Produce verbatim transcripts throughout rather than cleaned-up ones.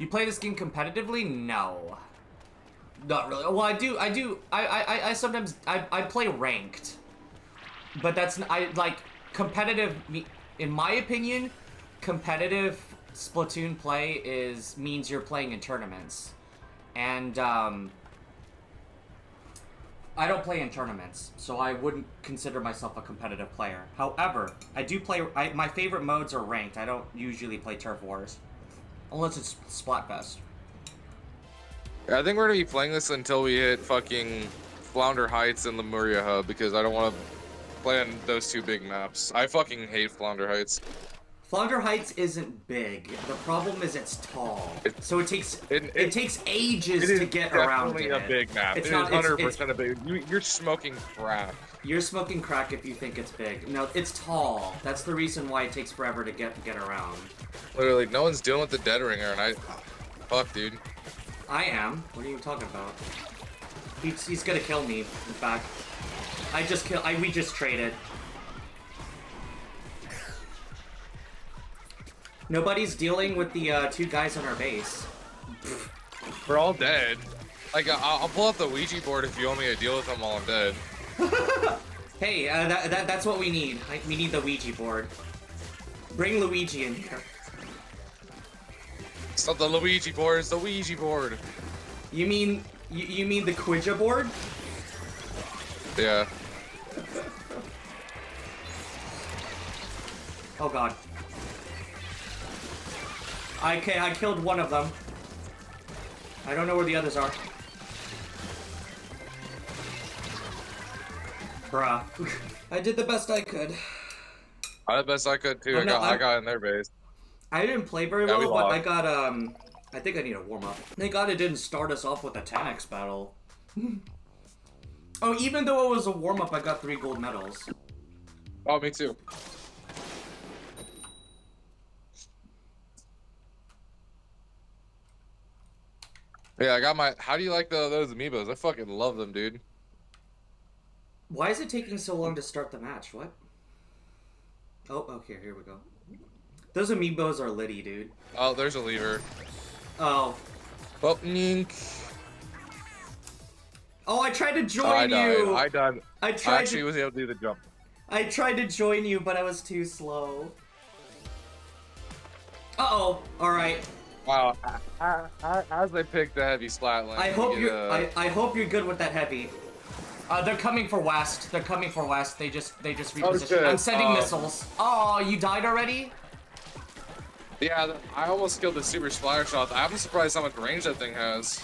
You play this game competitively? No. Not really. Well, I do, I do, I, I, I sometimes, I, I play ranked. But that's, I, like, competitive, in my opinion, competitive Splatoon play is, means you're playing in tournaments. And, um, I don't play in tournaments, so I wouldn't consider myself a competitive player. However, I do play, I, my favorite modes are ranked. I don't usually play Turf Wars. Unless it's Splatfest. I think we're gonna be playing this until we hit fucking Flounder Heights and Lemuria Hub, because I don't wanna play on those two big maps. I fucking hate Flounder Heights. Flounder Heights isn't big. The problem is it's tall. It, so it takes it, it, it takes ages it to get around it. It's definitely a big map. It's one hundred percent a big. You, you're smoking crack. You're smoking crack if you think it's big. No, it's tall. That's the reason why it takes forever to get get around. Literally, no one's dealing with the dead ringer, and I, fuck, dude. I am. What are you talking about? He's he's gonna kill me. In fact, I just kill. I we just traded. Nobody's dealing with the uh, two guys on our base. We're all dead. Like, I'll, I'll pull up the Ouija board if you want me to deal with them while I'm dead. Hey, uh, that, that, that's what we need. I, we need the Ouija board. Bring Luigi in here. It's not the Luigi board, it's the Ouija board. You mean, you, you mean the Quidja board? Yeah. Oh god. I, I killed one of them. I don't know where the others are. Bruh. I did the best I could. I did the best I could too. I, I, got, I got in their base. I didn't play very yeah, well, we but I got, um, I think I need a warm up. Thank God it didn't start us off with a ten X battle. Oh, even though it was a warm up, I got three gold medals. Oh, me too. Yeah, I got my. How do you like the, those amiibos? I fucking love them, dude. Why is it taking so long to start the match? What? Oh, okay, here we go. Those amiibos are litty, dude. Oh, there's a lever. Oh. Oh, nink. Oh, I tried to join I died. you. I died. I tried. I actually to... was able to do the jump. I tried to join you, but I was too slow. Uh oh. All right. Wow, I, I, as I picked the heavy splat lane. I hope you're. A... I, I hope you're good with that heavy. Uh, they're coming for west. They're coming for west. They just they just repositioned. Oh, I'm sending uh, missiles. Oh, you died already? Yeah, I almost killed the super splatter shot. I'm surprised how much range that thing has.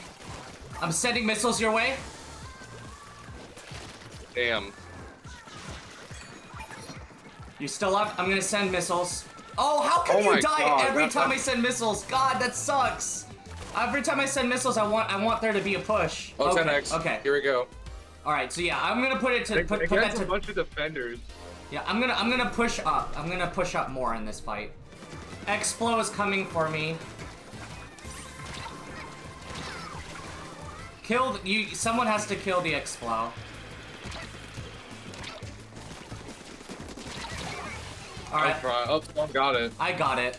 I'm sending missiles your way. Damn. You still up? I'm gonna send missiles. Oh, how can oh you die God, every time I send missiles? God, that sucks. Every time I send missiles, I want I want there to be a push. Oh, okay, ten X. Okay. Here we go. All right. So yeah, I'm gonna put it to they, put, they put that to a bunch of defenders. Yeah, I'm gonna I'm gonna push up. I'm gonna push up more in this fight. X-Flow is coming for me. Kill you. Someone has to kill the X-Flow. All right. Oh, I got it. I got it.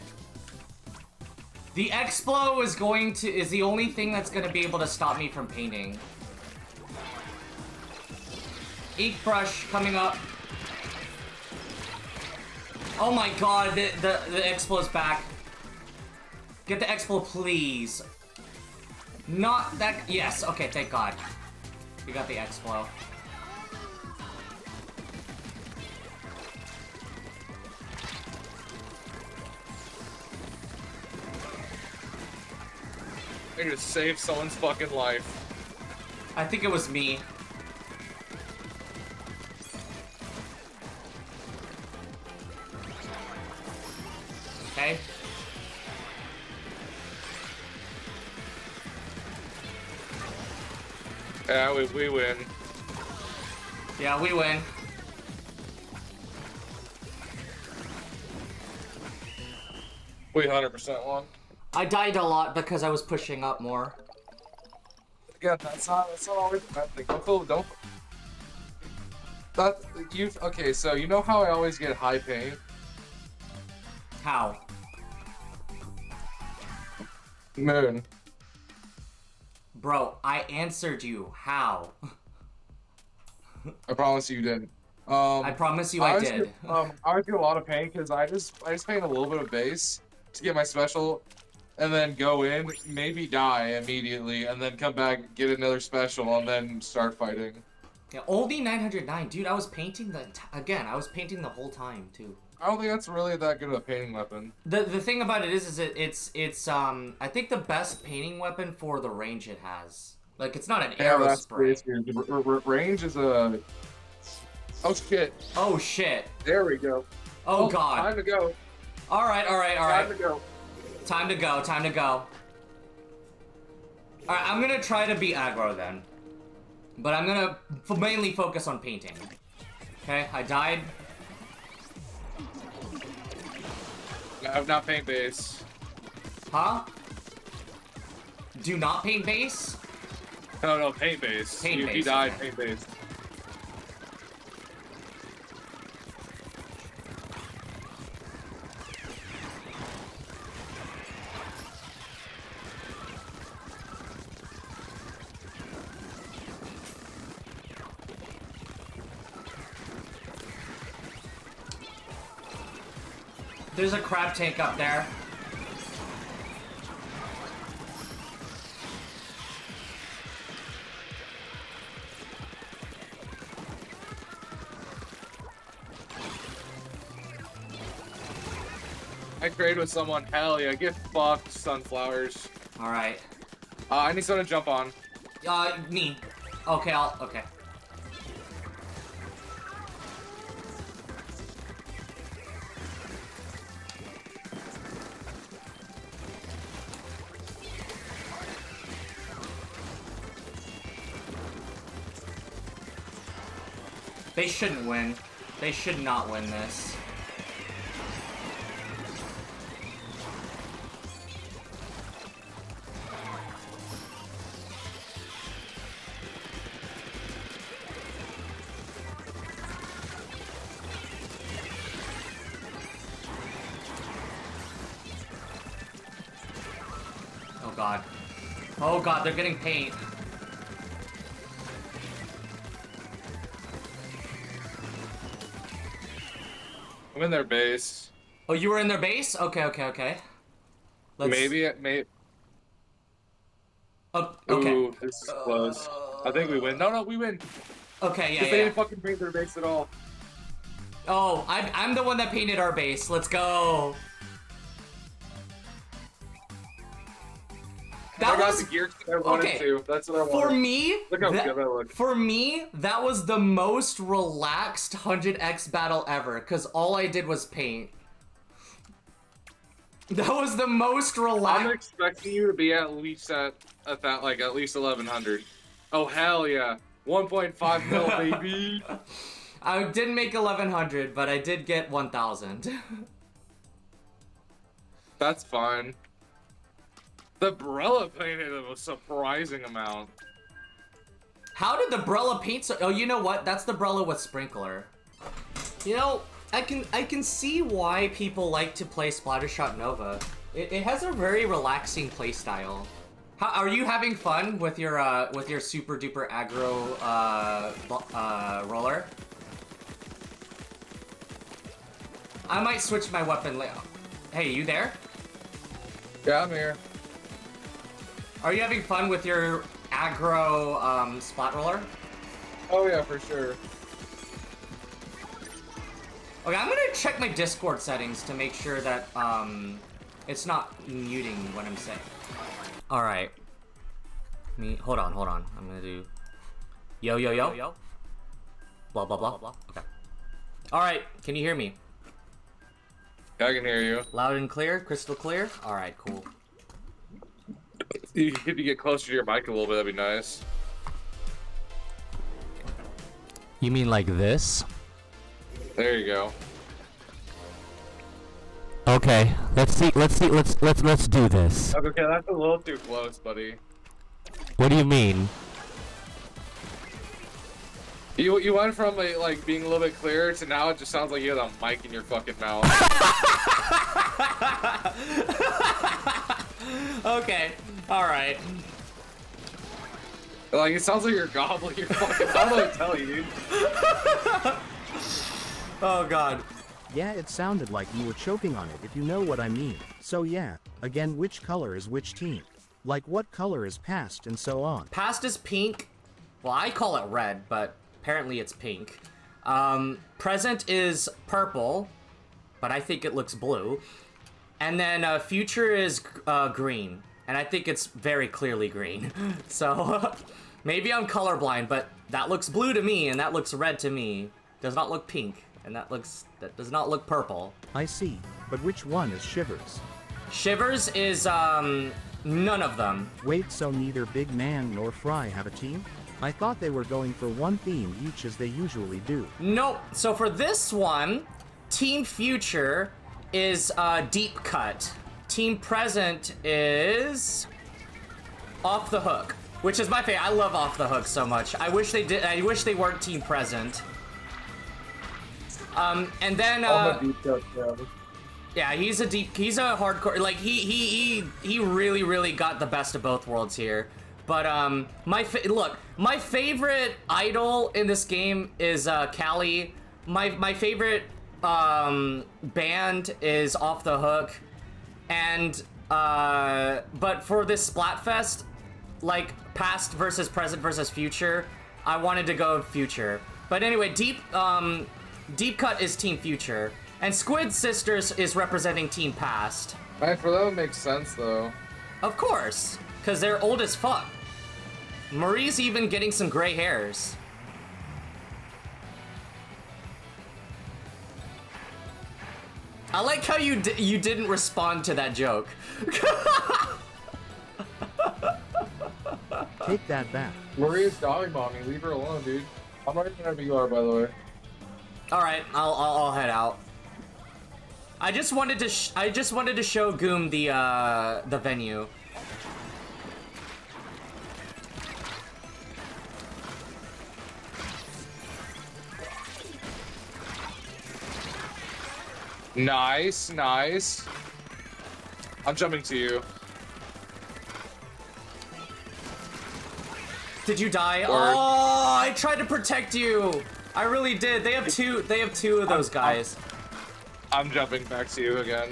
The X-Blow is going to is the only thing that's going to be able to stop me from painting. Ink brush coming up. Oh my God! The the, the X-Blow's back. Get the X-Blow, please. Not that. Yes. Okay. Thank God. We got the X-Blow. I need to save someone's fucking life. I think it was me. Okay. Yeah, we, we win. Yeah, we win. We one hundred percent won. I died a lot because I was pushing up more. Yeah, that's not, that's not always a bad thing. Don't, don't. That, you, okay, so you know how I always get high pain? How? Moon. Bro, I answered you. How? I promise you didn't. Um, I promise you I, I did. Get, um, I was in a lot of pain because I just I just paint a little bit of base to get my special, and then go in, maybe die immediately, and then come back, get another special, and then start fighting. Yeah, oldie nine hundred nine, dude. I was painting the again. I was painting the whole time too. I don't think that's really that good of a painting weapon. The the thing about it is, is it, it's it's um I think the best painting weapon for the range it has. Like it's not an yeah, arrow spray. Range is a. Oh shit. Oh shit. There we go. Oh, oh god. Time to go. All right, all right, all right. Time to go. Time to go. Time to go. All right, I'm gonna try to be aggro then, but I'm gonna mainly focus on painting. Okay, I died. I've not paint base. Huh? Do not paint base? No, no, paint base. Paint you, base. He died. Okay. Paint base. There's a crab tank up there. I trade with someone. Hell yeah, get fucked, sunflowers. All right. Uh, I need someone to jump on. Uh, me. Okay, I'll. Okay. They shouldn't win. They should not win this. Oh god. Oh god, they're getting paint. I'm in their base. Oh, you were in their base? Okay, okay, okay. Let's... Maybe it may. Oh, okay. Ooh, this is close. Uh... I think we win. No, no, we win. Okay, yeah, yeah. They didn't fucking paint their base at all. Oh, I'm, I'm the one that painted our base. Let's go. That I got was... the gear I wanted okay. to. That's what I wanted. For me, look how that... good I look. For me, that was the most relaxed one hundred X battle ever, because all I did was paint. That was the most relaxed. I'm expecting you to be at least at, at that, like at least eleven hundred. Oh hell yeah, one point five mil baby. I didn't make eleven hundred, but I did get one thousand. That's fine. The Brella painted a surprising amount. How did the Brella paint so- Oh, you know what? That's the Brella with Sprinkler. You know, I can I can see why people like to play Splattershot Nova. It, it has a very relaxing playstyle. How are you having fun with your uh, with your super duper aggro uh, uh, roller? I might switch my weapon layout. Hey, you there? Yeah, I'm here. Are you having fun with your aggro um, spot roller? Oh yeah, for sure. Okay, I'm gonna check my Discord settings to make sure that um, it's not muting what I'm saying. All right. Me, hold on, hold on. I'm gonna do yo yo yo. Yo, yo. Blah, blah blah blah blah. Okay. All right. Can you hear me? I can hear you. Loud and clear, crystal clear. All right, cool. If you get closer to your mic a little bit, that'd be nice. You mean like this? There you go. Okay, let's see. Let's see. Let's let's let's do this. Okay, that's a little too close, buddy. What do you mean? You you went from like, like being a little bit clearer to now it just sounds like you have a mic in your fucking mouth. Okay. Alright. Like, it sounds like you're gobbling your fucking. How do I tell you, dude? Oh, God. Yeah, it sounded like you were choking on it, if you know what I mean. So, yeah. Again, which color is which team? Like, what color is past and so on? Past is pink. Well, I call it red, but apparently it's pink. Um, present is purple, but I think it looks blue. And then uh, future is uh, green. And I think it's very clearly green. So, maybe I'm colorblind, but that looks blue to me, and that looks red to me. Does not look pink, and that looks that does not look purple. I see, but which one is Shivers? Shivers is, um, none of them. Wait, so neither Big Man nor Fry have a team? I thought they were going for one theme each as they usually do. Nope, so for this one, Team Future is, uh, Deep Cut. Team Present is Off the Hook, which is my favorite. I love Off the Hook so much. I wish they did. I wish they weren't Team Present. Um, and then uh, I'm a beat up, bro. Yeah, he's a deep. He's a hardcore. Like he he he he really really got the best of both worlds here. But um, my fa look, my favorite idol in this game is uh, Callie. My my favorite um, band is Off the Hook. And, uh, but for this Splatfest, like, past versus present versus future, I wanted to go future. But anyway, Deep, um, Deep Cut is Team Future. And Squid Sisters is representing Team Past. Right, for that makes sense, though. Of course, because they're old as fuck. Marie's even getting some gray hairs. I like how you di you didn't respond to that joke. Take that back. Maria's dog bombing. Leave her alone, dude. I'm not even wherever you are, by the way. All right, I'll I'll, I'll head out. I just wanted to sh I just wanted to show Goom the uh, the venue. Nice, nice. I'm jumping to you. Did you die? Or... Oh, I tried to protect you. I really did. They have two. They have two of those I'm, guys. I'm, I'm jumping back to you again.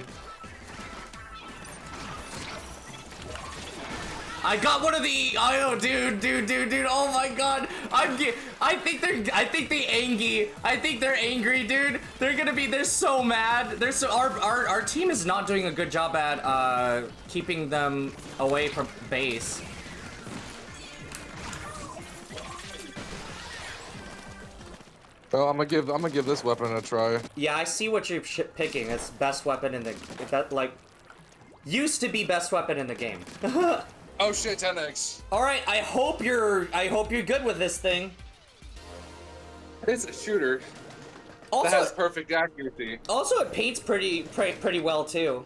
I got one of the. Oh, dude, dude, dude, dude. Oh my God. I'm. Get, I think they're. I think they angry. I think they're angry, dude. They're gonna be. They're so mad. They're so. Our our our team is not doing a good job at uh, keeping them away from base. Well, I'm gonna give. I'm gonna give this weapon a try. Yeah, I see what you're picking. It's best weapon in the. That like, used to be best weapon in the game. Oh shit, ten X. Alright, I hope you're I hope you're good with this thing. It's a shooter. Also, that has perfect accuracy. Also it paints pretty pretty pretty well too.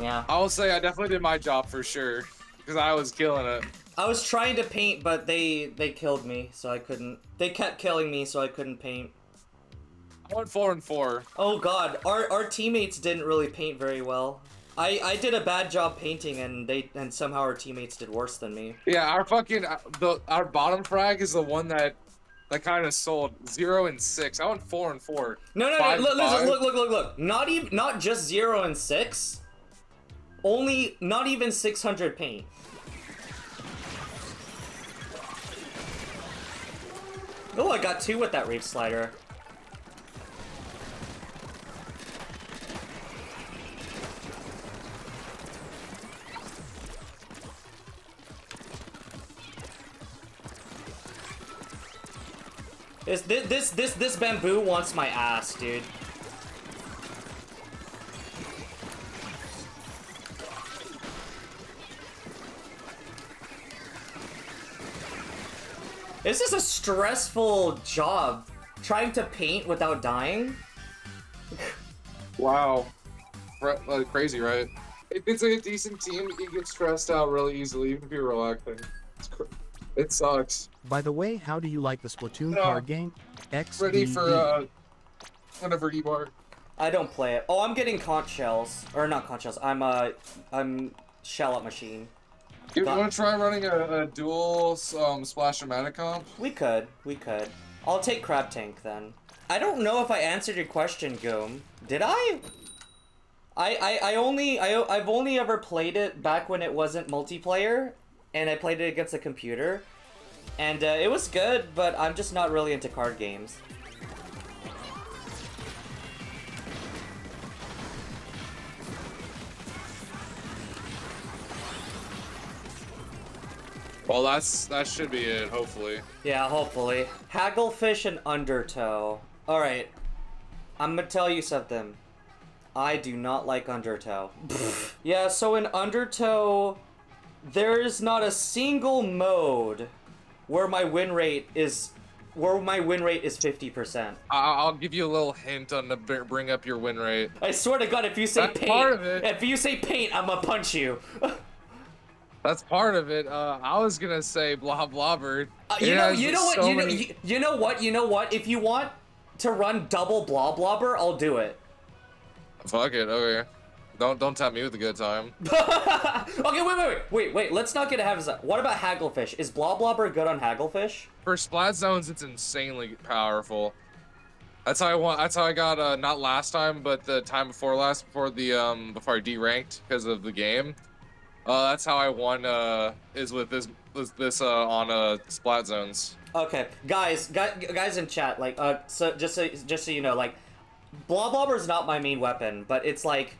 Yeah. I'll say I definitely did my job for sure. Because I was killing it. I was trying to paint, but they they killed me, so I couldn't. They kept killing me, so I couldn't paint. I went four and four. Oh God. Our our teammates didn't really paint very well. I, I did a bad job painting, and they and somehow our teammates did worse than me. Yeah, our fucking the our bottom frag is the one that that kind of sold zero and six. I went four and four. No, no, five, no! Look, five. look, look, look, look! Not even not just zero and six. Only not even six hundred paint. Oh, I got two with that Reef Slider. This, this, this, this bamboo wants my ass, dude. This is a stressful job, trying to paint without dying. Wow. Like, crazy, right? If it's a decent team, you get stressed out really easily, even if you're relaxing. It's crazy. It sucks. By the way, how do you like the Splatoon no. card game? X Ready for, uh, whatever you are. I don't play it. Oh, I'm getting conch shells. Or not conch shells. I'm, uh, I'm shell-up machine. You but... want to try running a, a dual um, Splash-O-Matic comp? We could. We could. I'll take Crab Tank, then. I don't know if I answered your question, Goom. Did I? I, I, I only, I, I've only ever played it back when it wasn't multiplayer, and I played it against a computer. And uh, it was good, but I'm just not really into card games. Well, that's that should be it, hopefully. Yeah, hopefully. Hagglefish and Undertow. Alright. I'm gonna tell you something. I do not like Undertow. Yeah, so in Undertow, there is not a single mode where my win rate is where my win rate is fifty percent. I'll give you a little hint on the bring up your win rate. I swear to God, if you say that's paint, part of it. If you say paint, I'm gonna punch you. That's part of it. Uh, I was gonna say blah blobber. Uh, you, know, you, know what, so you, many... know, you, you know what? You know what? If you want to run double blah blobber, I'll do it. Fuck it. Okay. Don't don't tap me with a good time. Okay. Wait. Wait. Wait. Wait. Wait. Let's not get ahead of us. What about Hagglefish? Is blah blobber good on Hagglefish? For Splat Zones, it's insanely powerful. That's how I want. That's how I got uh, not last time, but the time before last, before the um before I deranked because of the game. Uh, that's how I won, uh, is with this, this, this uh, on, uh, Splat Zones. Okay, guys, guys, guys in chat, like, uh, so, just so, just so you know, like, Blobbobber's not my main weapon, but it's, like,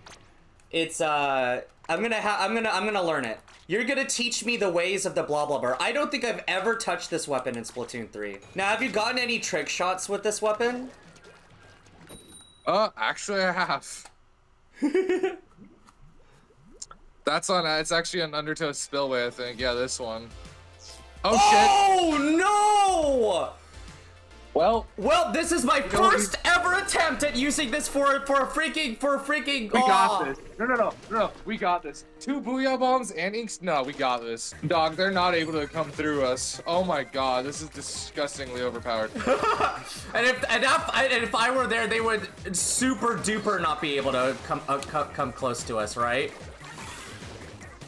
it's, uh, I'm gonna ha- I'm gonna, I'm gonna learn it. You're gonna teach me the ways of the Blobbobber. I don't think I've ever touched this weapon in Splatoon three. Now, have you gotten any trick shots with this weapon? Uh, actually I have. That's on, it's actually an Undertow spillway, I think. Yeah, this one. Oh, oh shit. Oh, no! Well, well, this is my first we... ever attempt at using this for, for a freaking, for a freaking... We oh. got this. No, no, no, no, no, we got this. Two Booyah Bombs and Inks? No, we got this. Dog, they're not able to come through us. Oh my God, this is disgustingly overpowered. and, if, and, if, and if I were there, they would super duper not be able to come, uh, come, come close to us, right?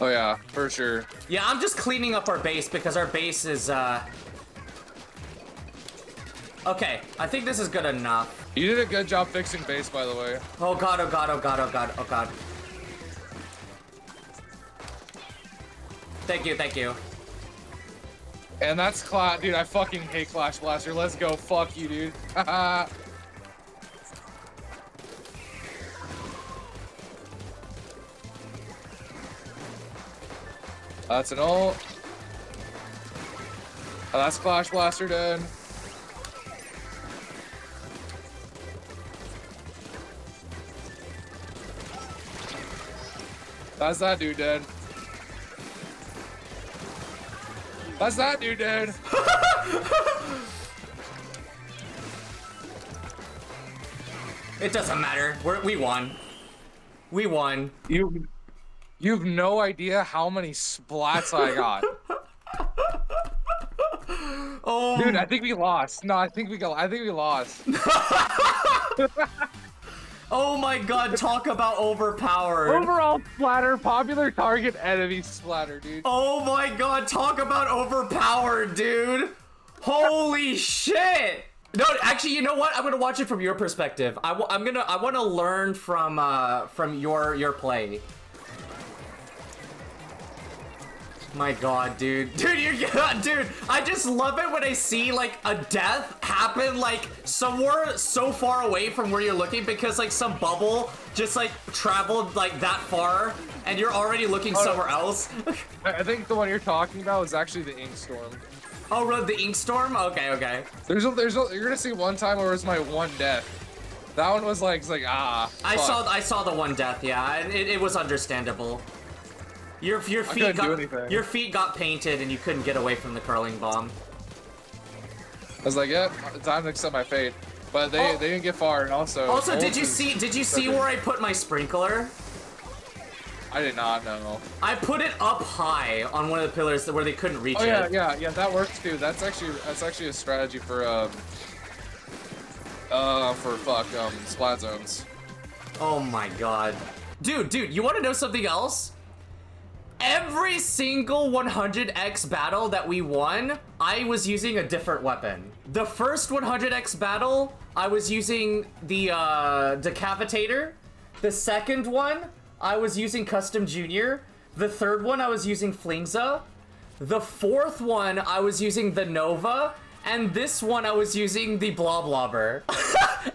Oh yeah, for sure. Yeah, I'm just cleaning up our base because our base is, uh... Okay, I think this is good enough. You did a good job fixing base, by the way. Oh God, oh God, oh God, oh God, oh God. Thank you, thank you. And that's Clash, dude, I fucking hate Clash Blaster. Let's go, fuck you, dude. Haha. That's an ult. Oh, that's Clash Blaster dead. That's that dude dead. That's that dude dead. It doesn't matter. We're, we won. We won. You. You have no idea how many splats I got. Oh, dude, I think we lost. No, I think we got. I think we lost. Oh my God! Talk about overpowered. Overall splatter, popular target, enemy splatter, dude. Oh my God! Talk about overpowered, dude. Holy shit! No, actually, you know what? I'm gonna watch it from your perspective. I w I'm gonna. I want to learn from uh, from your your play. My God, dude. Dude, you're dude, I just love it when I see like a death happen like somewhere so far away from where you're looking because like some bubble just like traveled like that far and you're already looking oh, somewhere no. else. I think the one you're talking about is actually the Ink Storm. Oh, really? The Ink Storm? Okay, okay. There's a, there's a, you're gonna see one time where it's my one death. That one was like, it's like ah. Fuck. I saw I saw the one death, yeah, and it, it was understandable. Your your feet got your feet got painted and you couldn't get away from the curling bomb. I was like, yep, yeah, time to accept my fate. But they oh. they didn't get far, and also. Also, did you see did you see where I put my sprinkler? I did not know. I put it up high on one of the pillars where they couldn't reach it. Oh yeah, it. yeah, yeah, that works too. That's actually that's actually a strategy for um uh for fuck um Splat Zones. Oh my God, dude, dude, you want to know something else? Every single one hundred X battle that we won, I was using a different weapon. The first one hundred X battle, I was using the uh, Decapitator. The second one, I was using Custom Junior. The third one, I was using Flingza. The fourth one, I was using the Nova. And this one, I was using the Blobbobber.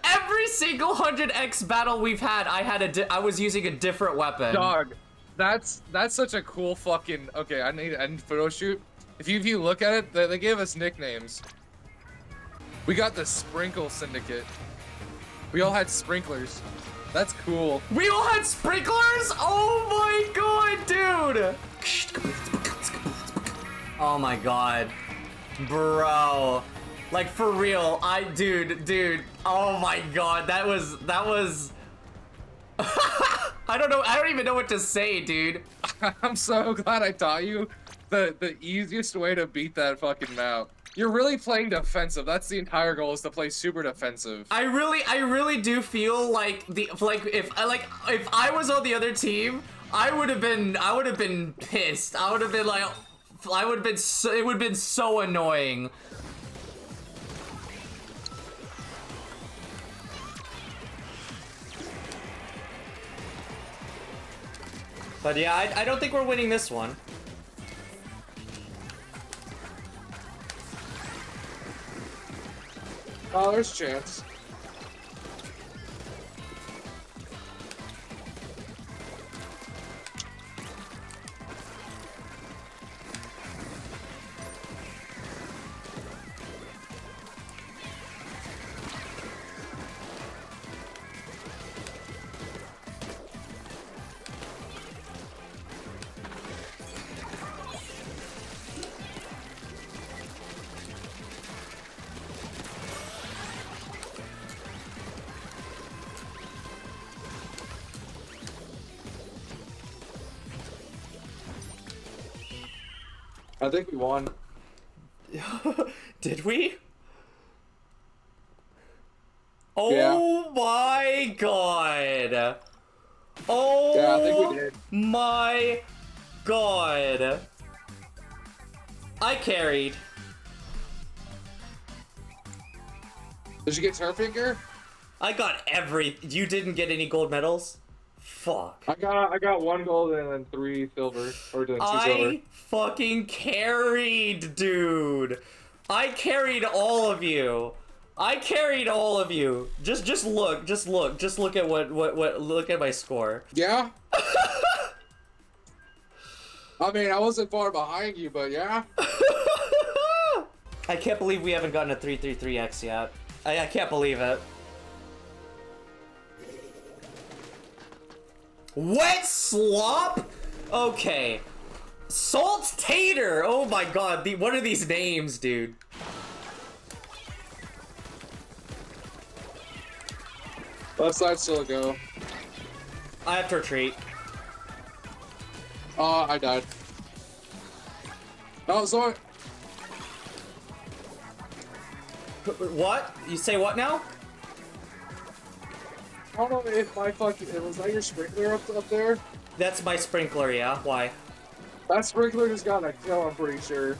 Every single one hundred X battle we've had, I had a di I was using a different weapon. Dog, that's that's such a cool fucking. Okay, I need I need photo shoot. If you if you look at it, they, they gave us nicknames. We got the Sprinkle Syndicate. We all had sprinklers. That's cool. We all had sprinklers? Oh my god, dude! Oh my god. Bro. Like, for real. I, dude, dude. Oh my god, that was, that was... I don't know, I don't even know what to say, dude. I'm so glad I taught you the, the easiest way to beat that fucking map. You're really playing defensive. That's the entire goal, is to play super defensive. I really, I really do feel like the, like if I like if I was on the other team, I would have been, I would have been pissed. I would have been like, I would have been, so, it would have been so annoying. But yeah, I, I don't think we're winning this one. Oh, there's a chance. I think we won. Did we? Oh yeah. My god. Oh yeah, I think we did. My god. I carried. Did you get Turfinger? I got every. You didn't get any gold medals? Fuck. I got I got one gold and then three silver, or then two I silver. I fucking carried, dude. I carried all of you. I carried all of you. Just just look, just look, just look at what what what look at my score. Yeah. I mean, I wasn't far behind you, but yeah. I can't believe we haven't gotten a three three three X yet. I I can't believe it. Wet slop? Okay. Salt tater! Oh my god, the, what are these names, dude? Left side still a go. I have to retreat. Oh, uh, I died. Oh, sorry. What? You say what now? I don't know if my fucking, was that your sprinkler up, up there? That's my sprinkler, yeah. Why? That sprinkler just got a kill, I'm pretty sure.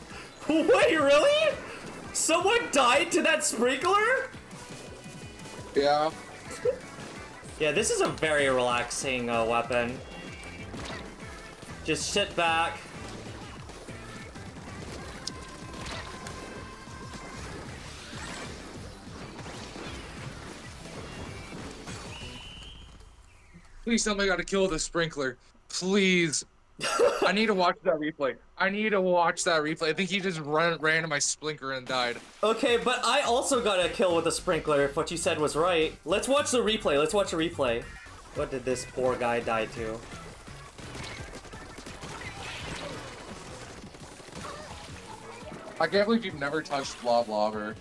Wait, really? Someone died to that sprinkler? Yeah. Yeah, this is a very relaxing uh, weapon. Just sit back. Please tell me I gotta kill the sprinkler. Please. I need to watch that replay. I need to watch that replay. I think he just ran, ran to my sprinkler and died. Okay, but I also got a kill with a sprinkler if what you said was right. Let's watch the replay. Let's watch the replay. What did this poor guy die to? I can't believe you've never touched Blobbobber.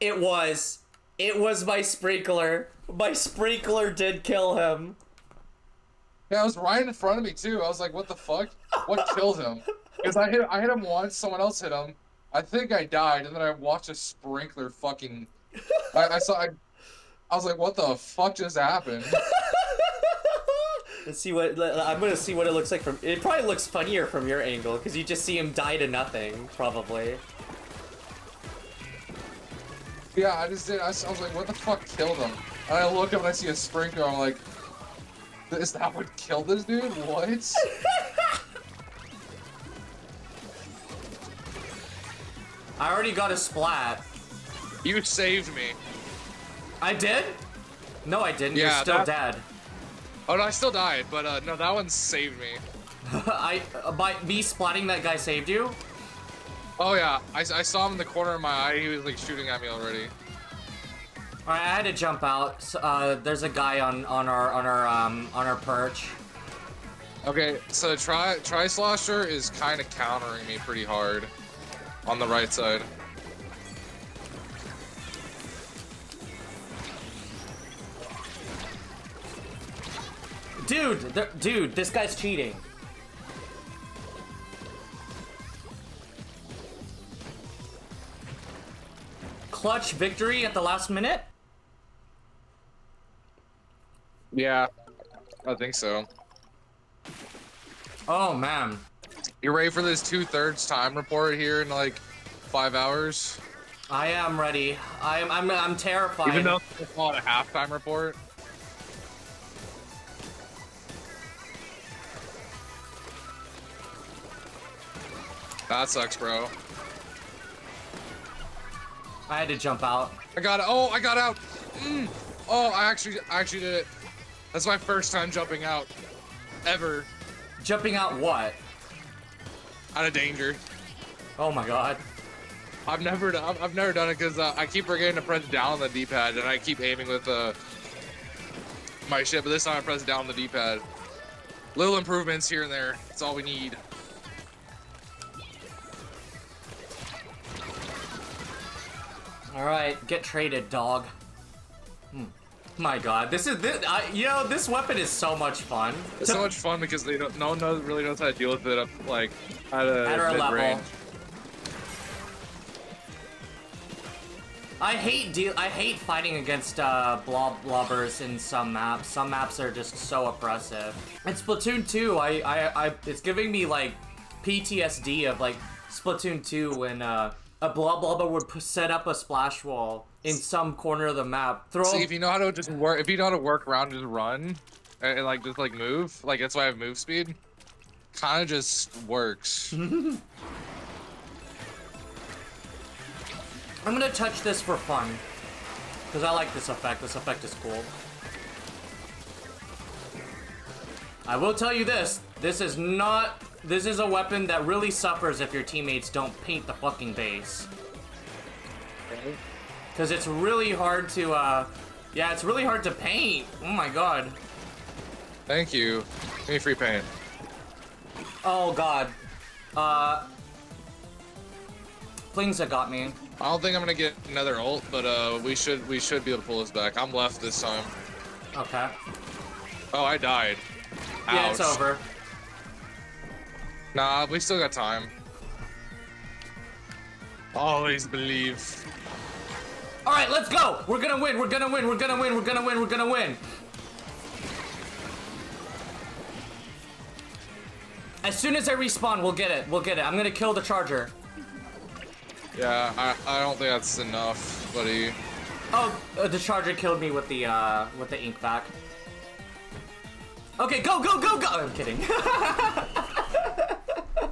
It was. It was my sprinkler. My sprinkler did kill him. Yeah, it was right in front of me too. I was like, what the fuck? What killed him? Because I hit I hit him once, someone else hit him. I think I died, and then I watched a sprinkler fucking... I, I saw... I, I was like, what the fuck just happened? Let's see what I'm gonna see what it looks like from. It probably looks funnier from your angle because you just see him die to nothing, probably. Yeah, I just did. I was like, what the fuck killed him? And I look up and I see a sprinkler. I'm like, is that what killed this dude? What? I already got a splat. You saved me. I did? No, I didn't. Yeah, you're still that... dead. Oh no, I still died, but uh, no, that one saved me. I uh, by me splatting that guy saved you? Oh yeah, I, I saw him in the corner of my eye. He was like shooting at me already. All right, I had to jump out. So, uh, there's a guy on on our on our um on our perch. Okay, so try try Slosher is kind of countering me pretty hard on the right side. Dude, th dude, this guy's cheating. Clutch victory at the last minute? Yeah, I think so. Oh, man. You ready for this two-thirds time report here in like five hours? I am ready. I'm, I'm, I'm terrified. Even though it's not a halftime report? That sucks, bro. I had to jump out. I got it. Oh, I got out. Mm. Oh, I actually, I actually did it. That's my first time jumping out, ever. Jumping out what? Out of danger. Oh my god. I've never, done, I've never done it because uh, I keep forgetting to press down on the D-pad and I keep aiming with uh, my shit. But this time I press down the D-pad. Little improvements here and there. That's all we need. All right, get traded, dog. Hmm. My God, this is this. I, you know, this weapon is so much fun. It's so much fun because they don't. No one knows, really knows how to deal with it. Up like at a at our level. Range. I hate deal. I hate fighting against uh, blob blobbers in some maps. Some maps are just so oppressive. In Splatoon two, I, I, I it's giving me like P T S D of like Splatoon two when. Uh, A Blobbobber would set up a splash wall in some corner of the map. Throw. See, if you know how to just work, if you know how to work around, just run, and, and like just like move, like that's why I have move speed. Kind of just works. I'm gonna touch this for fun, cause I like this effect. This effect is cool. I will tell you this: this is not. This is a weapon that really suffers if your teammates don't paint the fucking base. Because it's really hard to, uh... yeah, it's really hard to paint. Oh my god. Thank you. Give me free paint. Oh god. Uh... Flingza got me. I don't think I'm gonna get another ult, but, uh, we should, we should be able to pull this back. I'm left this time. Okay. Oh, I died. Ouch. Yeah, it's over. Nah, we still got time. Always believe. All right, let's go. We're gonna win. We're gonna win. We're gonna win. We're gonna win. We're gonna win. As soon as I respawn, we'll get it. We'll get it. I'm gonna kill the charger. Yeah, I, I don't think that's enough, buddy. Oh, uh, the charger killed me with the uh, with the ink back. Okay, go, go, go, go. Oh, I'm kidding.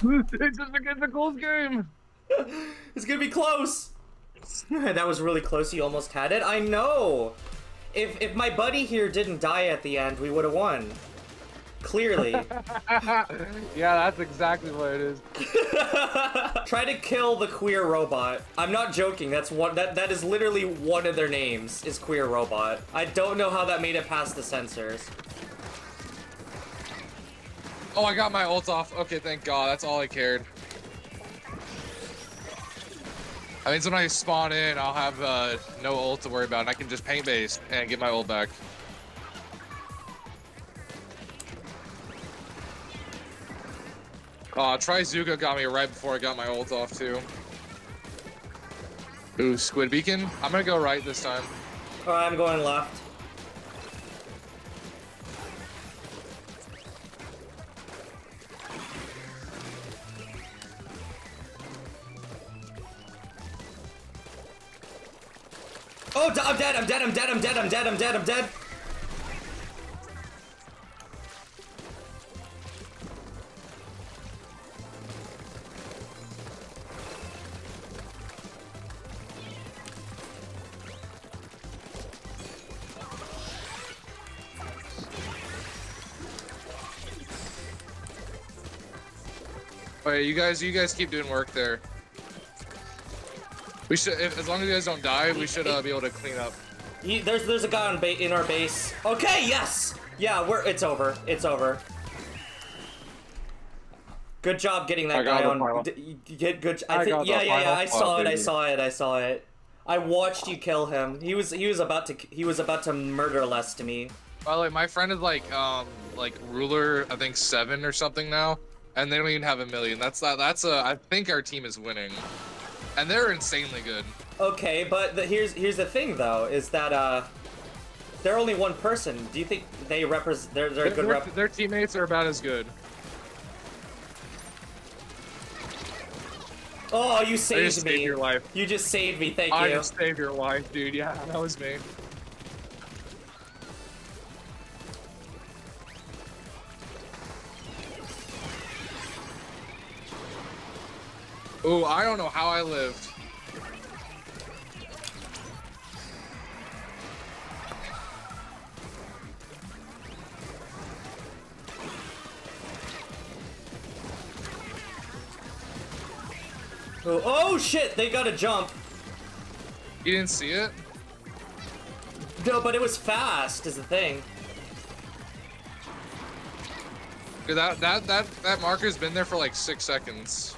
It's just a close game. It's gonna be close. That was really close. You almost had it. I know. If if my buddy here didn't die at the end, we would have won. Clearly. Yeah, that's exactly what it is. Try to kill the queer robot. I'm not joking. That's one. That that is literally one of their names. Is queer robot. I don't know how that made it past the censors. Oh, I got my ult off. Okay, thank God. That's all I cared. I mean, when I spawn in, I'll have uh, no ult to worry about, and I can just paint base and get my ult back. Aw, uh, Trizuga got me right before I got my ult off, too. Ooh, Squid Beacon. I'm gonna go right this time. Alright, I'm going left. Oh, I'm dead, I'm dead, I'm dead, I'm dead, I'm dead, I'm dead, I'm dead. Wait, you guys, you guys keep doing work there. We should, if, as long as you guys don't die, we should uh, be able to clean up. You, there's, there's a guy on ba in our base. Okay, yes, yeah, we're, it's over, it's over. Good job getting that I guy on. D you get good. I, I think, yeah, yeah, yeah. I saw it. Dude. I saw it. I saw it. I watched you kill him. He was, he was about to, he was about to murder less to me. By the way, my friend is like, um, like ruler, I think seven or something now. And they don't even have a million. That's that. That's a. I think our team is winning, and they're insanely good. Okay, but the, here's here's the thing though, is that uh, they're only one person. Do you think they represent? They're they're their, good. Rep their teammates are about as good. Oh, you saved I just me. Saved your life. You just saved me. Thank I you. I just saved your life, dude. Yeah, that was me. Ooh, I don't know how I lived. Oh, oh shit, they got a jump. You didn't see it? No, but it was fast is the thing. Dude, that, that, that, that marker's been there for like six seconds.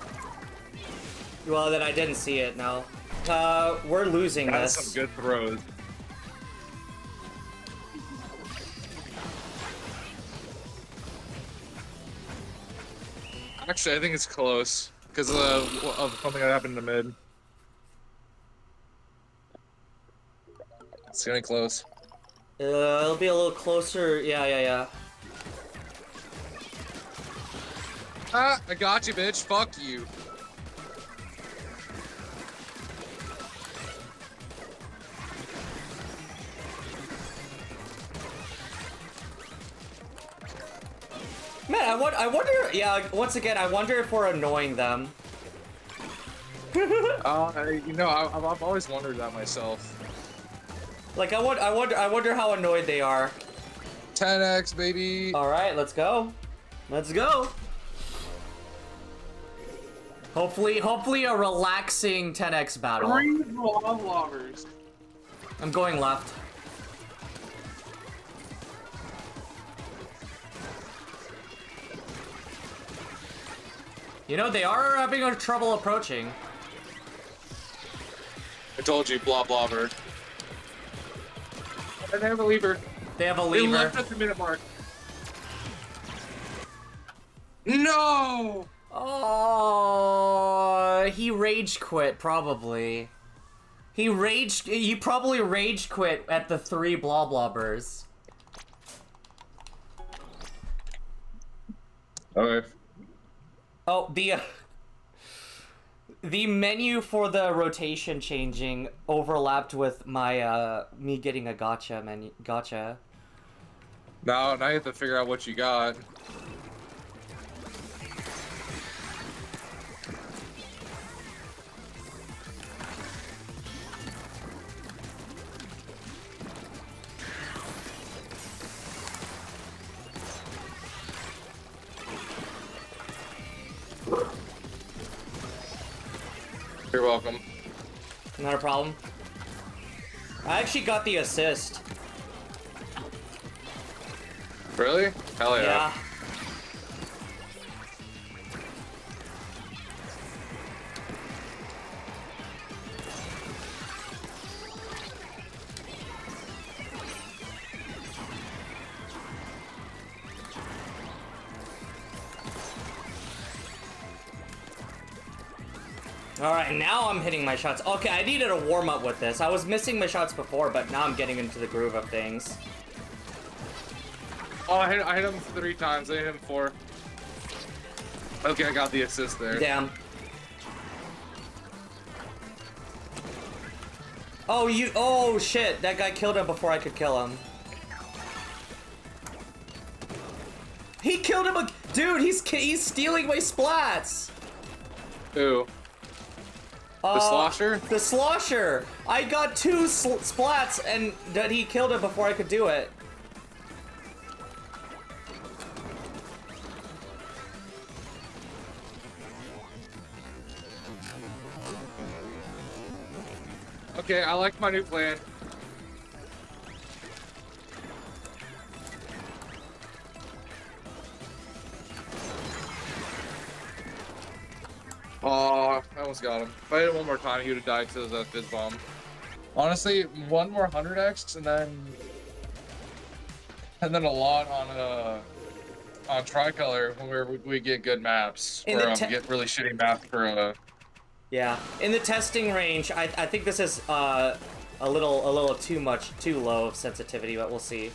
Well, then I didn't see it, no. Uh, we're losing this. That's some good throws. Actually, I think it's close, because of, of something that happened in the mid. It's gonna be close. Uh, it'll be a little closer, yeah, yeah, yeah. Ah, I got you, bitch, fuck you. Man, I, want, I wonder, yeah, once again, I wonder if we're annoying them. uh, you know, I, I've always wondered that myself. Like, I, want, I, wonder, I wonder how annoyed they are. ten X, baby. All right, let's go. Let's go. Hopefully, hopefully a relaxing ten X battle. Three Blobbers. I'm going left. You know, they are having trouble approaching. I told you, Blobbobber. And they have a lever. They have a lever. They left at the minute mark. No! Oh, he rage quit, probably. He rage, he probably rage quit at the three Blobbobbers. Okay. Oh, the uh, the menu for the rotation changing overlapped with my uh me getting a gacha menu. Gacha. Now, now you have to figure out what you got. You're welcome. Not a problem. I actually got the assist. Really? Hell yeah. Yeah. Alright, now I'm hitting my shots. Okay, I needed a warm-up with this. I was missing my shots before, but now I'm getting into the groove of things. Oh, I hit, I hit him three times. I hit him four. Okay, I got the assist there. Damn. Oh, you- oh shit! That guy killed him before I could kill him. He killed him a- dude, he's he's stealing my splats! Who? Uh, the slosher? The slosher! I got two sl splats and that he killed it before I could do it. Okay, I like my new plan. Aw, oh, I almost got him. If I hit it one more time, he would have died because of that fizz bomb. Honestly, one more one hundred X and then... And then a lot on uh, on Tricolor where we get good maps. Where um, get really shitty maps for... Uh... Yeah, in the testing range, I, I think this is uh, a little a little too much, too low of sensitivity, but we'll see.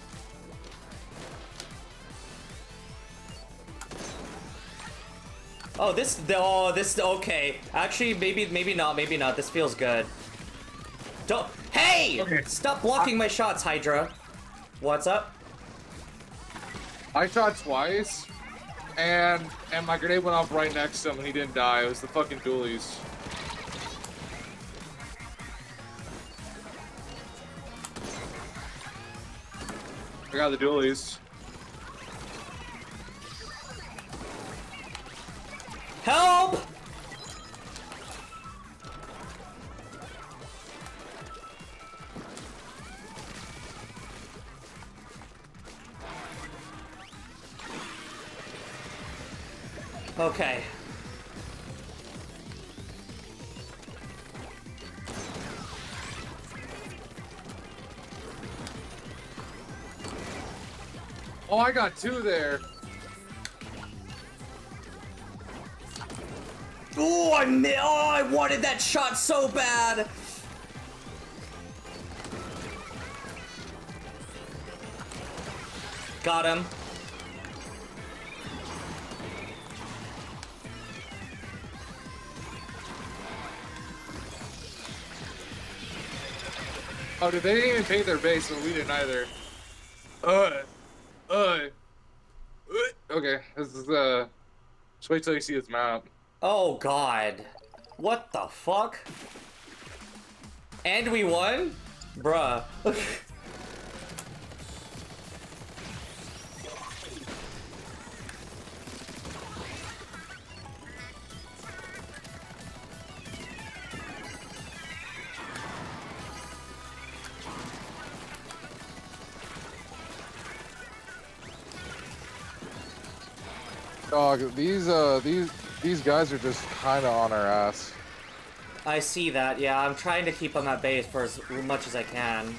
Oh, this, oh, this, okay. Actually, maybe, maybe not, maybe not. This feels good. Don't, hey! Okay. Stop blocking I, my shots, Hydra. What's up? I shot twice, and and my grenade went off right next to him, and he didn't die. It was the fucking ghoulies. I got the ghoulies. Help! Okay. Oh, I got two there. Ooh, I mi- oh, I wanted that shot so bad! Got him. Oh, dude, they didn't even paint their base, but we didn't either. Uh, uh, uh. Okay, this is, uh, just wait till you see this map. Oh god. What the fuck? And we won? Bruh. Dog, these, uh, these... These guys are just kind of on our ass. I see that, yeah. I'm trying to keep on that base for as much as I can.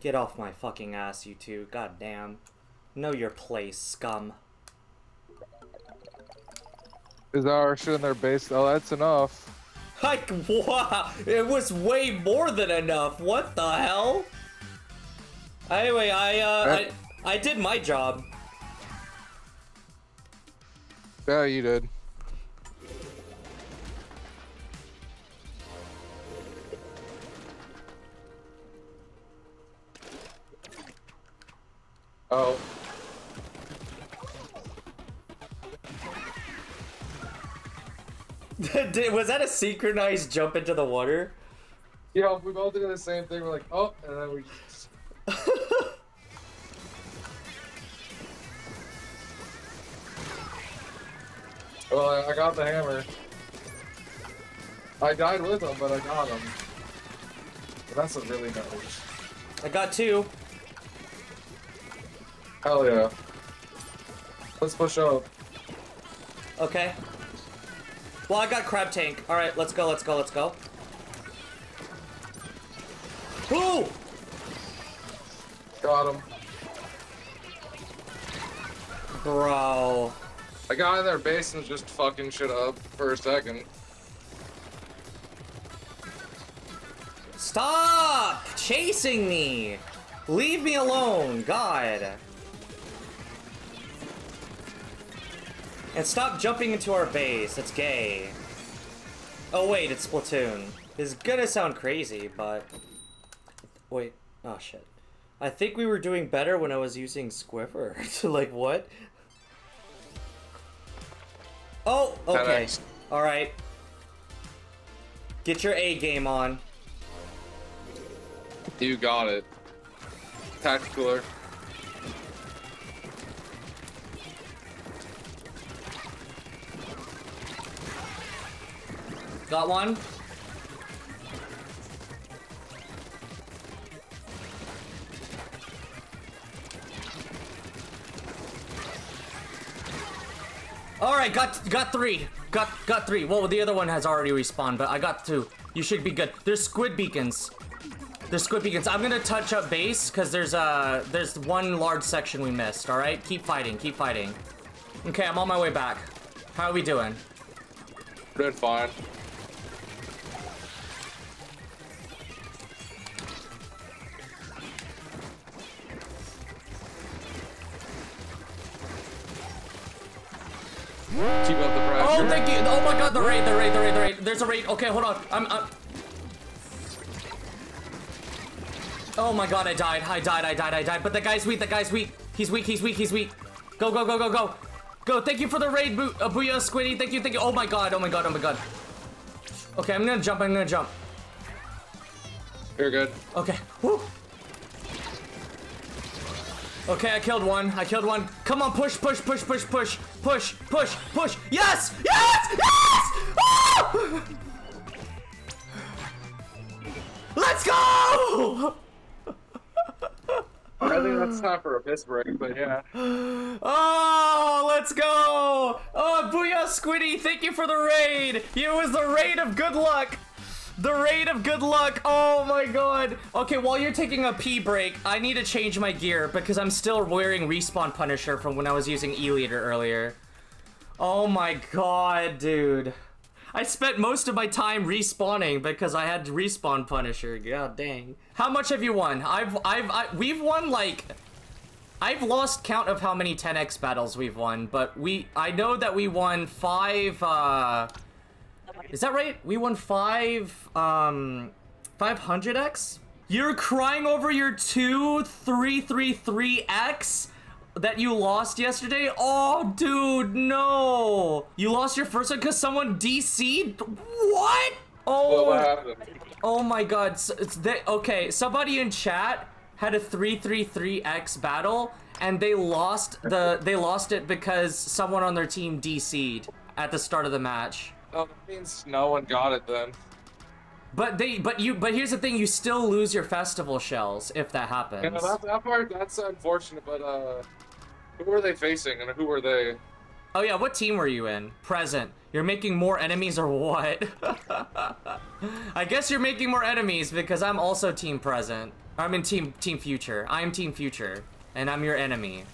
Get off my fucking ass, you two. God damn. Know your place, scum. Is that our shit in their base? Oh, that's enough. Like, wow. It was way more than enough. What the hell? Anyway, I, uh, I, I did my job. Yeah, you did. Oh. Did, was that a synchronized jump into the water? Yeah, we both did the same thing. We're like, oh, and then we just... Well, I, I got the hammer. I died with him, but I got him. But that's a really nice. I got two. Hell yeah. Let's push up. Okay. Well, I got Crab Tank. Alright, let's go, let's go, let's go. Whoa! Got him. Bro. I got in their base and just fucking shit up for a second. Stop chasing me! Leave me alone, God. And stop jumping into our base, that's gay. Oh wait, it's Splatoon. This is gonna sound crazy, but... Wait, oh shit. I think we were doing better when I was using Squiffer. Like, what? Oh, okay. Alright. Get your A game on. You got it. Tacticooler. Got one. All right, got got three, got got three. Well, the other one has already respawned, but I got two. You should be good. There's squid beacons. There's squid beacons. I'm gonna touch up base because there's uh there's one large section we missed. All right, keep fighting, keep fighting. Okay, I'm on my way back. How are we doing? Doing fine. Keep up the pressure. Oh, thank you. Oh my god, the raid, the raid, the raid, the raid. There's a raid. Okay, hold on. I'm up. Oh my god, I died. I died, I died, I died. But the guy's weak, the guy's weak. He's weak, he's weak, he's weak. Go, go, go, go, go. Go, thank you for the raid, Bo uh, Booyah, Squiddy. Thank you, thank you. Oh my god, oh my god, oh my god. Okay, I'm gonna jump, I'm gonna jump. You're good. Okay, woo. Okay, I killed one. I killed one. Come on, push, push, push, push, push, push, push, push. Yes! Yes! Yes! Oh! Let's go! I think that's time for a piss break, but yeah. Oh, let's go! Oh, Booyah Squiddy, thank you for the raid. It was the raid of good luck. The raid of good luck. Oh my god. Okay, while you're taking a pee break, I need to change my gear because I'm still wearing Respawn Punisher from when I was using E-Leader earlier. Oh my god, dude. I spent most of my time respawning because I had to Respawn Punisher. God dang. How much have you won? I've, I've, I, we've won like, I've lost count of how many ten X battles we've won, but we, I know that we won five, uh... Is that right? We won five, um, five hundred X? You're crying over your two three three three X that you lost yesterday? Oh, dude, no. You lost your first one because someone D C'd? What? Oh, what happened? Oh my god. It's, it's they, okay, somebody in chat had a three three three X battle and they lost the, they lost it because someone on their team D C'd at the start of the match. Oh, that means no one got it then. But they, but you, but here's the thing: you still lose your festival shells if that happens. Yeah, that, that part, that's unfortunate. But uh, who were they facing, and who were they? Oh yeah, what team were you in? Present. You're making more enemies, or what? I guess you're making more enemies because I'm also team present. I'm in team team future. I'm team future, and I'm your enemy.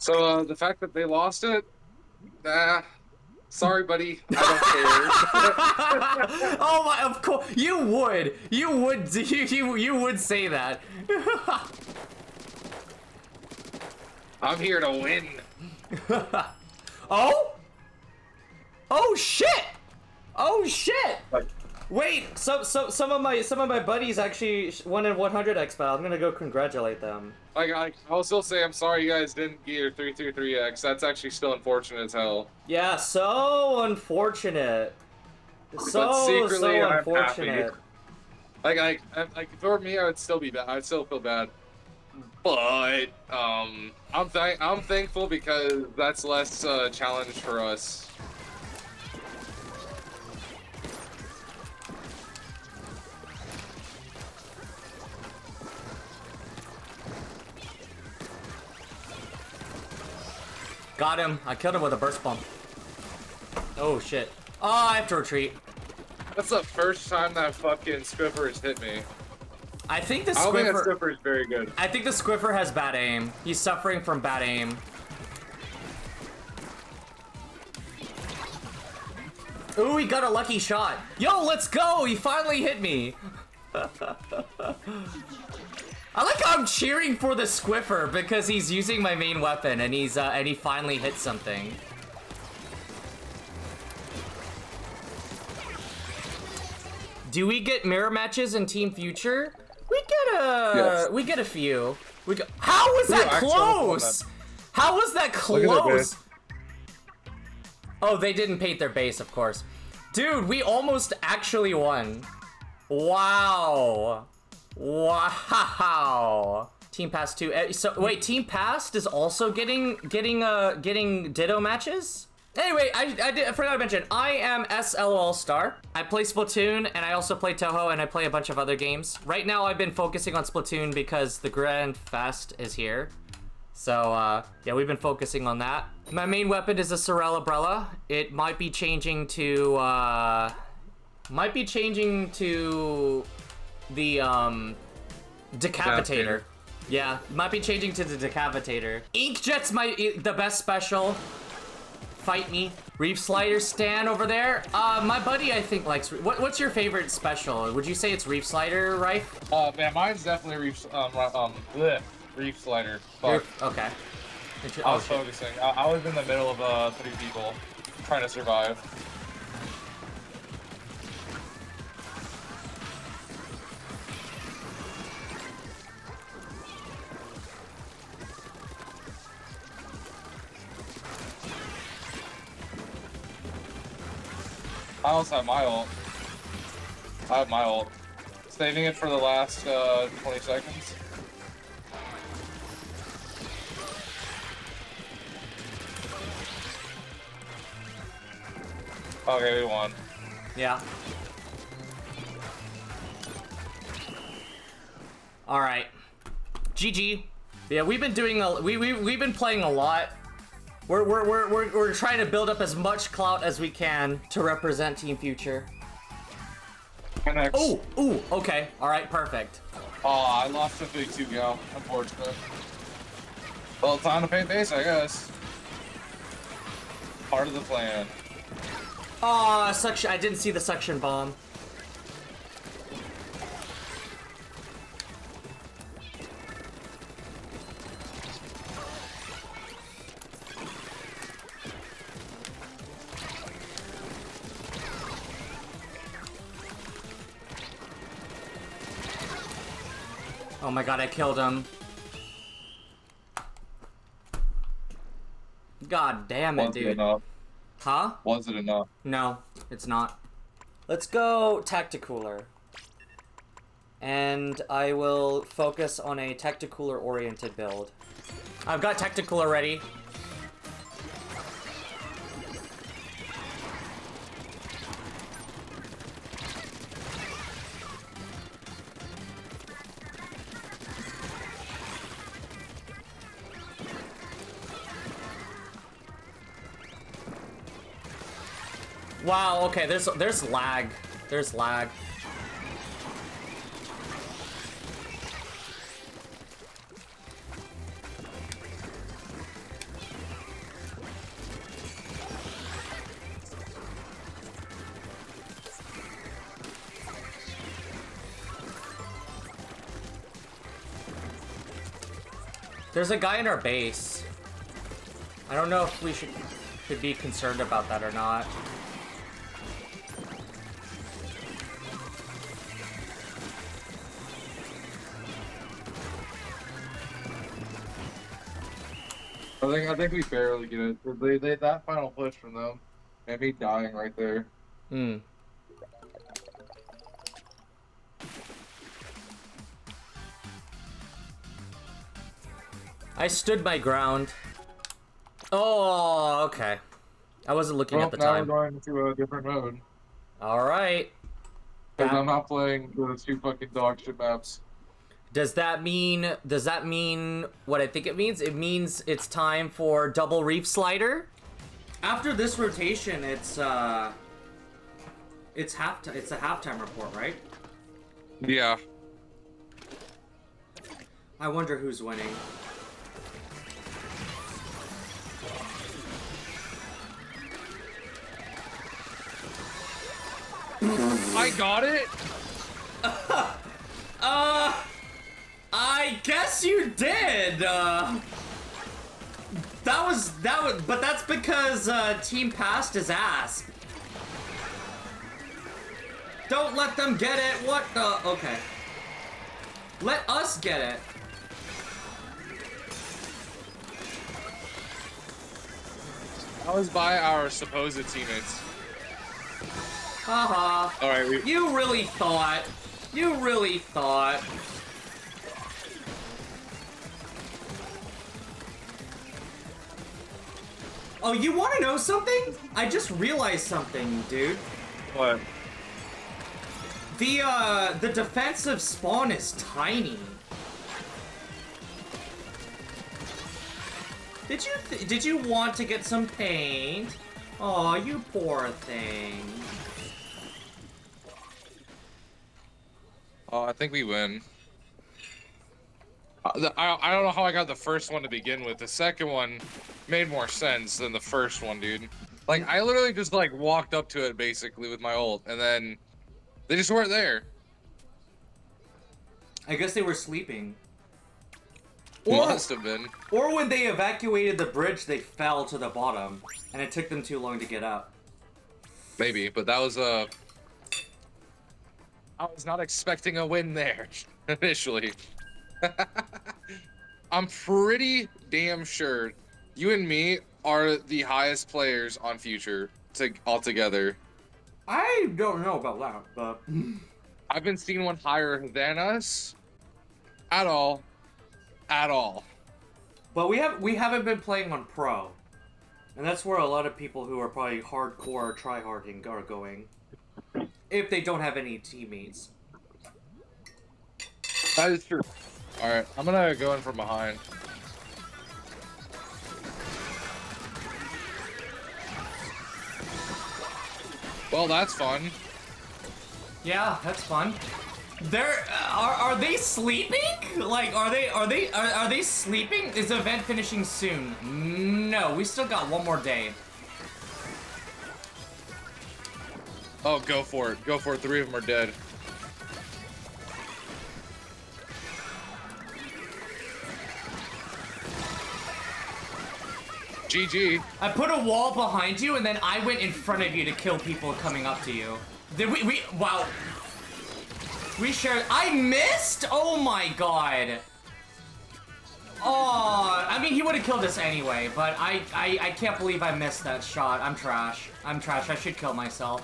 So uh, the fact that they lost it, nah. Sorry, buddy. I don't care. Oh my! Of course, you would. You would. You you, you would say that. I'm here to win. Oh. Oh shit! Oh shit! Wait. Some some some of my some of my buddies actually won in one hundred X battle. I'm gonna go congratulate them. Like, I, I'll still say I'm sorry you guys didn't get your three three three X. That's actually still unfortunate as hell. Yeah, so unfortunate. So, secretly, so I'm unfortunate. Happy. Like, I, I, like, for me, I would still be bad. I'd still feel bad. But, um, I'm, th I'm thankful because that's less uh, challenge for us. Got him. I killed him with a burst bomb. Oh shit. Oh, I have to retreat. That's the first time that fucking Squiffer has hit me. I think the Squiffer, I don't think that Squiffer is very good. I think the Squiffer has bad aim. He's suffering from bad aim. Ooh, he got a lucky shot. Yo, let's go! He finally hit me. I like how I'm cheering for the Squiffer because he's using my main weapon and he's uh, and he finally hit something. Do we get mirror matches in Team Future? We get a yes. we get a few. We go. How was that Ooh, close? How was that close? Oh, they didn't paint their base, of course. Dude, we almost actually won. Wow. Wow. Team Pass two. So wait, Team Past is also getting getting uh getting Ditto matches? Anyway, I, I, did, I forgot to mention, I am S L O L Star. I play Splatoon, and I also play Toho, and I play a bunch of other games. Right now, I've been focusing on Splatoon because the Grand Fest is here. So, uh, yeah, we've been focusing on that. My main weapon is a Sorella Brella. It might be changing to, uh... Might be changing to... The, um... Decapitator. Yeah, might be changing to the Decapitator. Inkjet's my... the best special. Fight me. Reef Slider Stan over there. Uh, my buddy, I think, likes... What, what's your favorite special? Would you say it's Reef Slider, Rife? Uh, man, mine's definitely Reef... Um, um, bleh. Reef Slider. Fuck. Okay. Inter I was okay. focusing. I, I was in the middle of, uh, three people trying to survive. I also have my ult. I have my ult. Saving it for the last uh, twenty seconds. Okay, we won. Yeah. All right. G G. Yeah, we've been doing a we we we've been playing a lot. We're, we're, we're, we're, we're trying to build up as much clout as we can to represent Team Future. Oh, ooh, okay. All right, perfect. Oh, I lost the big two gal, unfortunately. Well, time to paint base, I guess. Part of the plan. Oh, suction. I didn't see the suction bomb. Oh my god, I killed him. God damn it, dude. Huh? Was it enough? No, it's not. Let's go Tacticooler. And I will focus on a Tacticooler-oriented build. I've got Tacticooler ready. Wow, okay, there's there's lag. There's lag. There's a guy in our base. I don't know if we should should be concerned about that or not. I think, I think we barely get it. They, they, that final push from them. And me dying right there. Hmm. I stood my ground. Oh, okay. I wasn't looking well, at the now time. Now we're going to a different mode. Alright. Because I'm not playing those two fucking dog shit maps. Does that mean, does that mean what I think it means? It means it's time for double Reef Slider. After this rotation, it's, uh, it's half, it's a halftime report, right? Yeah. I wonder who's winning. I got it. Uh, uh, I guess you did. Uh, that was that was, but that's because uh, Team Past is ass. Don't let them get it. What the? Okay. Let us get it. That was by our supposed teammates. Haha. Uh-huh. All right, we... You really thought. You really thought. Oh, you want to know something? I just realized something, dude. What? The, uh, the defensive spawn is tiny. Did you, th did you want to get some paint? Aw, you poor thing. Oh, I think we win. I, I don't know how I got the first one to begin with. The second one made more sense than the first one, dude. Like, I literally just, like, walked up to it, basically, with my ult, and then they just weren't there. I guess they were sleeping. Or, must have been. Or when they evacuated the bridge, they fell to the bottom, and it took them too long to get up. Maybe, but that was, uh... I was not expecting a win there, initially. I'm pretty damn sure you and me are the highest players on Future to altogether. I don't know about that, but... I haven't seen one higher than us at all. At all. But we have we haven't been playing on pro, and that's where a lot of people who are probably hardcore tryharding are going, if they don't have any teammates. That is true. All right, I'm gonna go in from behind. Well, that's fun. Yeah, that's fun. They're uh, are are they sleeping? Like, are they are they are, are they sleeping? Is the event finishing soon? No, we still got one more day. Oh, go for it! Go for it! Three of them are dead. G G. I put a wall behind you, and then I went in front of you to kill people coming up to you. Did we? We wow. We shared. I missed? Oh my god. Oh, I mean, he would have killed us anyway, but I, I, I can't believe I missed that shot. I'm trash. I'm trash. I should kill myself.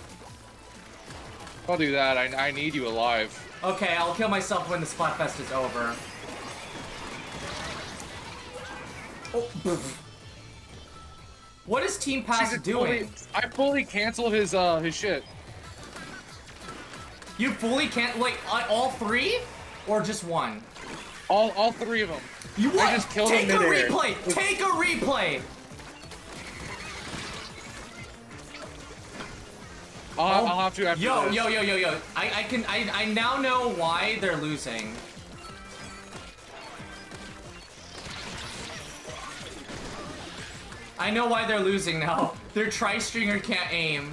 I'll do that. I, I need you alive. Okay, I'll kill myself when the Splatfest is over. Oh, what is Team Pass doing? Fully, I fully canceled his, uh, his shit. You fully can't, like, all three, or just one? All, all three of them. You what? I just killed Take them a replay. Take a replay. I'll, oh. I'll have to. After yo, this. yo, yo, yo, yo. I, I can. I, I now know why they're losing. I know why they're losing now. Their tri-stringer can't aim.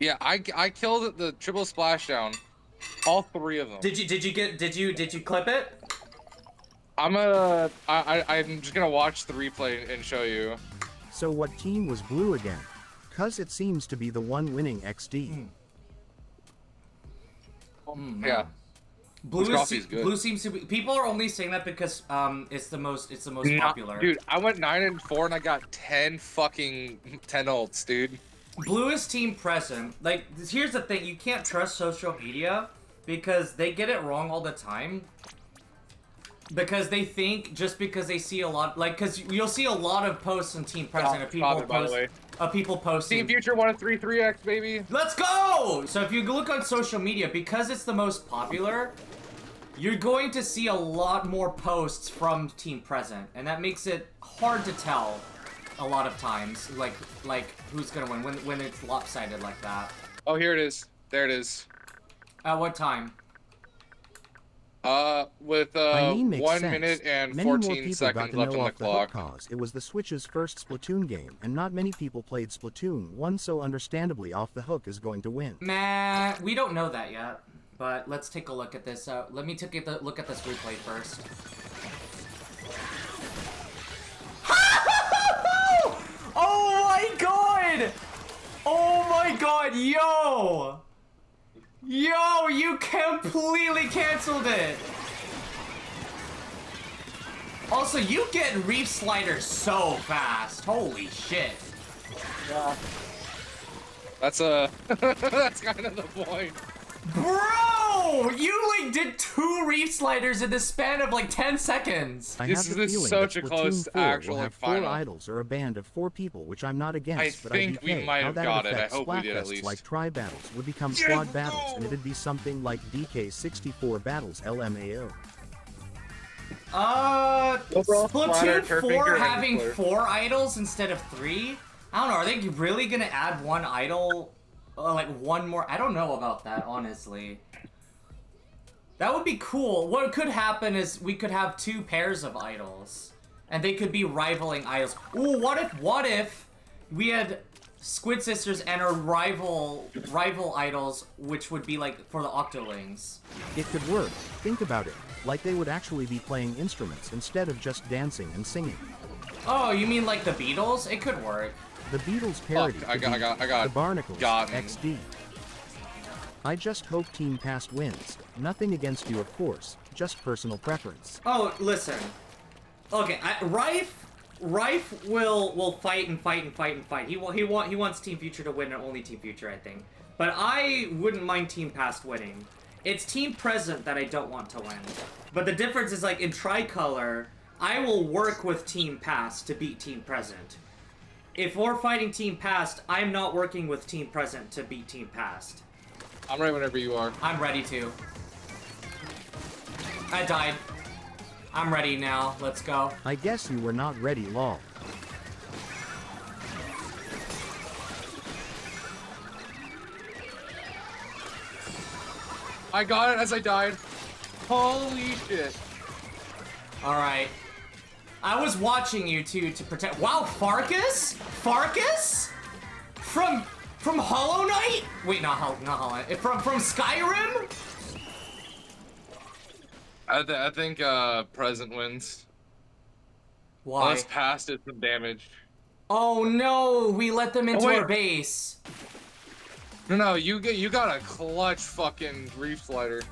Yeah, I, I killed the triple splashdown, all three of them. Did you did you get did you did you clip it? I'm gonna I, I I'm just gonna watch the replay and show you. So what team was blue again? Cause it seems to be the one winning X D. Mm. Yeah, blue is, is good. Blue seems to be. People are only saying that because um it's the most it's the most nah, popular. Dude, I went nine and four and I got ten fucking ten ults, dude. Blue is team present. Like, here's the thing, you can't trust social media because they get it wrong all the time. Because they think just because they see a lot, like, because you'll see a lot of posts on Team Present of people post, by the way. of people posting. Team Future one three three X, baby. Let's go! So if you look on social media, because it's the most popular, you're going to see a lot more posts from Team Present, and that makes it hard to tell a lot of times. Like, like who's gonna win when when it's lopsided like that? Oh, here it is. There it is. At what time? Uh, with uh one sense. minute and many fourteen seconds left on the clock. Cause it was the Switch's first Splatoon game, and not many people played Splatoon one, so understandably, Off the Hook is going to win. Nah, we don't know that yet, but let's take a look at this. Uh, let me take a look at this replay first. Oh my god! Oh my god, yo! Yo, you completely canceled it! Also, you get Reef Slider so fast. Holy shit. Yeah. That's a... That's kind of the point. Bro! You, like, did two Reef Sliders in the span of, like, ten seconds. I this is such a close actual have final. Four idols or a band of four people, which I'm not against, I but think I think we might have got it. I hope Splat we did at least. Like tri battles would become yeah, squad no! battles, and it'd be something like D K sixty-four battles L M A O. Uh, Overall, Splatoon flatter, four having flirt. four idols instead of three? I don't know. Are they really gonna add one idol? Uh, like one more. I don't know about that, honestly. That would be cool. What could happen is we could have two pairs of idols, and they could be rivaling idols. Ooh, what if? What if we had Squid Sisters and our rival rival idols, which would be like for the Octolings? It could work. Think about it. Like they would actually be playing instruments instead of just dancing and singing. Oh, you mean like the Beatles? It could work. The Beatles parody. Fuck, I got, I got, I got. The Barnacles. Gotten. X D. I just hope Team Past wins. Nothing against you, of course. Just personal preference. Oh, listen. Okay, I, Rife, Rife will will fight and fight and fight and fight. He will. He want. He wants Team Future to win, and only Team Future, I think. But I wouldn't mind Team Past winning. It's Team Present that I don't want to win. But the difference is, like in Tricolor, I will work with Team Past to beat Team Present. If we're fighting Team Past, I'm not working with Team Present to beat Team Past. I'm ready whenever you are. I'm ready to. I died. I'm ready now. Let's go. I guess you were not ready long. I got it as I died. Holy shit. All right. I was watching you two to protect. Wow, Farkas? Farkas? From from Hollow Knight? Wait, not Hollow, not Hollow Knight. From from Skyrim? I, th I think uh, Present wins. Why? Us Past did some damage. Oh no, we let them into oh, our base. No, no, you get you got a clutch fucking Reef Slider.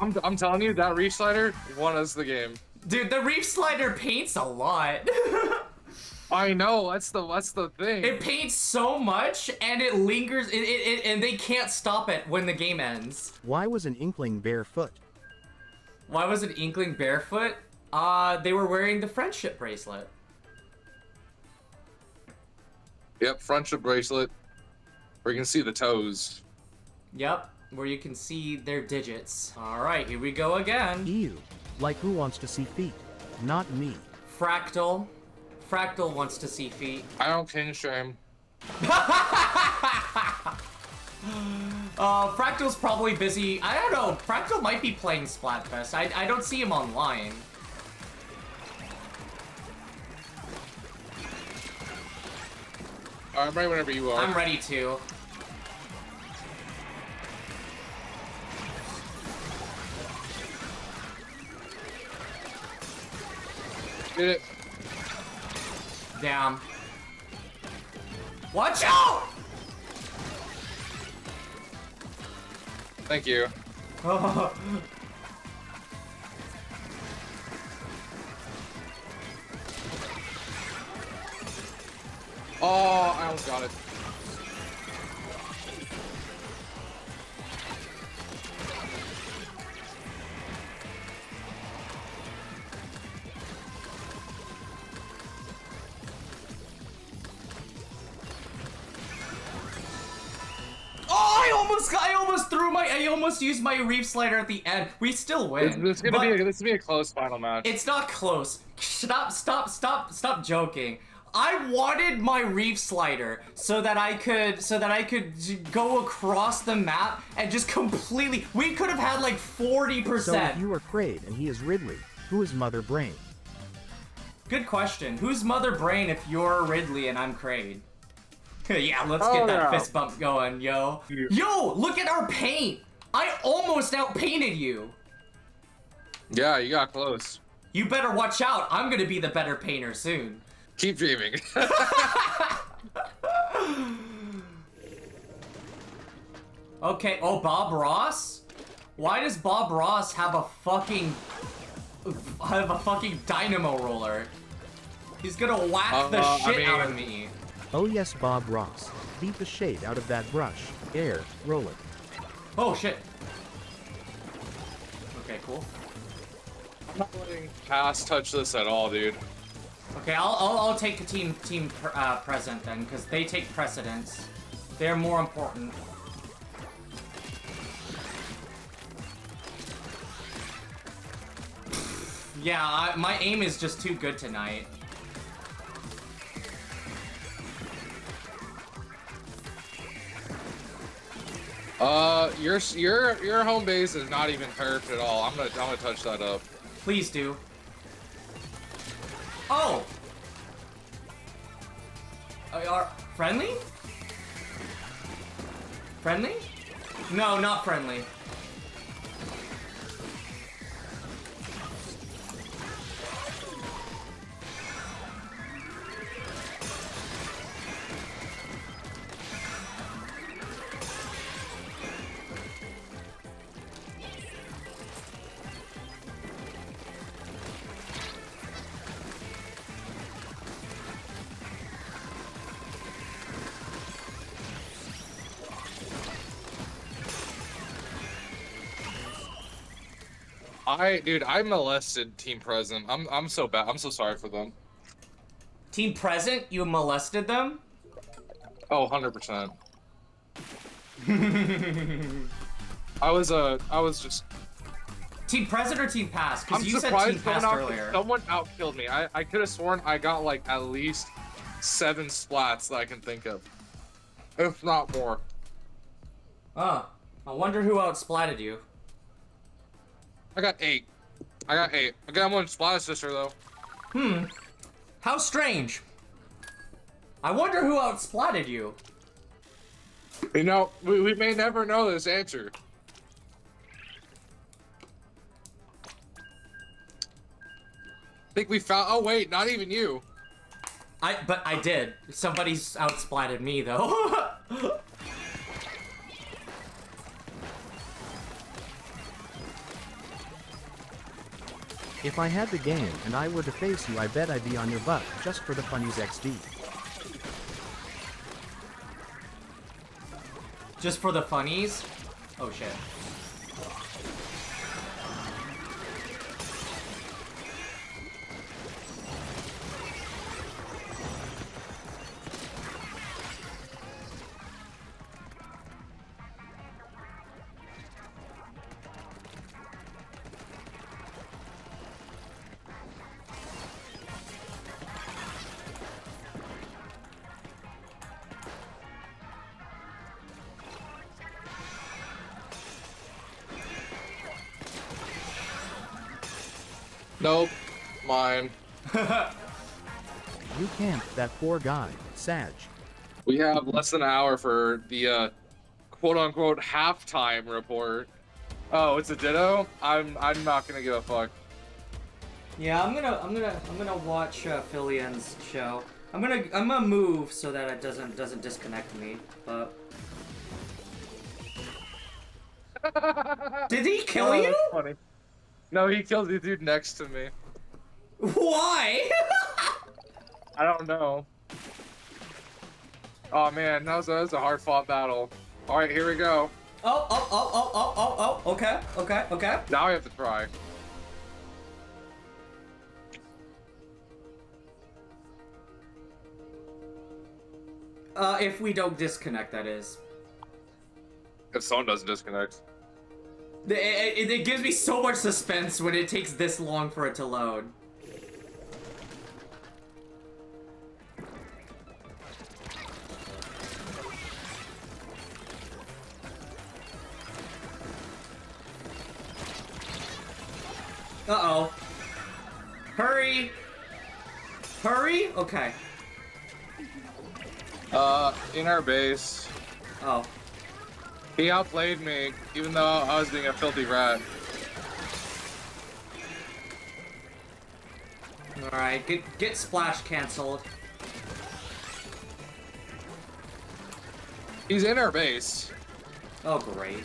I'm, I'm telling you, that Reef Slider won us the game. Dude, the Reef Slider paints a lot. I know, that's the that's the thing. It paints so much, and it lingers, it, it, it, and they can't stop it when the game ends. Why was an Inkling barefoot? Why was an Inkling barefoot? Uh, they were wearing the friendship bracelet. Yep, friendship bracelet. Where you can see the toes. Yep. Where you can see their digits. All right, here we go again. Ew, like who wants to see feet? Not me. Fractal. Fractal wants to see feet. I don't king shame. uh, Fractal's probably busy. I don't know, Fractal might be playing Splatfest. I, I don't see him online. All right, I'm ready whenever you are. I'm ready to. It. Damn. Watch out! Thank you. Oh. Oh, I almost got it. almost, I almost threw my, I almost used my Reef Slider at the end. We still win. This, this is gonna be, a, this is gonna be a close final match. It's not close. Stop, stop, stop, stop joking. I wanted my Reef Slider so that I could, so that I could go across the map and just completely. We could have had like forty percent. So you are Kraid and he is Ridley. Who is Mother Brain? Good question. Who's Mother Brain if you're Ridley and I'm Kraid? Yeah, let's oh, get that no. fist bump going, yo. Yo, look at our paint. I almost outpainted you. Yeah, you got close. You better watch out. I'm going to be the better painter soon. Keep dreaming. Okay, oh, Bob Ross? Why does Bob Ross have a fucking... have a fucking dynamo roller? He's going to whack uh, the uh, shit I mean... out of me. Oh yes, Bob Ross. Beat the shade out of that brush. Air, roller. Oh shit. Okay, cool. I'm not letting pass touch this at all, dude. Okay, I'll I'll, I'll take a team team uh, present then, because they take precedence. They're more important. Yeah, I, my aim is just too good tonight. Uh, your your your home base is not even curved at all. I'm gonna I'm gonna touch that up. Please do. Oh, are friendly? Friendly? No, not friendly. I, dude, I molested Team Present. I'm, I'm so bad. I'm so sorry for them. Team Present? You molested them? Oh, one hundred percent. I was, uh, I was just... Team Present or Team Past? Because you said Team Past earlier. Someone out-killed me. I, I could have sworn I got, like, at least seven splats that I can think of. If not more. Oh, I wonder who out-splatted you. I got eight. I got eight. I got one Splat Sister, though. Hmm. How strange. I wonder who outsplatted you. You know, we, we may never know this answer. I think we found... Oh, wait. Not even you. I. But I did. Somebody's outsplatted me, though. If I had the game and I were to face you, I bet I'd be on your butt just for the funnies X D. Just for the funnies? Oh shit. Nope, mine. You camped that poor guy, Sag. We have less than an hour for the uh, quote-unquote halftime report. Oh, it's a ditto. I'm I'm not gonna give a fuck. Yeah, I'm gonna I'm gonna I'm gonna watch uh, Philian's show. I'm gonna I'm gonna move so that it doesn't doesn't disconnect me. But did he kill oh, you? That's funny. No, he killed the dude next to me. Why? I don't know. Oh man, that was, that was a hard fought battle. All right, here we go. Oh, oh, oh, oh, oh, oh, oh, okay, okay, okay. Now we have to try. Uh, if we don't disconnect, that is. If someone doesn't disconnect. It, it, it gives me so much suspense when it takes this long for it to load. Uh-oh. Hurry! Hurry? Okay. Uh, in our base. Oh. He outplayed me, even though I was being a filthy rat. Alright, get, get splash cancelled. He's in our base. Oh, great.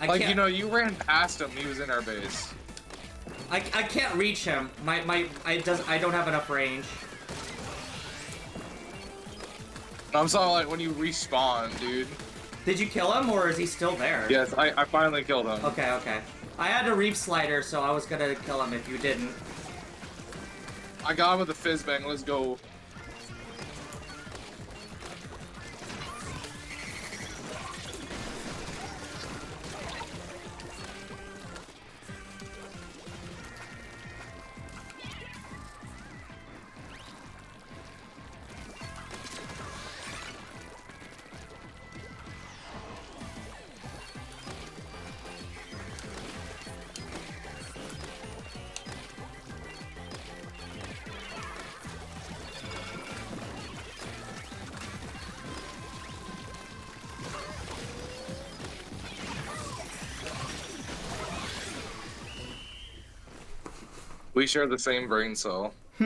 I like, can't... you know, you ran past him, he was in our base. I, I can't reach him. My, my, I, does, I don't have enough range. I'm sorry, like, when you respawn, dude. Did you kill him, or is he still there? Yes, I, I finally killed him. Okay, okay. I had a Reef Slider, so I was gonna kill him if you didn't. I got him with a fizz bang, let's go. We share the same brain cell. Oh,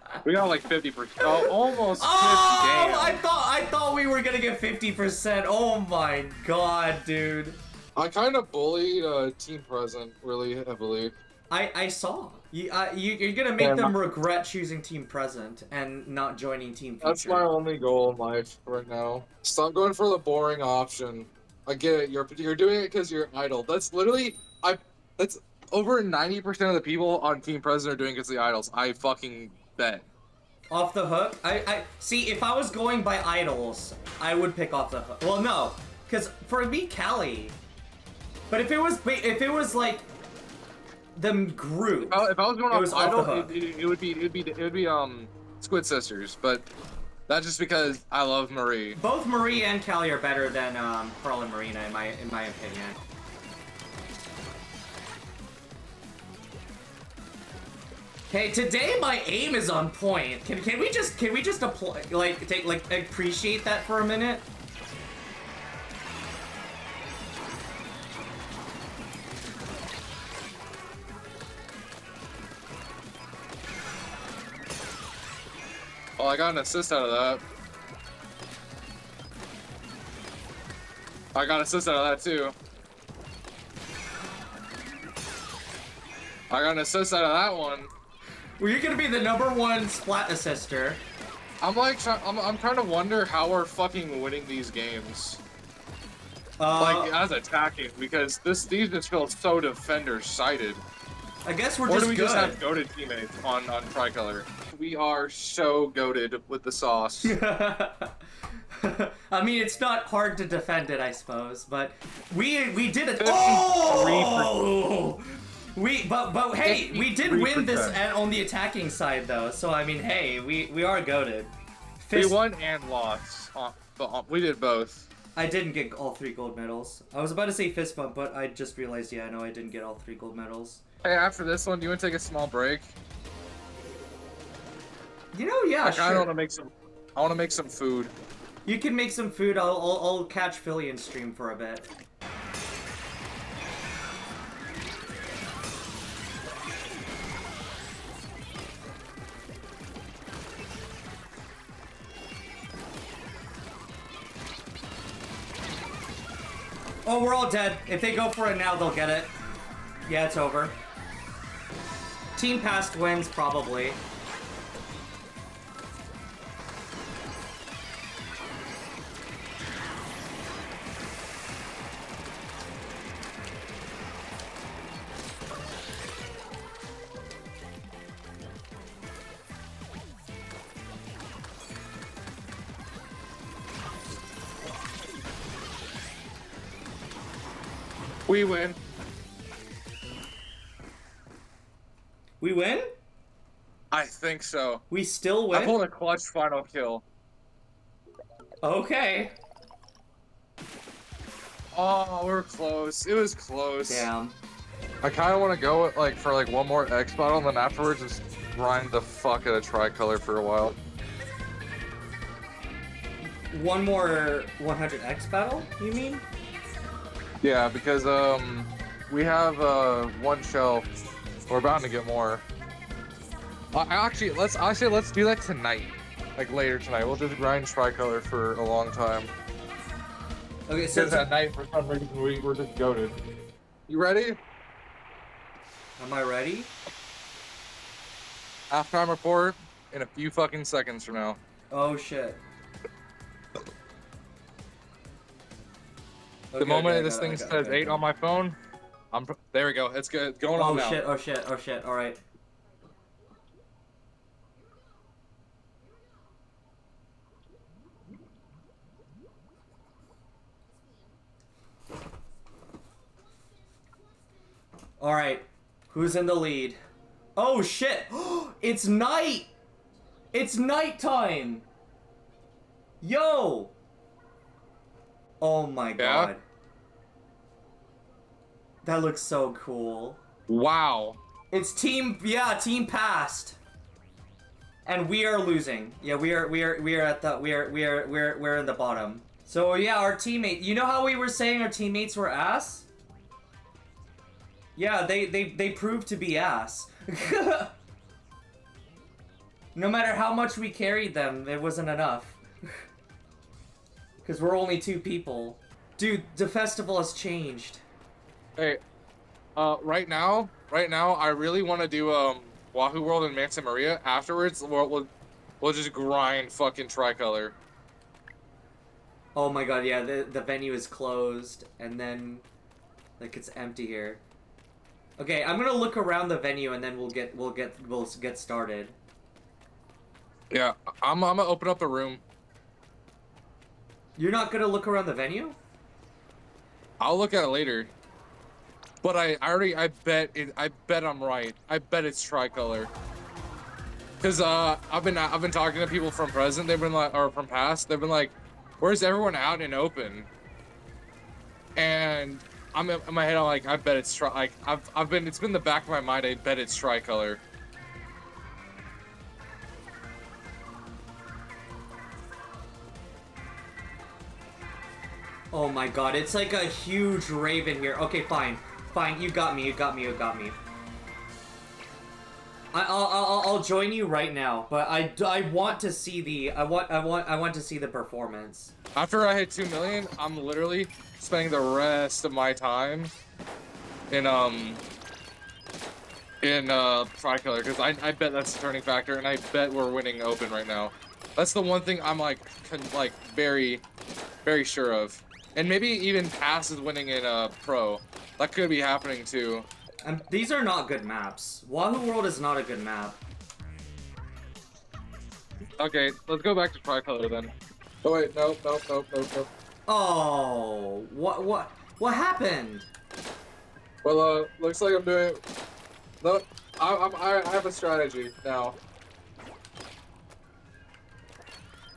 dude. We got like fifty percent. Oh, almost fifty. Oh, damn. I thought I thought we were gonna get fifty percent. Oh my god, dude. I kind of bullied uh, Team Present really heavily. I I saw you. Uh, you you're gonna make yeah, them regret choosing Team Present and not joining Team Future. That's my only goal in life right now. Stop going for the boring option. I get it. You're you're doing it because you're idle. That's literally I. That's over ninety percent of the people on Team President are doing because the idols. I fucking bet. Off the Hook. I I see. If I was going by idols, I would pick Off the Hook. Well, no, because for me, Callie. But if it was if it was like the group. If I, if I was going off idol, it, it would be it would be it would be um Squid Sisters, but. That's just because I love Marie. Both Marie and Callie are better than um, Pearl and Marina, in my in my opinion. Hey, today my aim is on point. Can can we just can we just apply like take like appreciate that for a minute? Oh, I got an assist out of that. I got an assist out of that, too. I got an assist out of that one. Well, you're gonna be the number one splat assister. I'm like, I'm, I'm trying to wonder how we're fucking winning these games. Uh, like, as attacking, because this these just feel so defender-sided. I guess we're or just good. Or do we good. just have goated teammates on, on Tricolor? We are so goated with the sauce. I mean, it's not hard to defend it, I suppose, but we we did it. Oh! We but but hey, we did win this and on the attacking side though. So I mean, hey, we we are goated. Fist we won and lost. Uh, we did both. I didn't get all three gold medals. I was about to say fist bump, but I just realized, yeah, I know I didn't get all three gold medals. Hey, after this one, do you want to take a small break? You know, yeah, like, sure. I want to make some. I want to make some food. You can make some food. I'll I'll, I'll catch Philly and stream for a bit. Oh, we're all dead. If they go for it now, they'll get it. Yeah, it's over. Team Past wins, probably. We win. We win? I think so. We still win? I pulled a clutch final kill. Okay. Oh, we're close. It was close. Damn. I kind of want to go with, like for like one more X bottle, and then afterwards just grind the fuck out of Tricolor for a while. One more one hundred X battle, you mean? Yeah, because um, we have uh, one shell. We're bound to get more. Uh, actually, let's I say let's do that tonight, like later tonight. We'll just grind Tricolor for a long time. Okay, so that night for some reason we were just goated. You ready? Am I ready? Halftime report in a few fucking seconds from now. Oh shit. The okay, moment okay, this thing says okay, okay, eight okay. on my phone, I'm there. We go. It's good. It's going on now. Oh shit! Oh shit! Oh shit! All right. All right. Who's in the lead? Oh shit! It's night. It's nighttime. Yo. Oh my yeah. god. That looks so cool. Wow. It's team yeah, team passed. And we are losing. Yeah, we are we are we are at the we are we are we're we're in the bottom. So yeah, our teammate, you know how we were saying our teammates were ass? Yeah, they they they proved to be ass. No matter how much we carried them, it wasn't enough. Because we're only two people. Dude, the festival has changed. Hey, uh, right now, right now, I really want to do um, Wahoo World and Mansa Maria. Afterwards, we'll, we'll, we'll just grind fucking Tricolor. Oh my god, yeah, the, the venue is closed, and then, like, it's empty here. Okay, I'm gonna look around the venue, and then we'll get, we'll get, we'll get started. Yeah, I'm, I'm gonna open up a room. You're not gonna look around the venue? I'll look at it later. But I, I already, I bet, it, I bet I'm right. I bet it's Tricolor. Cause uh, I've been, I've been talking to people from present. They've been like, or from past. They've been like, where's everyone out and open? And I'm in my head. I'm like, I bet it's tri. Like I've, I've been. It's been the back of my mind. I bet it's Tricolor. Oh my god, it's like a huge raven here. Okay, fine. Fine, you got me, you got me, you got me. I, I'll, I'll, I'll join you right now, but I, I want to see the, I want, I want, I want to see the performance. After I hit two million, I'm literally spending the rest of my time in, um, in, uh, Tricolor, because I, I bet that's the turning factor, and I bet we're winning open right now. That's the one thing I'm, like, con like, very, very sure of. And maybe even pass is winning in uh, pro. That could be happening too. Um, these are not good maps. Wahoo World is not a good map. Okay, let's go back to Tricolor then. Oh wait, nope, nope, nope, nope, nope. Oh, what, what, what happened? Well, uh, looks like I'm doing. No, I, I'm, I, I have a strategy now.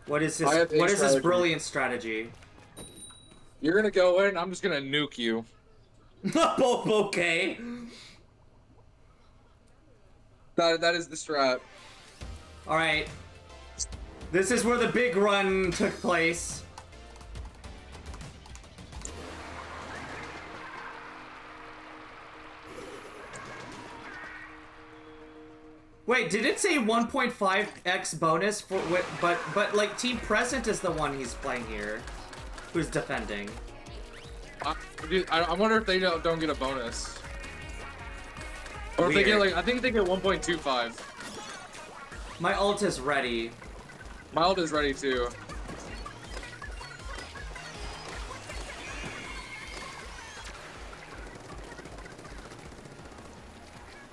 What is this? What strategy. is this brilliant strategy? You're gonna go in, I'm just gonna nuke you. Okay. That, that is the strat. Alright. This is where the big run took place. Wait, did it say one point five X bonus for what? But, but like Team Present is the one he's playing here. Who's defending? I, I wonder if they don't, don't get a bonus. Or Weird. if they get like, I think they get one point two five. My ult is ready. My ult is ready too.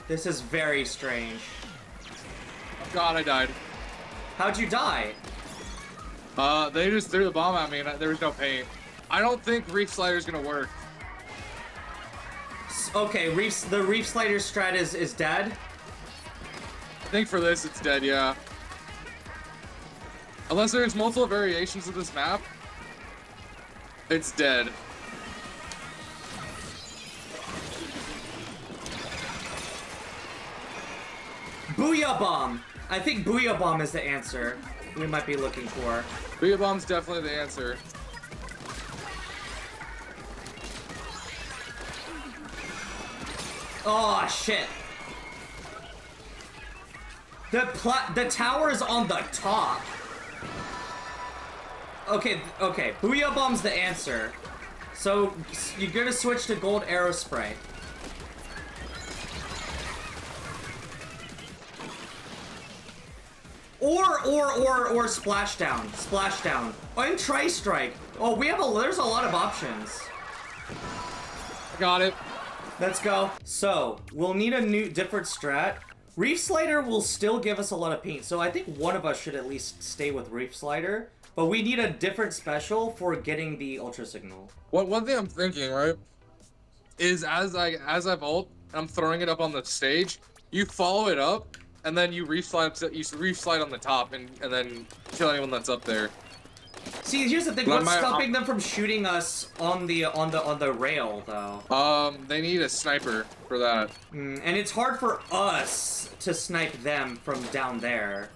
This is very strange. Oh god, I died. How'd you die? Uh, they just threw the bomb at me and I, there was no paint. I don't think Reef Slider's gonna work. okay, Reef, the Reef Slider strat is, is dead. I think for this it's dead, yeah. Unless there's multiple variations of this map, it's dead. Booyah Bomb! I think Booyah Bomb is the answer we might be looking for. Booyah Bomb's definitely the answer. Oh shit! The pla- the tower is on the top. Okay, okay. Booyah Bomb's the answer. So you're gonna switch to Gold Arrow Spray. Or, or, or, or Splashdown. Splashdown. Oh, and Tri-Strike. Oh, we have a- there's a lot of options. Got it. Let's go. So, we'll need a new, different strat. Reef Slider will still give us a lot of paint, so I think one of us should at least stay with Reef Slider. But we need a different special for getting the Ultra Signal. Well, one thing I'm thinking, right, is as I, as I vault, and I'm throwing it up on the stage, you follow it up, and then you reef slide, you reef slide on the top, and, and then kill anyone that's up there. See, here's the thing. What's my, stopping I'm... them from shooting us on the on the on the rail, though? Um, they need a sniper for that. Mm, and it's hard for us to snipe them from down there.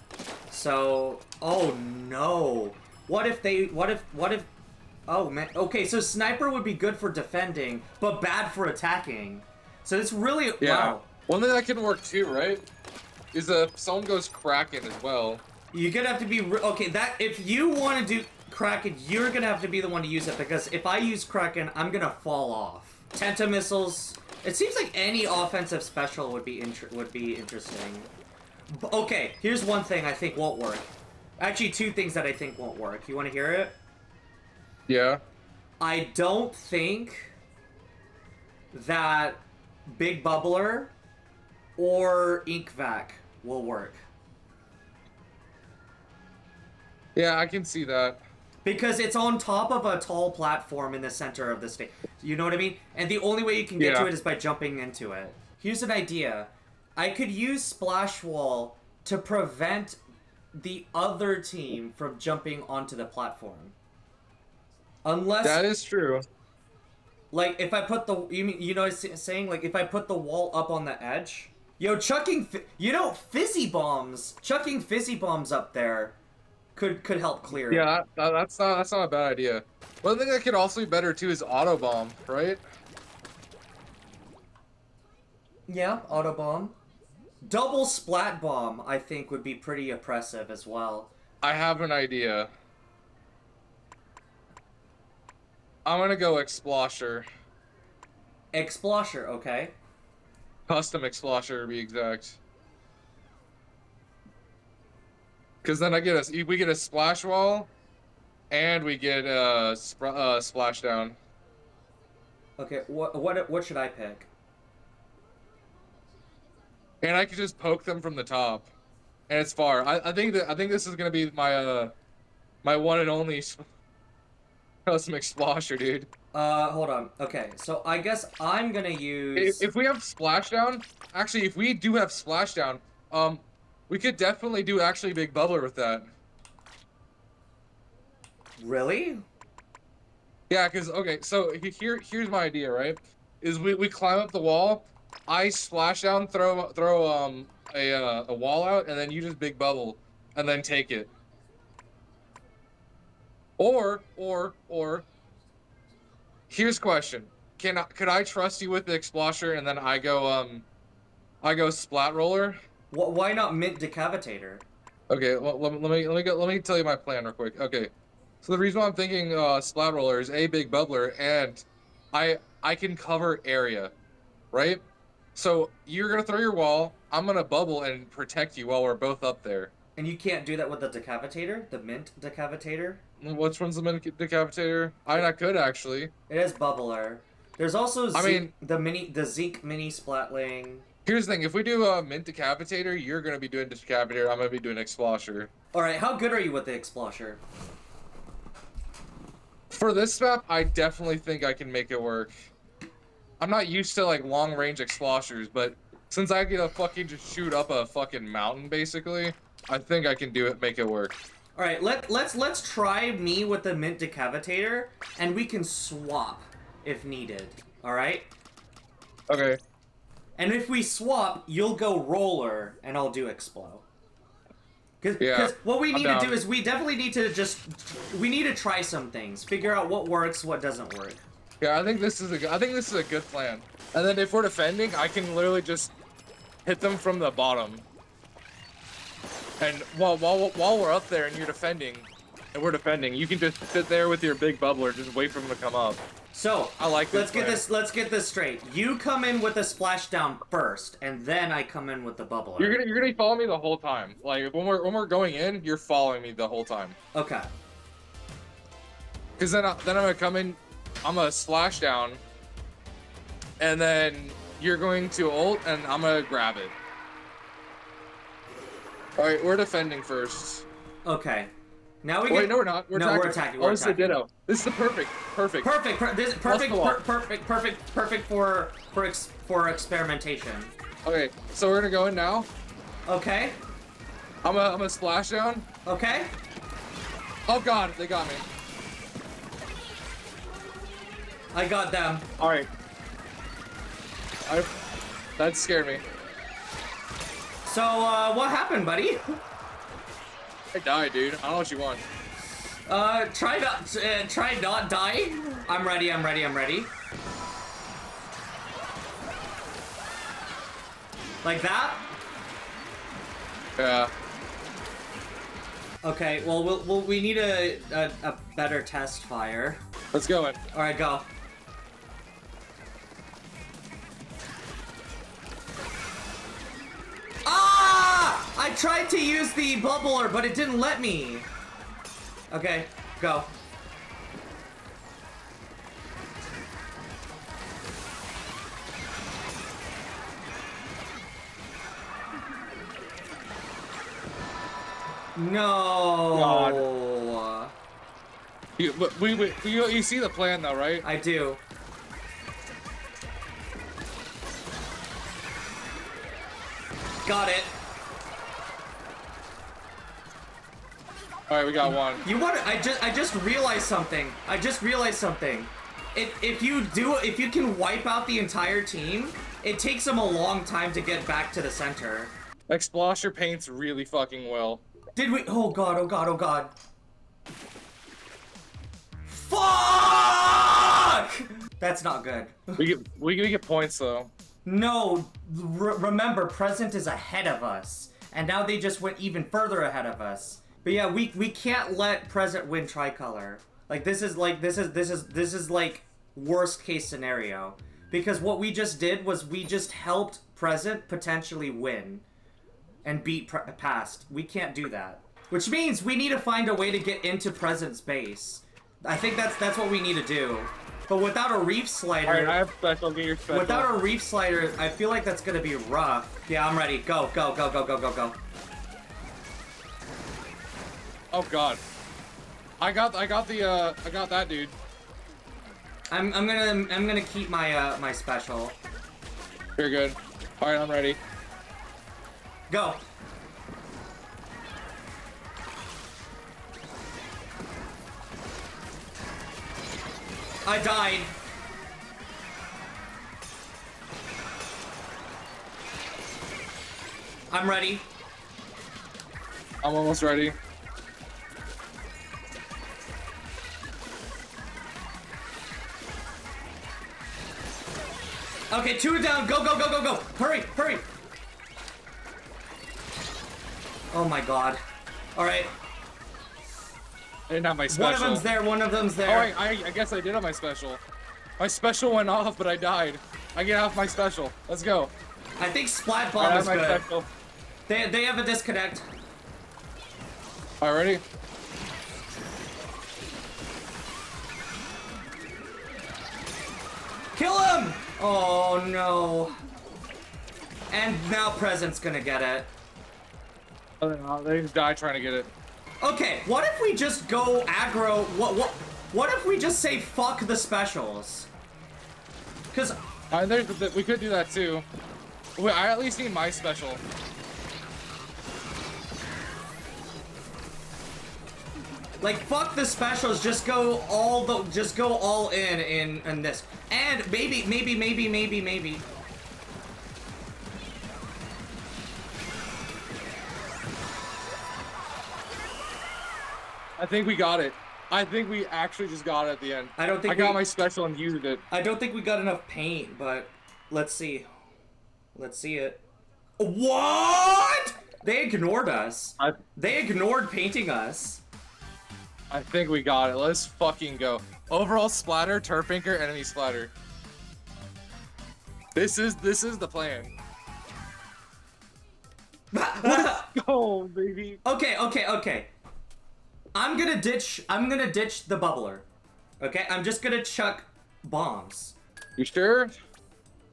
So, oh no. What if they? What if? What if? Oh man. Okay, so sniper would be good for defending, but bad for attacking. So it's really yeah. Wow. One thing that can work too, right? Is uh, someone goes Kraken as well. You're gonna have to be, okay, that, if you wanna do Kraken, you're gonna have to be the one to use it, because if I use Kraken, I'm gonna fall off. Tentamissiles, it seems like any offensive special would be, inter would be interesting. B okay, here's one thing I think won't work. Actually, two things that I think won't work. You wanna hear it? Yeah. I don't think that Big Bubbler or Ink Vac will work. Yeah, I can see that. Because it's on top of a tall platform in the center of the stage. You know what I mean? And the only way you can get yeah. to it is by jumping into it. Here's an idea. I could use Splash Wall to prevent the other team from jumping onto the platform. Unless... That is true. Like, if I put the... You, mean, you know what I'm saying? Like, if I put the wall up on the edge... Yo, chucking... You know, fizzy bombs. Chucking fizzy bombs up there could could help clear. Yeah, that, that's not that's not a bad idea. One thing that could also be better too is auto bomb, right? Yeah, auto bomb. Double splat bomb, I think, would be pretty oppressive as well. I have an idea. I'm gonna go X-Blosher. X-Blosher, okay. Custom X-Blosher to be exact. Because then I get a, we get a splash wall, and we get a sp uh, splashdown. Okay, what what what should I pick? And I could just poke them from the top, and it's far. I, I think that I think this is gonna be my uh, my one and only custom X-Blosher, dude. Uh, hold on. Okay, so I guess I'm gonna use. If, if we have splashdown, actually, if we do have splashdown, um. we could definitely do actually Big Bubbler with that. Really? Yeah, because, okay, so here, here's my idea, right? Is we, we climb up the wall, I splash down, throw throw um a, uh, a wall out, and then you just Big Bubble, and then take it. Or, or, or, here's question. Can I, could I trust you with the Explosher, and then I go, um, I go Splat Roller? Why not mint Decapitator? Okay, well, let, let me let me go, let me tell you my plan real quick. Okay, so the reason why I'm thinking uh, Splat Roller is a Big Bubbler, and I I can cover area, right? So you're gonna throw your wall, I'm gonna bubble and protect you while we're both up there. And you can't do that with the Decapitator, the mint Decapitator. Which one's the mint Decapitator? I mean, I could actually. It is Bubbler. There's also I mean the mini the Zeke mini Splatling. Here's the thing, if we do a uh, mint Decapitator, you're gonna be doing Decapitator, I'm gonna be doing X-Blosher. Alright, how good are you with the X-Blosher? For this map, I definitely think I can make it work. I'm not used to like long range explosions, but since I get to fucking just shoot up a fucking mountain basically, I think I can do it, make it work. All right, let let's let's try me with the mint decapitator, and we can swap if needed. All right. Okay. And if we swap, you'll go roller, and I'll do X-Blow. Because yeah, what we need to do is we definitely need to just we need to try some things, figure out what works, what doesn't work. Yeah, I think this is a I think this is a good plan. And then if we're defending, I can literally just hit them from the bottom. And while while while we're up there and you're defending, and we're defending, you can just sit there with your big bubbler, just wait for them to come up. So I like this. Let's get this. Let's get this straight. You come in with a splashdown first, and then I come in with the bubbler. You're gonna you're gonna follow me the whole time. Like when we're when we're going in, you're following me the whole time. Okay. Because then I, then I'm gonna come in, I'm gonna splashdown, and then you're going to ult, and I'm gonna grab it. All right, we're defending first. Okay. Now we Wait, get... no, we're not. We're no, attacking. We're attacking. We're oh, attacking. Ditto. This is the perfect, perfect, perfect, per this perfect, per perfect, perfect, perfect for for ex for experimentation. Okay, so we're gonna go in now. Okay. I'm a I'm a splash down. Okay. Oh God, they got me. I got them. All right. I. That scared me. So, uh, what happened, buddy? I died, dude. I don't know what you want. Uh, try not, uh, try not die. I'm ready, I'm ready, I'm ready. Like that? Yeah. Okay, well, we'll, we'll we need a, a, a better test fire. Let's go in. All right, go. Ah! I tried to use the bubbler, but it didn't let me. Okay, go. No. God. You, we, we, you, you see the plan though, right? I do. Got it. All right, we got one. You want? I just, I just realized something. I just realized something. If, if you do, if you can wipe out the entire team, it takes them a long time to get back to the center. X-Blosher paints really fucking well. Did we? Oh god! Oh god! Oh god! Fuck! That's not good. We get, we, we get points though. No, re remember, present is ahead of us, and now they just went even further ahead of us. But yeah, we we can't let present win tricolor. Like this is like this is this is this is like worst case scenario, because what we just did was we just helped present potentially win, and beat pre past. We can't do that, which means we need to find a way to get into present's base. I think that's that's what we need to do. But without a reef slider, right, I have special, get your special. Without a reef slider, I feel like that's gonna be rough. Yeah, I'm ready. Go, go, go, go, go, go, go. Oh god, I got, I got the, uh, I got that dude. I'm, I'm gonna, I'm gonna keep my, uh, my special. You're good. All right, I'm ready. Go. I died. I'm ready. I'm almost ready. Okay, two down. Go, go, go, go, go. Hurry, hurry. Oh my god. All right. I didn't have my special. One of them's there, one of them's there. Alright, I, I guess I did have my special. My special went off, but I died. I get off my special. Let's go. I think Splat Bomb right, is good. Special. They, they have a disconnect. Alright, ready? Kill him! Oh no. And now Present's gonna get it. Oh, no, they just die trying to get it. Okay, what if we just go aggro? What what? What if we just say fuck the specials? Because Uh, there, th we could do that too. Wait, I at least need my special. Like fuck the specials, just go all the, just go all in in in this. And maybe, maybe, maybe, maybe, maybe. I think we got it. I think we actually just got it at the end. I don't think I got we, my special and used it. I don't think we got enough paint, but let's see. Let's see it. What? They ignored us. I, they ignored painting us. I think we got it. Let's fucking go. Overall splatter, turf anchor, enemy splatter. This is this is the plan. Let's go, baby. Okay, okay, okay. I'm gonna ditch, I'm gonna ditch the bubbler. Okay, I'm just gonna chuck bombs. You sure?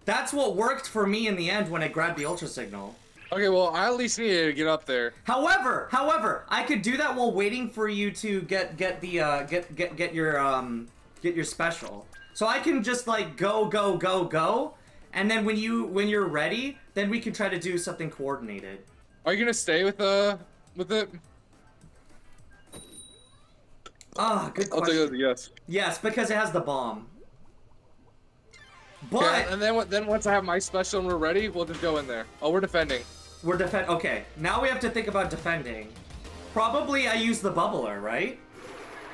That's what worked for me in the end when I grabbed the ultra signal. Okay, well, I at least needed to get up there. However, however, I could do that while waiting for you to get, get the, uh, get, get, get your, um, get your special. So I can just like go, go, go, go. And then when you, when you're ready, then we can try to do something coordinated. Are you gonna stay with, uh, with it? Ah, oh, good question. I'll take a yes. Yes, because it has the bomb. But okay, and then then once I have my special and we're ready, we'll just go in there. Oh, we're defending. We're defend. Okay, now we have to think about defending. Probably I use the bubbler, right?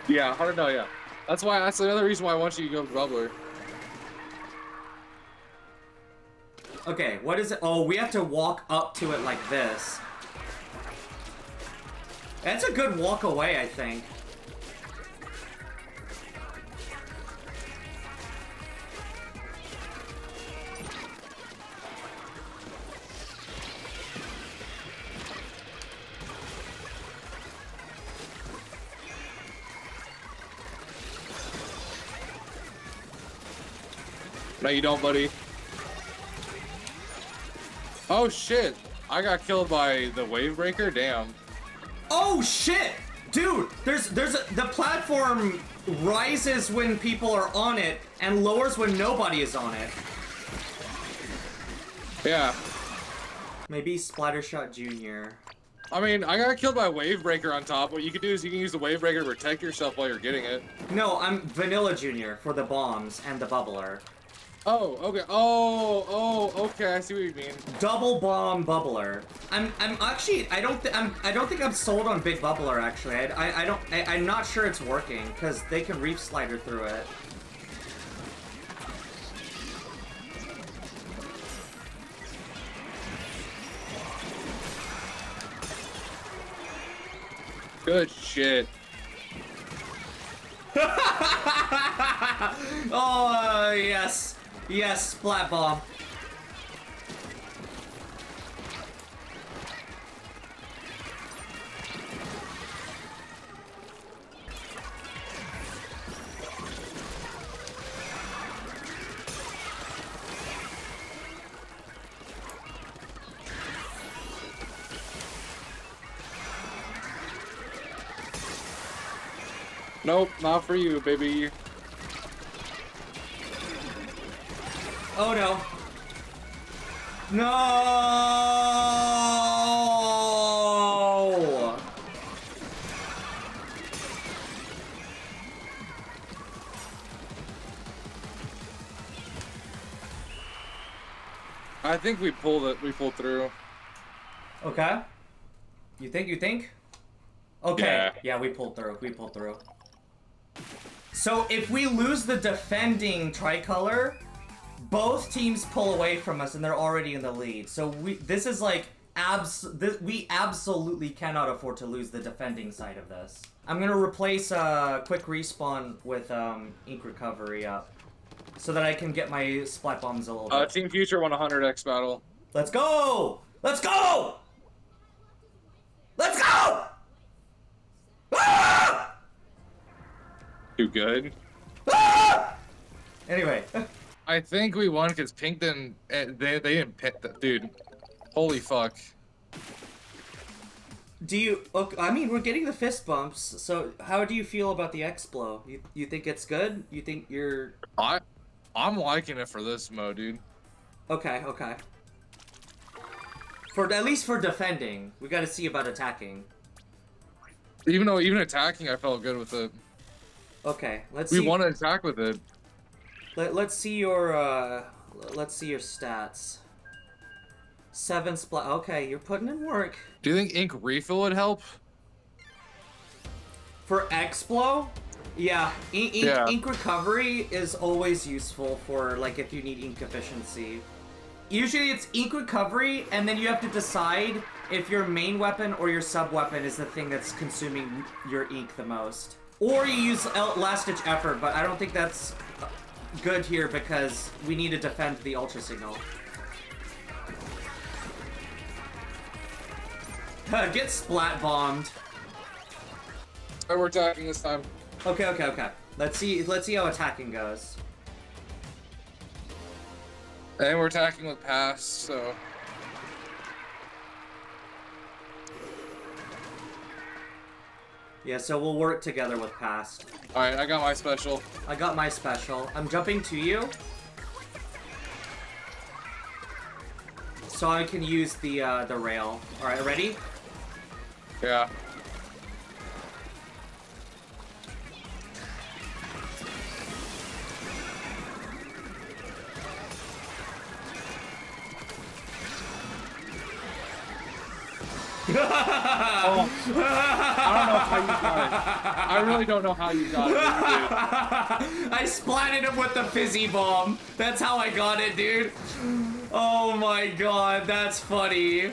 Yeah, I don't know. Yeah, that's why. That's another reason why I want you to go bubbler. Okay, what is it? Oh, we have to walk up to it like this. That's a good walk away, I think. No, you don't, buddy. Oh, shit. I got killed by the wave breaker. Damn. Oh, shit. Dude, there's there's a, the platform rises when people are on it and lowers when nobody is on it. Yeah. Maybe Splattershot Junior I mean, I got killed by wave breaker on top. What you can do is you can use the wave breaker to protect yourself while you're getting it. No, I'm Vanilla Junior for the bombs and the bubbler. Oh, okay. Oh, oh, okay. I see what you mean. Double bomb bubbler. I'm, I'm actually, I don't, th I'm, I don't think I'm sold on big bubbler. Actually, I, I, I don't, I, I'm not sure it's working because they can reef slider through it. Good shit. Oh uh, yes. Yes, Splat Bomb. Nope, not for you, baby. Oh no. No! I think we pulled it. We pulled through. Okay. You think? You think? Okay. Yeah, yeah we pulled through. We pulled through. So if we lose the defending tricolor, both teams pull away from us, and they're already in the lead. So we, this is like, abs. This, we absolutely cannot afford to lose the defending side of this. I'm gonna replace uh, quick respawn with um, ink recovery up, so that I can get my splat bombs a little bit. Uh, Team Future won a one hundred X battle. Let's go! Let's go! Let's go! Ah! Too good. Ah! Anyway. I think we won because Pink didn't. They, they didn't pick that dude. Holy fuck. Do you? Okay, I mean, we're getting the fist bumps. So how do you feel about the X-Blow? You you think it's good? You think you're? I I'm liking it for this mode, dude. Okay, okay. For at least for defending, we got to see about attacking. Even though even attacking, I felt good with it. Okay, let's. We see. want to attack with it. Let, let's see your uh, let's see your stats. Seven splat. Okay, you're putting in work. Do you think ink refill would help? For X-Blow? Yeah, ink, ink, yeah. Ink recovery is always useful for, like, if you need ink efficiency. Usually it's ink recovery, and then you have to decide if your main weapon or your sub-weapon is the thing that's consuming your ink the most. Or you use last-ditch effort, but I don't think that's good here because we need to defend the Ultra Signal. Get Splat Bombed. We're attacking this time. Okay, okay, okay. Let's see. Let's see how attacking goes. And we're attacking with pass, so. Yeah, so we'll work together with pass. All right, I got my special. I got my special. I'm jumping to you, so I can use the uh, the rail. All right, ready? Yeah. Oh. I don't know how you got it. I really don't know how you got it, dude. I splatted him with the fizzy bomb. That's how I got it, dude. Oh my god, that's funny.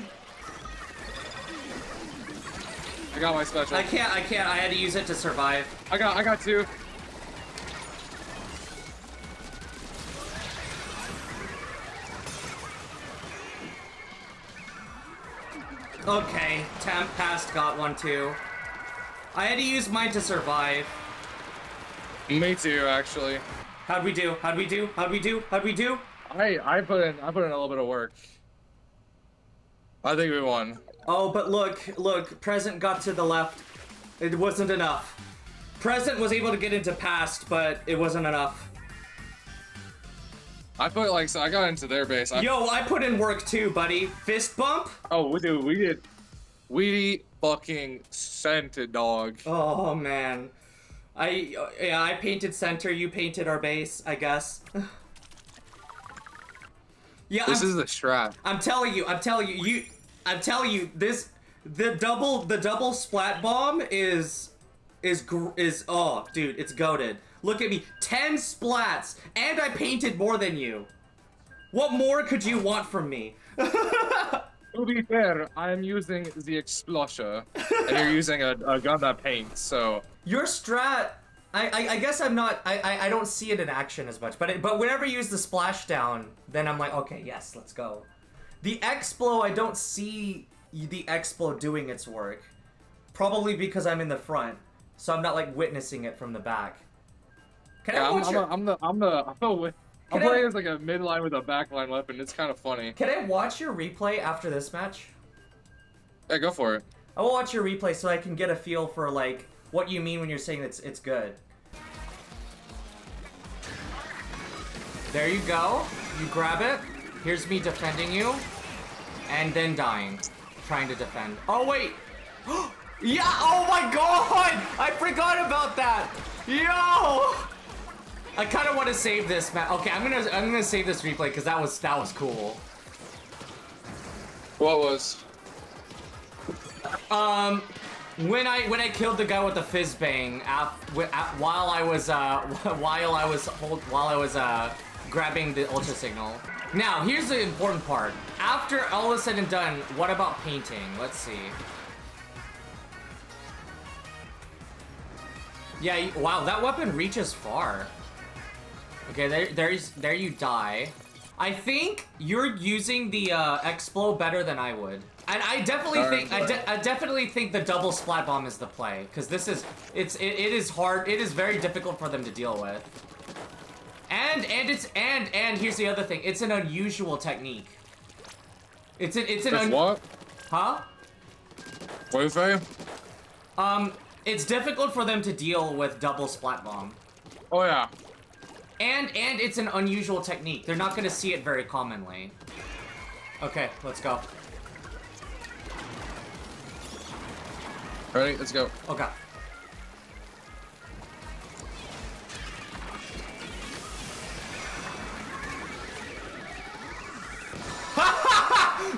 I got my special. I can't. I can't. I had to use it to survive. I got. I got two. Okay, Temp Past got one too. I had to use mine to survive. Me too, actually. How'd we do? How'd we do? How'd we do? How'd we do? I I put in I put in a little bit of work. I think we won. Oh, but look, look, Present got to the left. It wasn't enough. Present was able to get into Past, but it wasn't enough. I put like so I got into their base. I... Yo, I put in work too, buddy. Fist bump? Oh, we do. We did. We fucking scented, dog. Oh man, I yeah I painted center. You painted our base, I guess. Yeah. This I'm, is the strap. I'm telling you. I'm telling you. You. I'm telling you. This the double the double splat bomb is is is oh dude, it's goated. Look at me, ten splats, and I painted more than you. What more could you want from me? To be fair, I'm using the Explosion, and you're using a, a gun that paints, so. Your strat, I, I, I guess I'm not, I, I, I don't see it in action as much, but it, but whenever you use the Splashdown, then I'm like, okay, yes, let's go. The X-Blow, I don't see the X-Blow doing its work, probably because I'm in the front, so I'm not like witnessing it from the back. Can yeah, I'm, I'm, your... a, I'm the I'm the I'm, a, I'm playing I... as like a midline with a backline weapon. It's kind of funny. Can I watch your replay after this match? Yeah, go for it. I will watch your replay so I can get a feel for like what you mean when you're saying it's it's good. There you go. You grab it. Here's me defending you, and then dying, trying to defend. Oh wait. Yeah. Oh my god. I forgot about that. Yo. I kind of want to save this, man. Okay, I'm gonna I'm gonna save this replay because that was that was cool. What was? Um, when I when I killed the guy with the fizz bang, at, at, while I was uh while I was hold, while I was uh grabbing the ultra signal. Now here's the important part. After all is said and done, what about painting? Let's see. Yeah, wow, that weapon reaches far. Okay, there, there's, there you die. I think you're using the uh, X-Blow better than I would. And I definitely Darn think, I, de I definitely think the double splat bomb is the play, because this is, it's, it, it is hard, it is very difficult for them to deal with. And, and it's, and, and here's the other thing, it's an unusual technique. It's an, it's an. It's what? Huh? What do you say? Um, it's difficult for them to deal with double splat bomb. Oh yeah. And and it's an unusual technique. They're not gonna see it very commonly. Okay, let's go. Alright, let's go. Oh god.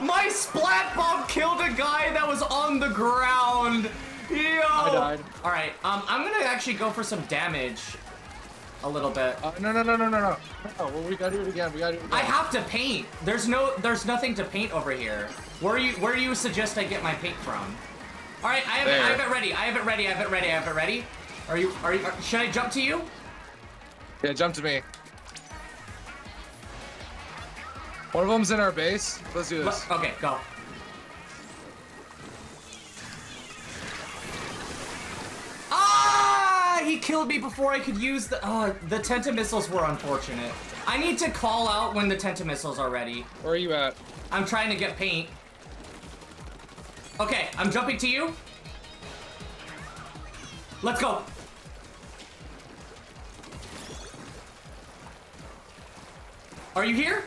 My Splat Bomb killed a guy that was on the ground! Yo! I died. Alright, um, I'm gonna actually go for some damage. A little bit. Uh, no, no, no, no, no, no. No, well, we gotta do it again. We gotta do it again. I have to paint. There's no, there's nothing to paint over here. Where you, where do you suggest I get my paint from? All right, I have, it, I have it ready. I have it ready. I have it ready. I have it ready. Are you, are you? Are, should I jump to you? Yeah, jump to me. One of them's in our base. Let's do this. Okay, go. He killed me before I could use the... Uh, the Tentamissiles were unfortunate. I need to call out when the Tentamissiles are ready. Where are you at? I'm trying to get paint. Okay, I'm jumping to you. Let's go. Are you here?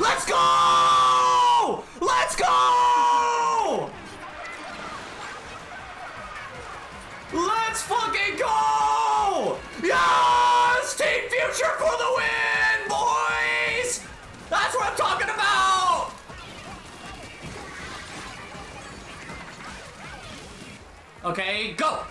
Let's go! Let's go! Let's fucking go! Yes! Team Future for the win, boys! That's what I'm talking about! Okay, go!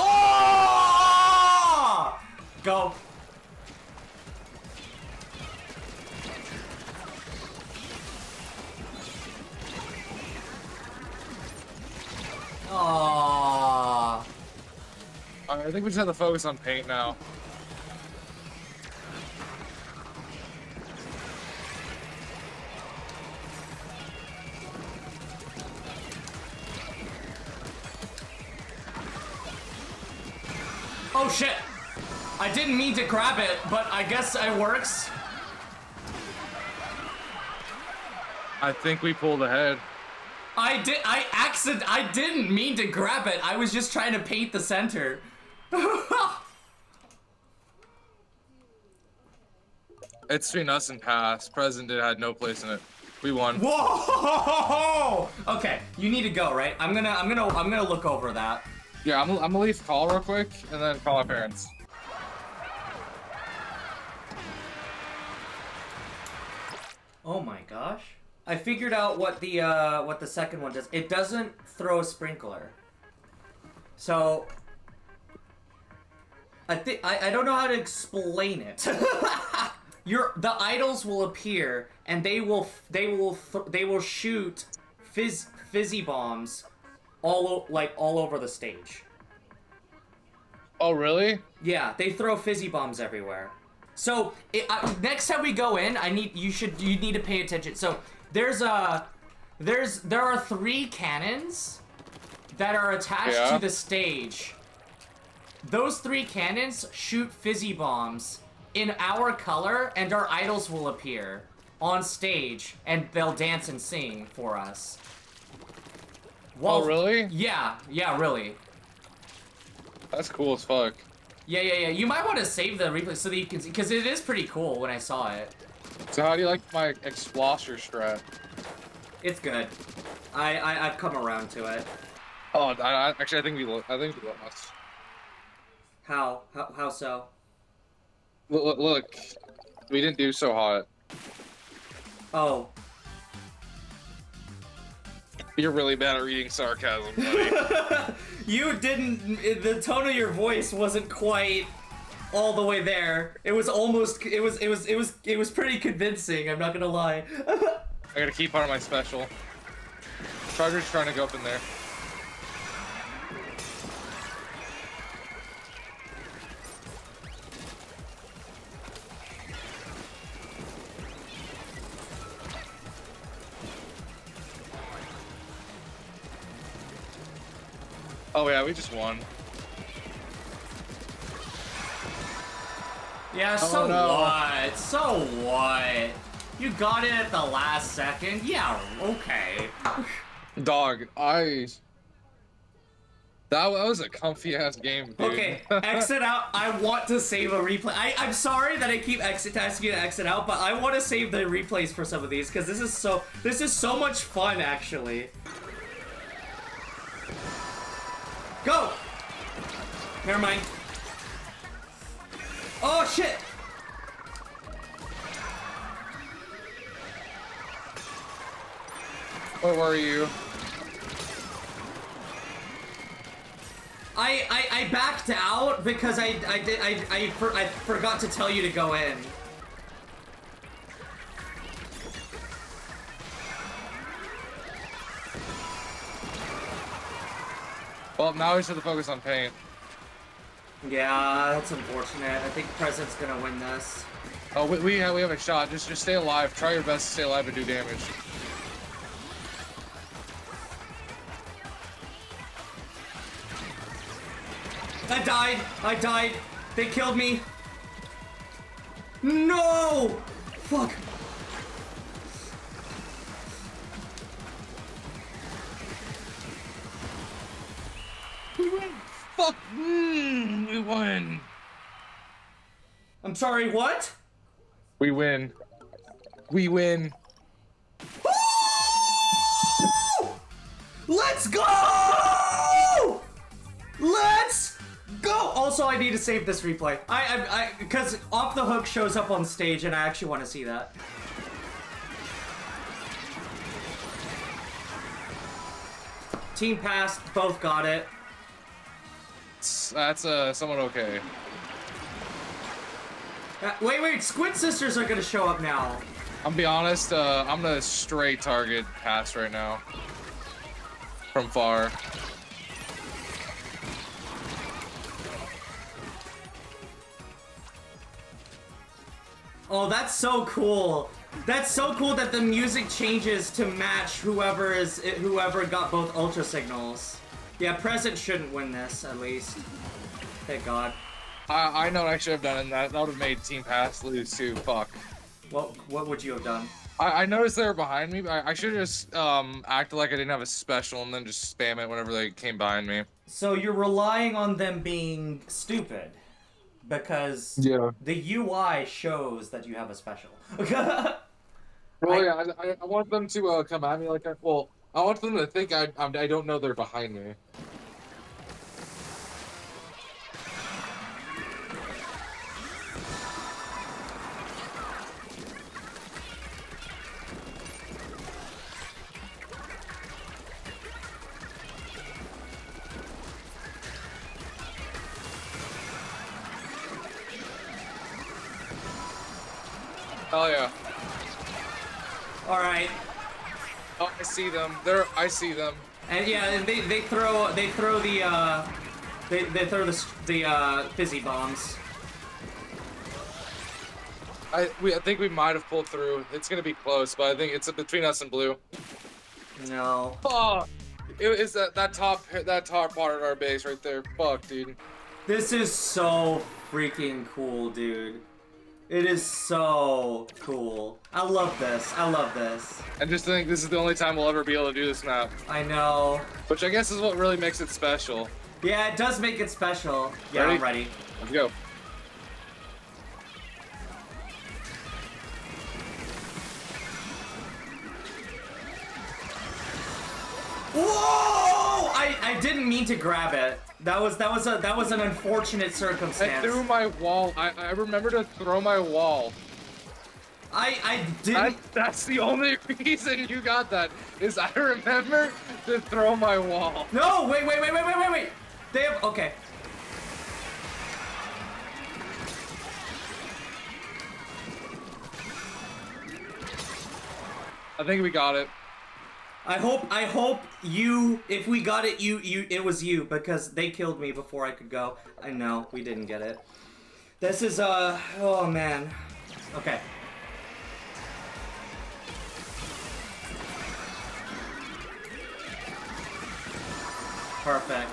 Oh! Go. Oh. Right, I think we just have to focus on paint now. Oh shit! I didn't mean to grab it, but I guess it works. I think we pulled ahead. I did. I accident. I didn't mean to grab it. I was just trying to paint the center. It's between us and past. Present did had no place in it. We won. Whoa! Okay, you need to go, right? I'm gonna. I'm gonna. I'm gonna look over that. Yeah, I'm, I'm gonna leave call real quick, and then call our parents. Oh my gosh. I figured out what the, uh, what the second one does. It doesn't throw a sprinkler. So... I think, I, I don't know how to explain it. Your, the idols will appear, and they will, they will, th they will shoot fizz, fizzy bombs all like all over the stage. Oh really? Yeah, they throw fizzy bombs everywhere. So it, I, next time we go in, I need you should you need to pay attention. So there's a there's there are three cannons that are attached yeah. to the stage. Those three cannons shoot fizzy bombs in our color, and our idols will appear on stage, and they'll dance and sing for us. Well, oh, really? Yeah, yeah, really. That's cool as fuck. Yeah, yeah, yeah. You might want to save the replay so that you can see, because it is pretty cool when I saw it. So how do you like my Explosher strat? It's good. I, I, I've come around to it. Oh, I, I, actually, I think we lost. I think we lost. How? How, how so? Look, look, we didn't do so hot. Oh. You're really bad at reading sarcasm, buddy. You didn't... The tone of your voice wasn't quite all the way there. It was almost... It was... It was... It was... It was pretty convincing, I'm not gonna lie. I gotta keep on my special. Charger's trying to go up in there. Oh yeah, we just won. Yeah, so oh, no. what? So what? You got it at the last second? Yeah, okay. Dog, I... That was a comfy-ass game, dude. Okay, exit out. I want to save a replay. I, I'm sorry that I keep exit asking you to exit out, but I want to save the replays for some of these, because this is so this is so much fun, actually. Go! Never mind. Oh, shit! Where were you? I, I, I backed out because I I did I I, for, I forgot to tell you to go in. Well, now we should focus on paint. Yeah, that's unfortunate. I think Present's gonna win this. Oh, we we have, we have a shot. Just just stay alive. Try your best to stay alive to do damage. I died. I died. They killed me. No! Fuck. We win. Fuck. Mm, we won. I'm sorry, what? We win. We win. Woo! Let's go! Let's go! Also, I need to save this replay. I, I, I, because Off the Hook shows up on stage, and I actually want to see that. Team passed. Both got it. That's uh, somewhat okay. Uh, wait, wait. Squid Sisters are gonna show up now. I'm gonna be honest. Uh, I'm gonna straight target pass right now. From far. Oh, that's so cool. That's so cool that the music changes to match whoever is whoever got both ultra signals. Yeah, Present shouldn't win this, at least. Thank God. I, I know what I should have done in that. That would have made Team Pass lose too. Fuck. What what would you have done? I, I noticed they were behind me, but I, I should have just um, acted like I didn't have a special and then just spam it whenever they came behind me. So you're relying on them being stupid. Because yeah. the U I shows that you have a special. Well, I, yeah, I, I want them to uh, come at me like I, well, I want them to think I, I'm, I don't know they're behind me. Hell yeah. Alright. Oh, I see them. They're I see them. And yeah, and they, they throw they throw the uh they, they throw the the uh fizzy bombs. I we I think we might have pulled through. It's gonna be close, but I think it's between us and blue. No. Oh, it is that that top that top part of our base right there. Fuck, dude. This is so freaking cool, dude. It is so cool. I love this. I love this. I just think this is the only time we'll ever be able to do this map. I know. Which I guess is what really makes it special. Yeah, it does make it special. Yeah, ready? I'm ready. Let's go. Whoa! I, I didn't mean to grab it. That was that was a that was an unfortunate circumstance. I threw my wall. I, I remember to throw my wall. I I didn't. I, that's the only reason you got that is I remember to throw my wall. No, wait, wait, wait, wait, wait, wait, wait. They have okay. I think we got it. I hope, I hope you, if we got it, you, you, it was you, because they killed me before I could go. I know, we didn't get it. This is, uh, oh man. Okay. Perfect.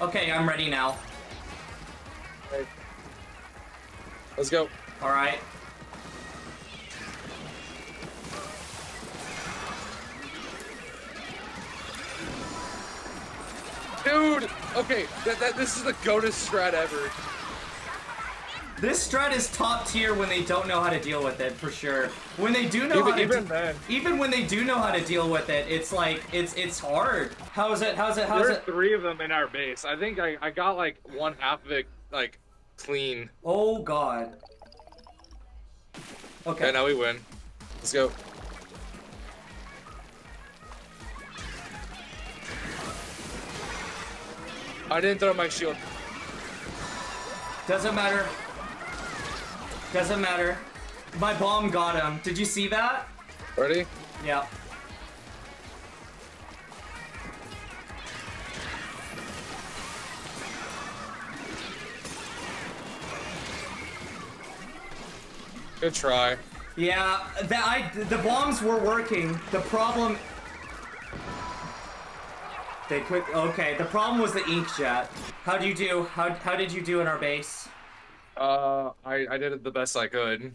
Okay, I'm ready now. Okay. Let's go. All right. Dude! Okay, that, that, this is the goated strat ever. This strat is top tier when they don't know how to deal with it, for sure. When they do know even, how to even, then. even when they do know how to deal with it, it's like it's it's hard. How is it? How's it? How's There's it? There are three of them in our base. I think I I got like one half of it like clean. Oh god. Okay. Okay, now we win. Let's go. I didn't throw my shield. Doesn't matter. Doesn't matter. My bomb got him. Did you see that? Ready? Yeah. Good try. Yeah, the, I, the bombs were working. The problem... They quick. Okay, the problem was the inkjet. How do you do? How how did you do in our base? Uh, I I did it the best I could.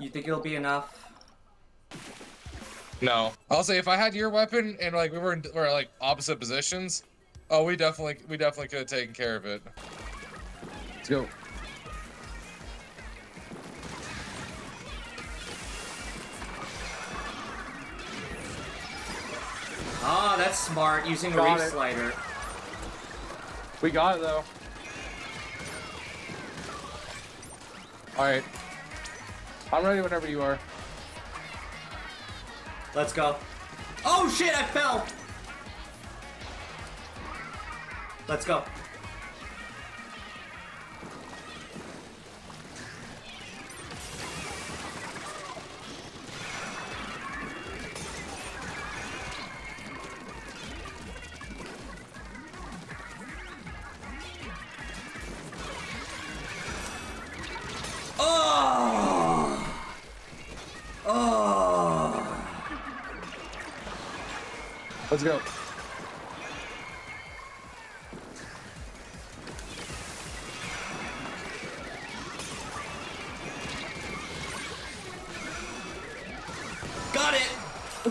You think it'll be enough? No. I'll say if I had your weapon and like we were in we were like opposite positions, oh we definitely we definitely could have taken care of it. Let's go. Ah, oh, that's smart, using a reef slider. We got it, though. Alright. I'm ready whenever you are. Let's go. Oh, shit, I fell! Let's go. Let's go. Got it.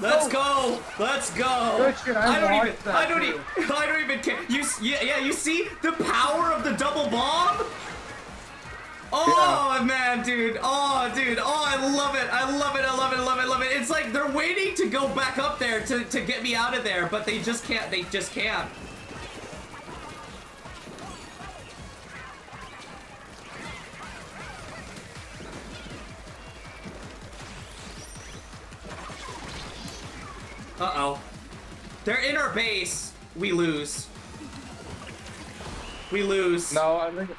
Let's go. Let's go. Good shit, I, I don't even. I don't even. I don't even care. You. Yeah. Yeah. You see the power of the double bomb. Oh yeah. Man, dude. Oh, dude. Oh, I love it. I love it. I love it. I love it. I love it. It's like they're waiting to go back up there to, to get me out of there, but they just can't. They just can't. Uh-oh. They're in our base. We lose. We lose. No, I think...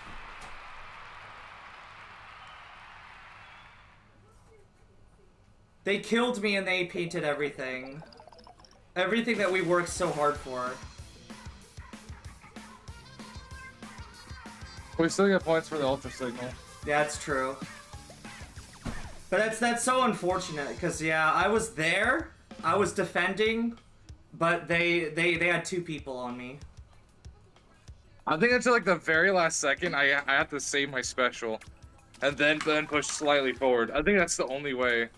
They killed me and they painted everything. Everything that we worked so hard for. We still get points for the ultra signal. Yeah, that's true. But that's that's so unfortunate because yeah, I was there, I was defending, but they they they had two people on me. I think until like the very last second, I I have to save my special, and then then push slightly forward. I think that's the only way.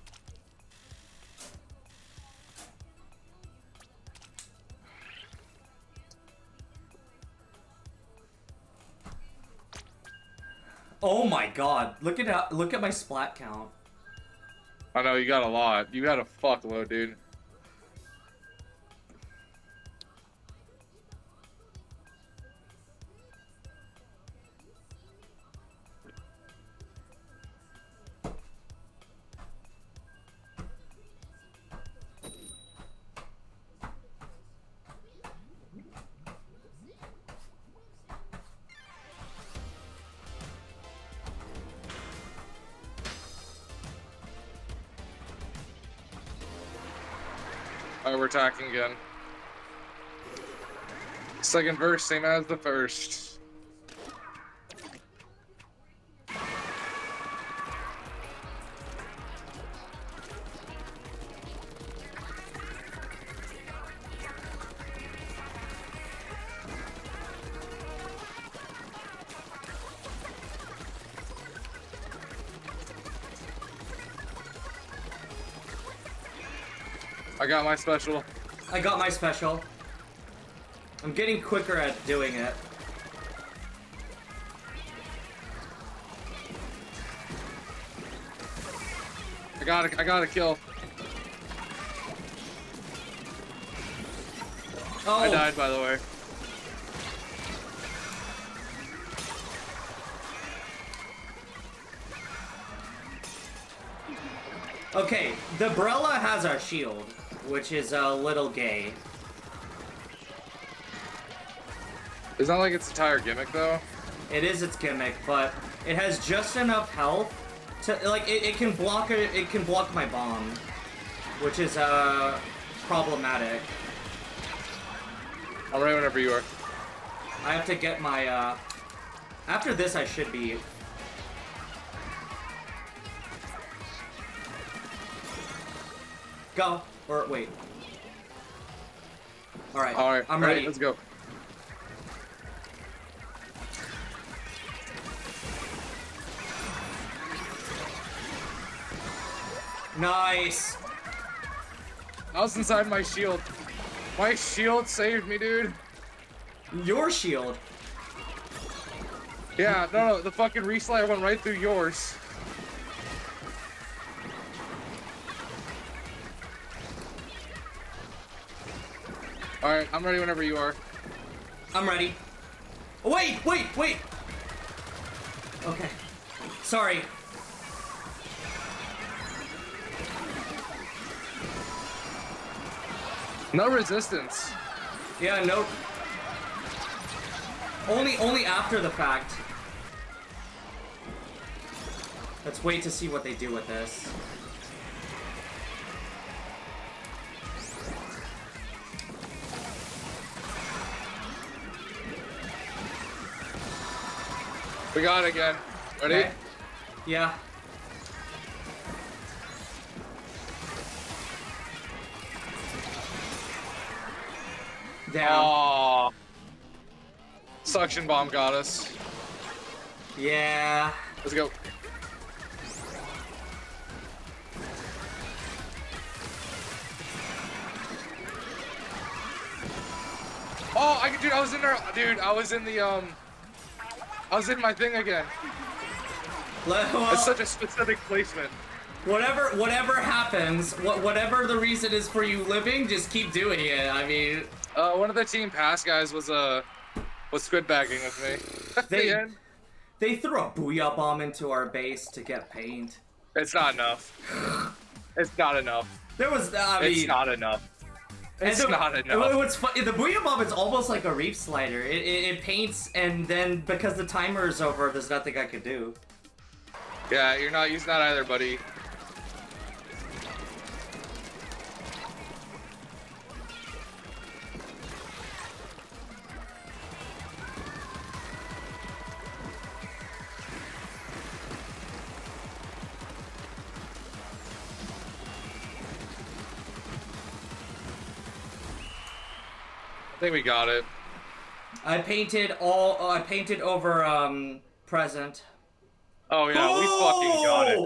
Oh my god, look at how, look at my splat count. I know, you got a lot. You got a fuckload, dude. We're attacking again. Second verse, same as the first. I got my special. I got my special. I'm getting quicker at doing it. I got a, I got a kill. Oh. I died, by the way. Okay, the Brella has our shield, which is a little gay. It's not like its entire gimmick, though. It is its gimmick, but it has just enough health to like it, it can block it. It can block my bomb, which is uh problematic. All right, whenever you are. I have to get my. Uh... After this, I should be. Go or wait. All right. All right. I'm ready. All right, let's go. Nice. I was inside my shield. My shield saved me, dude. Your shield? Yeah, no, no, the fucking Reef Slider went right through yours. Alright, I'm ready whenever you are. I'm ready. Oh, wait, wait, wait! Okay. Sorry. No resistance. Yeah, nope. Only, only after the fact. Let's wait to see what they do with this. We got it again. Ready? Okay. Yeah. Down. Aww. Suction bomb got us. Yeah. Let's go. Oh, I dude, I was in there, dude. I was in the um. I was in my thing again. Well, it's such a specific placement. Whatever, whatever happens, what, whatever the reason is for you living, just keep doing it. I mean, uh, one of the team pass guys was uh, was squid bagging with me. They the they threw a Booyah Bomb into our base to get paint. It's not enough. It's not enough. There was, I mean, it's not enough. It's the, not enough. What's funny, the Booyah Bomb is almost like a Reef Slider. It, it, it paints, and then because the timer is over, there's nothing I could do. Yeah, you're not using that either, buddy. I think we got it. I painted all. Oh, I painted over um present. Oh yeah, oh! We fucking got it.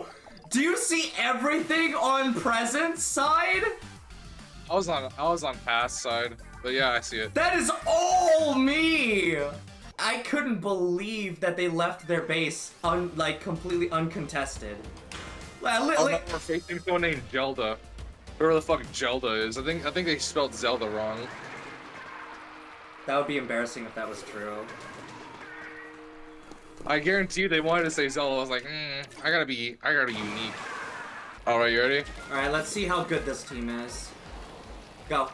Do you see everything on present side? I was on. I was on past side, but yeah, I see it. That is all me. I couldn't believe that they left their base un like completely uncontested. Like, oh, no, we're facing someone named Zelda. Whoever the fuck Zelda is, I think. I think they spelled Zelda wrong. That would be embarrassing if that was true. I guarantee you they wanted to say Zelda. I was like, mm, I gotta be, I gotta be unique. All right, you ready? All right, let's see how good this team is. Go.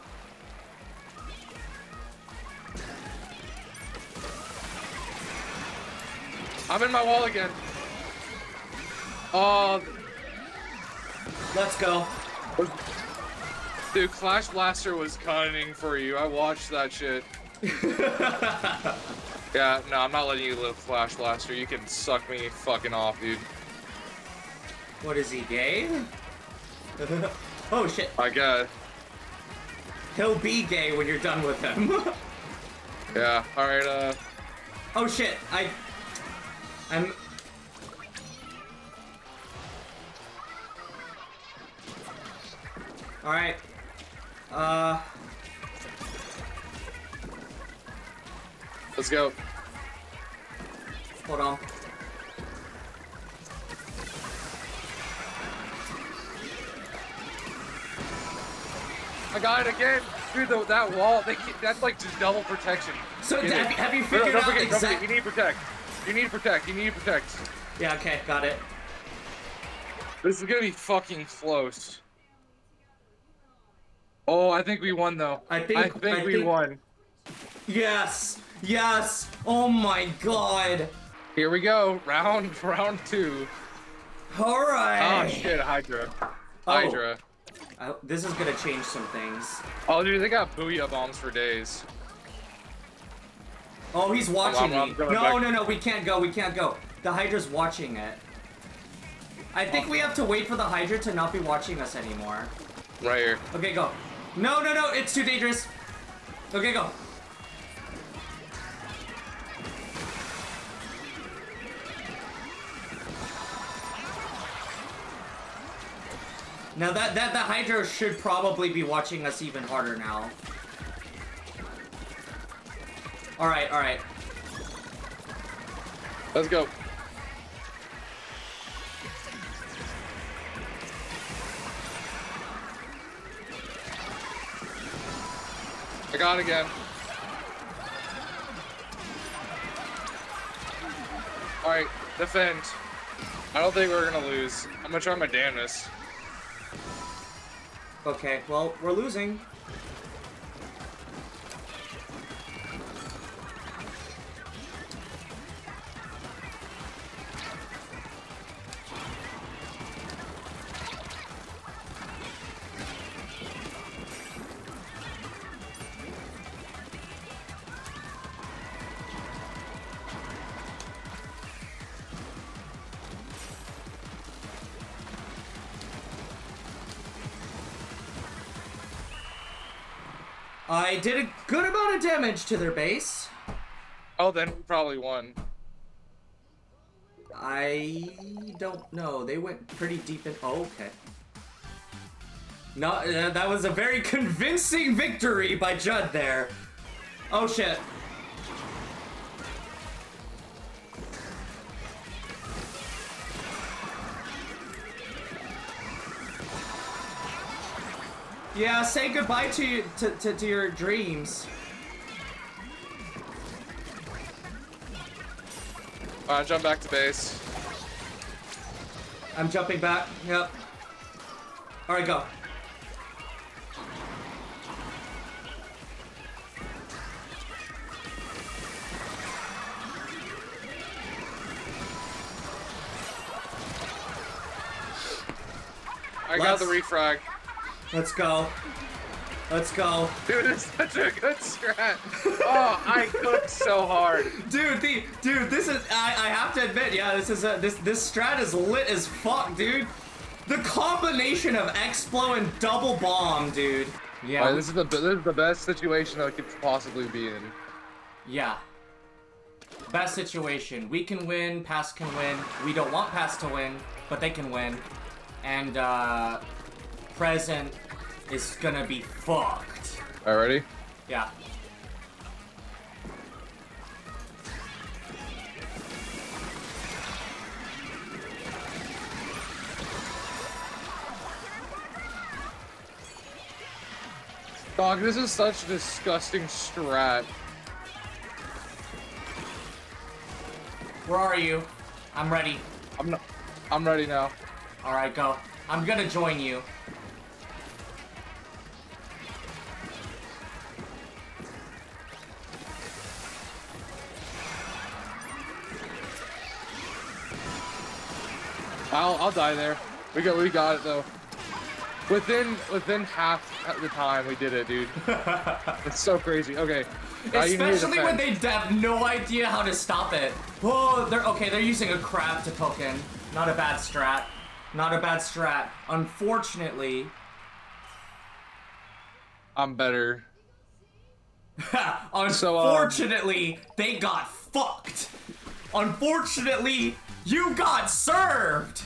I'm in my wall again. Oh. Let's go. Dude, Clash Blaster was cunning for you. I watched that shit. Yeah, no, I'm not letting you live, Flash Blaster. You can suck me fucking off, dude. What is he, gay? Oh shit. I got it. He'll be gay when you're done with him. Yeah, alright, uh. Oh shit, I. I'm. Alright. Uh. Let's go. Hold on. I got it again. Dude, the, that wall, they, that's like just double protection. So have you, have you figured no, out forget, exactly? You need to protect. You need to protect. You need to protect. Yeah, okay, got it. This is gonna be fucking close. Oh, I think we won though. I think, I think I we think... won. Yes, yes. Oh my god. Here we go. Round, round two. All right. Oh shit, Hydra. Oh. Hydra. I, this is gonna change some things. Oh, dude, they got Booyah Bombs for days. Oh, he's watching oh, I'm, me. I'm no, back. no, no, we can't go, we can't go. The Hydra's watching it. I think oh. we have to wait for the Hydra to not be watching us anymore. Right here. Okay, go. No, no, no, it's too dangerous. Okay, go. Now that, that the Hydra should probably be watching us even harder now. All right, all right. Let's go. I got it again. All right, defend. I don't think we're gonna lose. I'm gonna try my damnedest. Okay, well, we're losing. I did a good amount of damage to their base. Oh, then we probably won. I don't know. They went pretty deep in. Oh, okay. No, uh, that was a very convincing victory by Judd there. Oh shit. Yeah, say goodbye to, you, to, to, to your dreams. Alright, jump back to base. I'm jumping back, yep. Alright, go. I Let's... got the refrag. Let's go. Let's go. Dude, it's such a good strat. Oh, I cooked so hard. Dude, the dude, this is I, I have to admit, yeah, this is a this this strat is lit as fuck, dude. The combination of X-Blow and double bomb, dude. Yeah. Right, this is the this is the best situation that I could possibly be in. Yeah. Best situation. We can win, Pass can win. We don't want Pass to win, but they can win. And uh Present is gonna be fucked. All right, ready? Yeah. Dog, this is such a disgusting strat. Where are you? I'm ready. I'm not. I'm ready now. All right, go. I'm gonna join you. I'll, I'll die there. We got, we got it though. Within, within half the time we did it, dude. It's so crazy. Okay. Especially when they have no idea how to stop it. Whoa, they're okay. They're using a crab to token. Not a bad strat. Not a bad strat. Unfortunately, I'm better. Unfortunately, so, um... they got fucked. Unfortunately, you got served!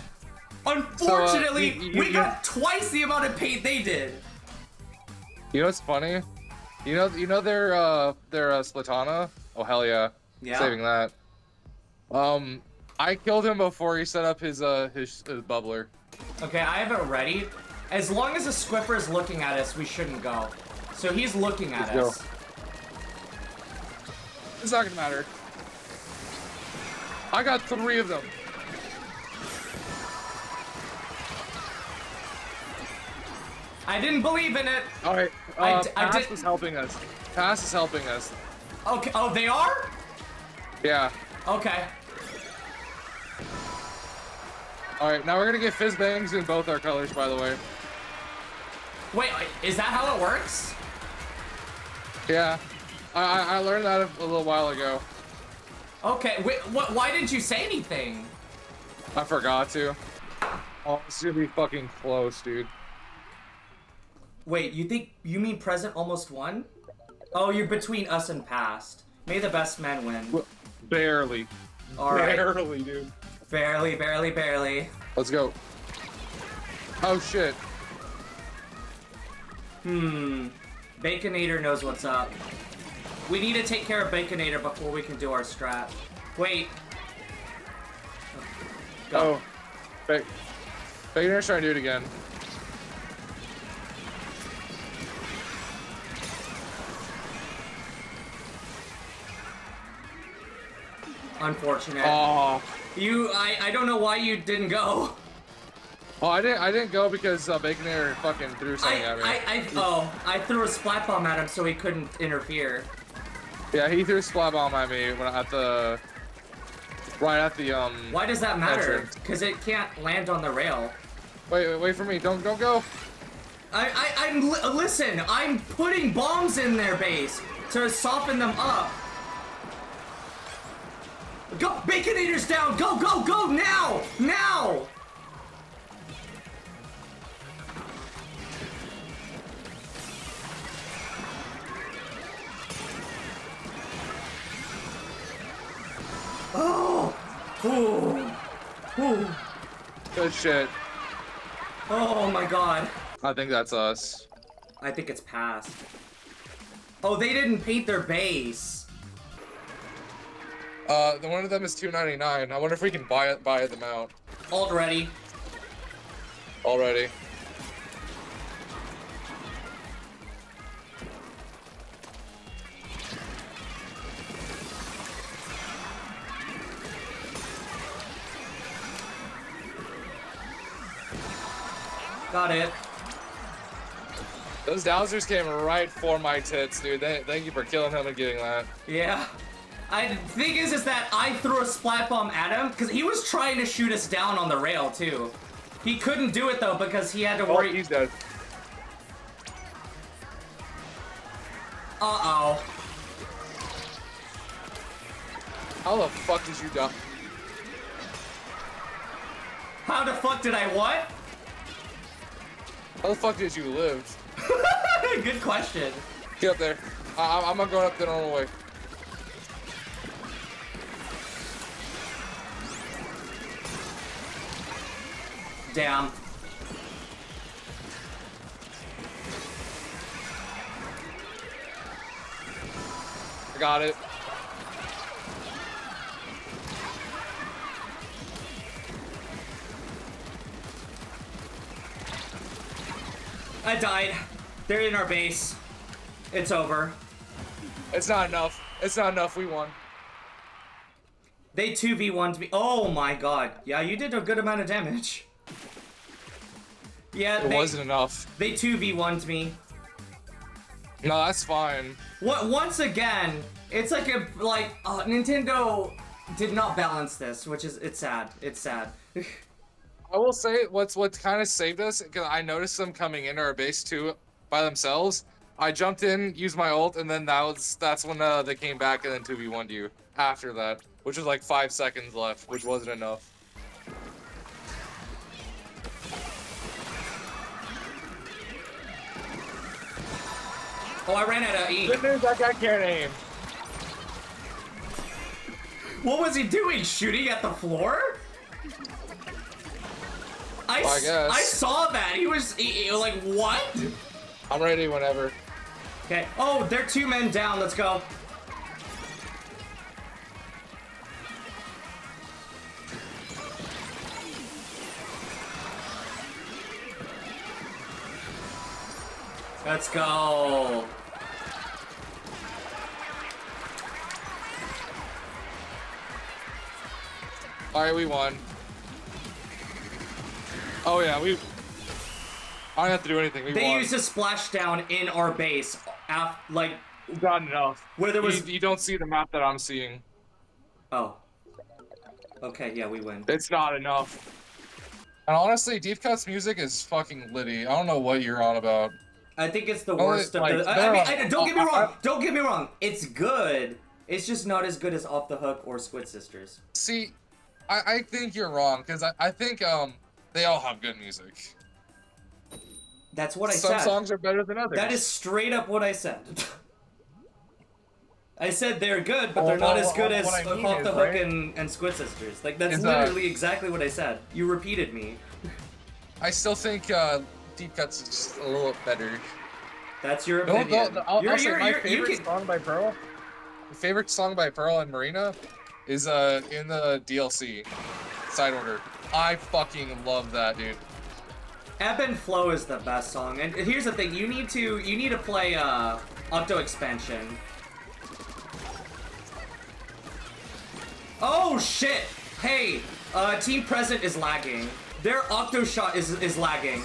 Unfortunately, so, uh, you, you, we you, got twice the amount of paint they did. You know what's funny? You know, you know their uh, their uh, Splatana. Oh hell yeah! Yeah. Saving that. Um, I killed him before he set up his uh his, his bubbler. Okay, I have it ready. As long as the Squiffer is looking at us, we shouldn't go. So he's looking at Let's us. Go. It's not gonna matter. I got three of them. I didn't believe in it. All right, uh, I d Pass I did... is helping us. Pass is helping us. Okay. Oh, they are? Yeah. Okay. All right, now we're gonna get fizz bangs in both our colors, by the way. Wait, is that how it works? Yeah, I, I learned that a little while ago. Okay, wait, what, why didn't you say anything? I forgot to. Oh, this is gonna be fucking close, dude. Wait, you think, you mean present almost won? Oh, you're between us and past. May the best man win. Barely. All right. Barely, dude. Barely, barely, barely. Let's go. Oh, shit. Hmm. Baconator knows what's up. We need to take care of Baconator before we can do our strat. Wait. Go. Oh. Bac Baconator's trying to do it again. Unfortunate. Oh. You, I, I don't know why you didn't go. Oh, I didn't, I didn't go because uh, Baconator fucking threw something I, at me. I, I, oh, I threw a Splat Bomb at him so he couldn't interfere. Yeah, he threw a Splat Bomb at me when at the, right at the um. Why does that matter? Because it can't land on the rail. Wait, wait, wait for me! Don't, don't go. I, I, I'm li listen. I'm putting bombs in their base to soften them up. Go! Baconator's down! Go, go, go! Now! Now! Oh! Ooh! Ooh! Good shit. Oh my god. I think that's us. I think it's past. Oh, they didn't paint their base. Uh, the one of them is two ninety-nine. I wonder if we can buy it, buy them out. Already. Already. Got it. Those dowsers came right for my tits, dude. They, thank you for killing him and getting that. Yeah. I, the thing is, is that I threw a Splat Bomb at him because he was trying to shoot us down on the rail too. He couldn't do it though because he had to worry. Oh, he's dead. Uh oh. How the fuck did you die? How the fuck did I what? How the fuck did you live? Good question. Get up there. I, I'm not going up the normal way. Damn. I got it. I died. They're in our base. It's over. It's not enough. It's not enough. We won. They two v one to me. Oh my god. Yeah, you did a good amount of damage. Yeah, it they, wasn't enough. They two v one'd me. No, that's fine. What? Once again, it's like a like uh, Nintendo did not balance this, which is it's sad. It's sad. I will say what's what kind of saved us because I noticed them coming into our base too by themselves. I jumped in, used my ult, and then that was that's when uh, they came back and then two v one'd you after that, which was like five seconds left, which wasn't enough. Oh, I ran out of E. Good news, I got your name. What was he doing? Shooting at the floor? I, well, I, guess. I saw that. He was he, he, like, what? I'm ready whenever. Okay. Oh, they're two men down. Let's go. Let's go. Alright, we won. Oh yeah, we... I don't have to do anything, we They won. Used a splashdown in our base. After, like... Not enough. Where there was... You, you don't see the map that I'm seeing. Oh. Okay, yeah, we win. It's not enough. And honestly, Deep Cut's music is fucking litty. I don't know what you're on about. I think it's the worst like, of the... I, I mean, I, don't get me wrong! Don't get me wrong! It's good! It's just not as good as Off the Hook or Squid Sisters. See, I, I think you're wrong, because I, I think um they all have good music. That's what I Some said. Some songs are better than others. That is straight up what I said. I said they're good, but oh, they're not oh, as good oh, as I mean Off is, the Hook right? and, and Squid Sisters. Like, that's it's literally a... exactly what I said. You repeated me. I still think... Uh, Deep Cuts is just a little bit better. That's your opinion. No, no, no, you're, also, you're, my you're, favorite you can... song by Pearl. My favorite song by Pearl and Marina is uh in the D L C side order. I fucking love that, dude. Ebb and Flow is the best song. And here's the thing: you need to you need to play uh Opto Expansion. Oh shit! Hey, uh, Team Present is lagging. Their Octo Shot is is lagging.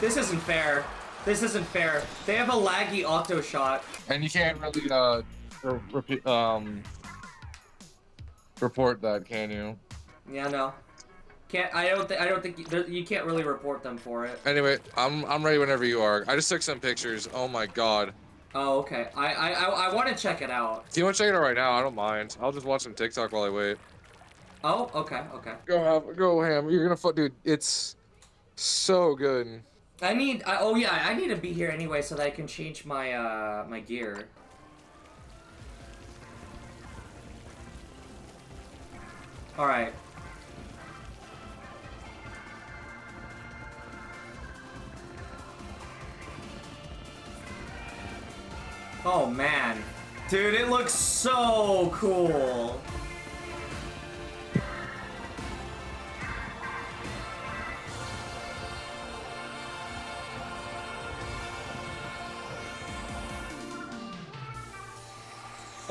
This isn't fair. This isn't fair. They have a laggy auto shot. And you can't really uh, re um, report that, can you? Yeah, no. Can't. I don't. I don't think you, you can't really report them for it. Anyway, I'm I'm ready whenever you are. I just took some pictures. Oh my god. Oh okay. I I I, I want to check it out. Do you want to check it out right now? I don't mind. I'll just watch some TikTok while I wait. Oh okay okay. Go have go ham. You're gonna fuck, dude. It's so good. I need. I, oh yeah, I need to be here anyway so that I can change my uh, my gear. All right. Oh man, dude, it looks so cool.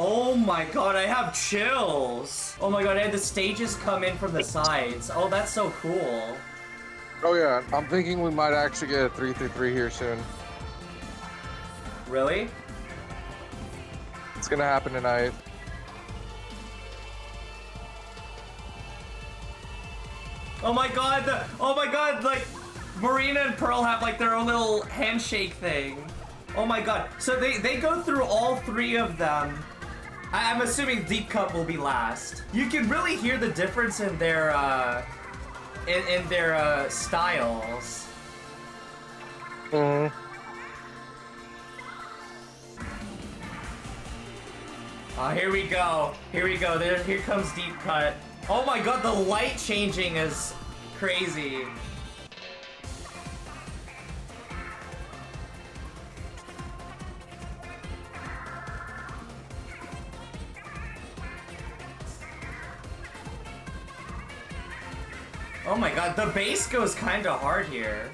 Oh my god, I have chills! Oh my god, and the stages come in from the sides. Oh, that's so cool. Oh yeah, I'm thinking we might actually get a three three three here soon. Really? It's gonna happen tonight. Oh my god, the, oh my god, like, Marina and Pearl have like their own little handshake thing. Oh my god, so they, they go through all three of them. I'm assuming Deep Cut will be last. You can really hear the difference in their, uh, in, in their, uh, styles. Mm. Oh, here we go. Here we go. There, here comes Deep Cut. Oh my god, the light changing is crazy. Oh my god, the bass goes kind of hard here.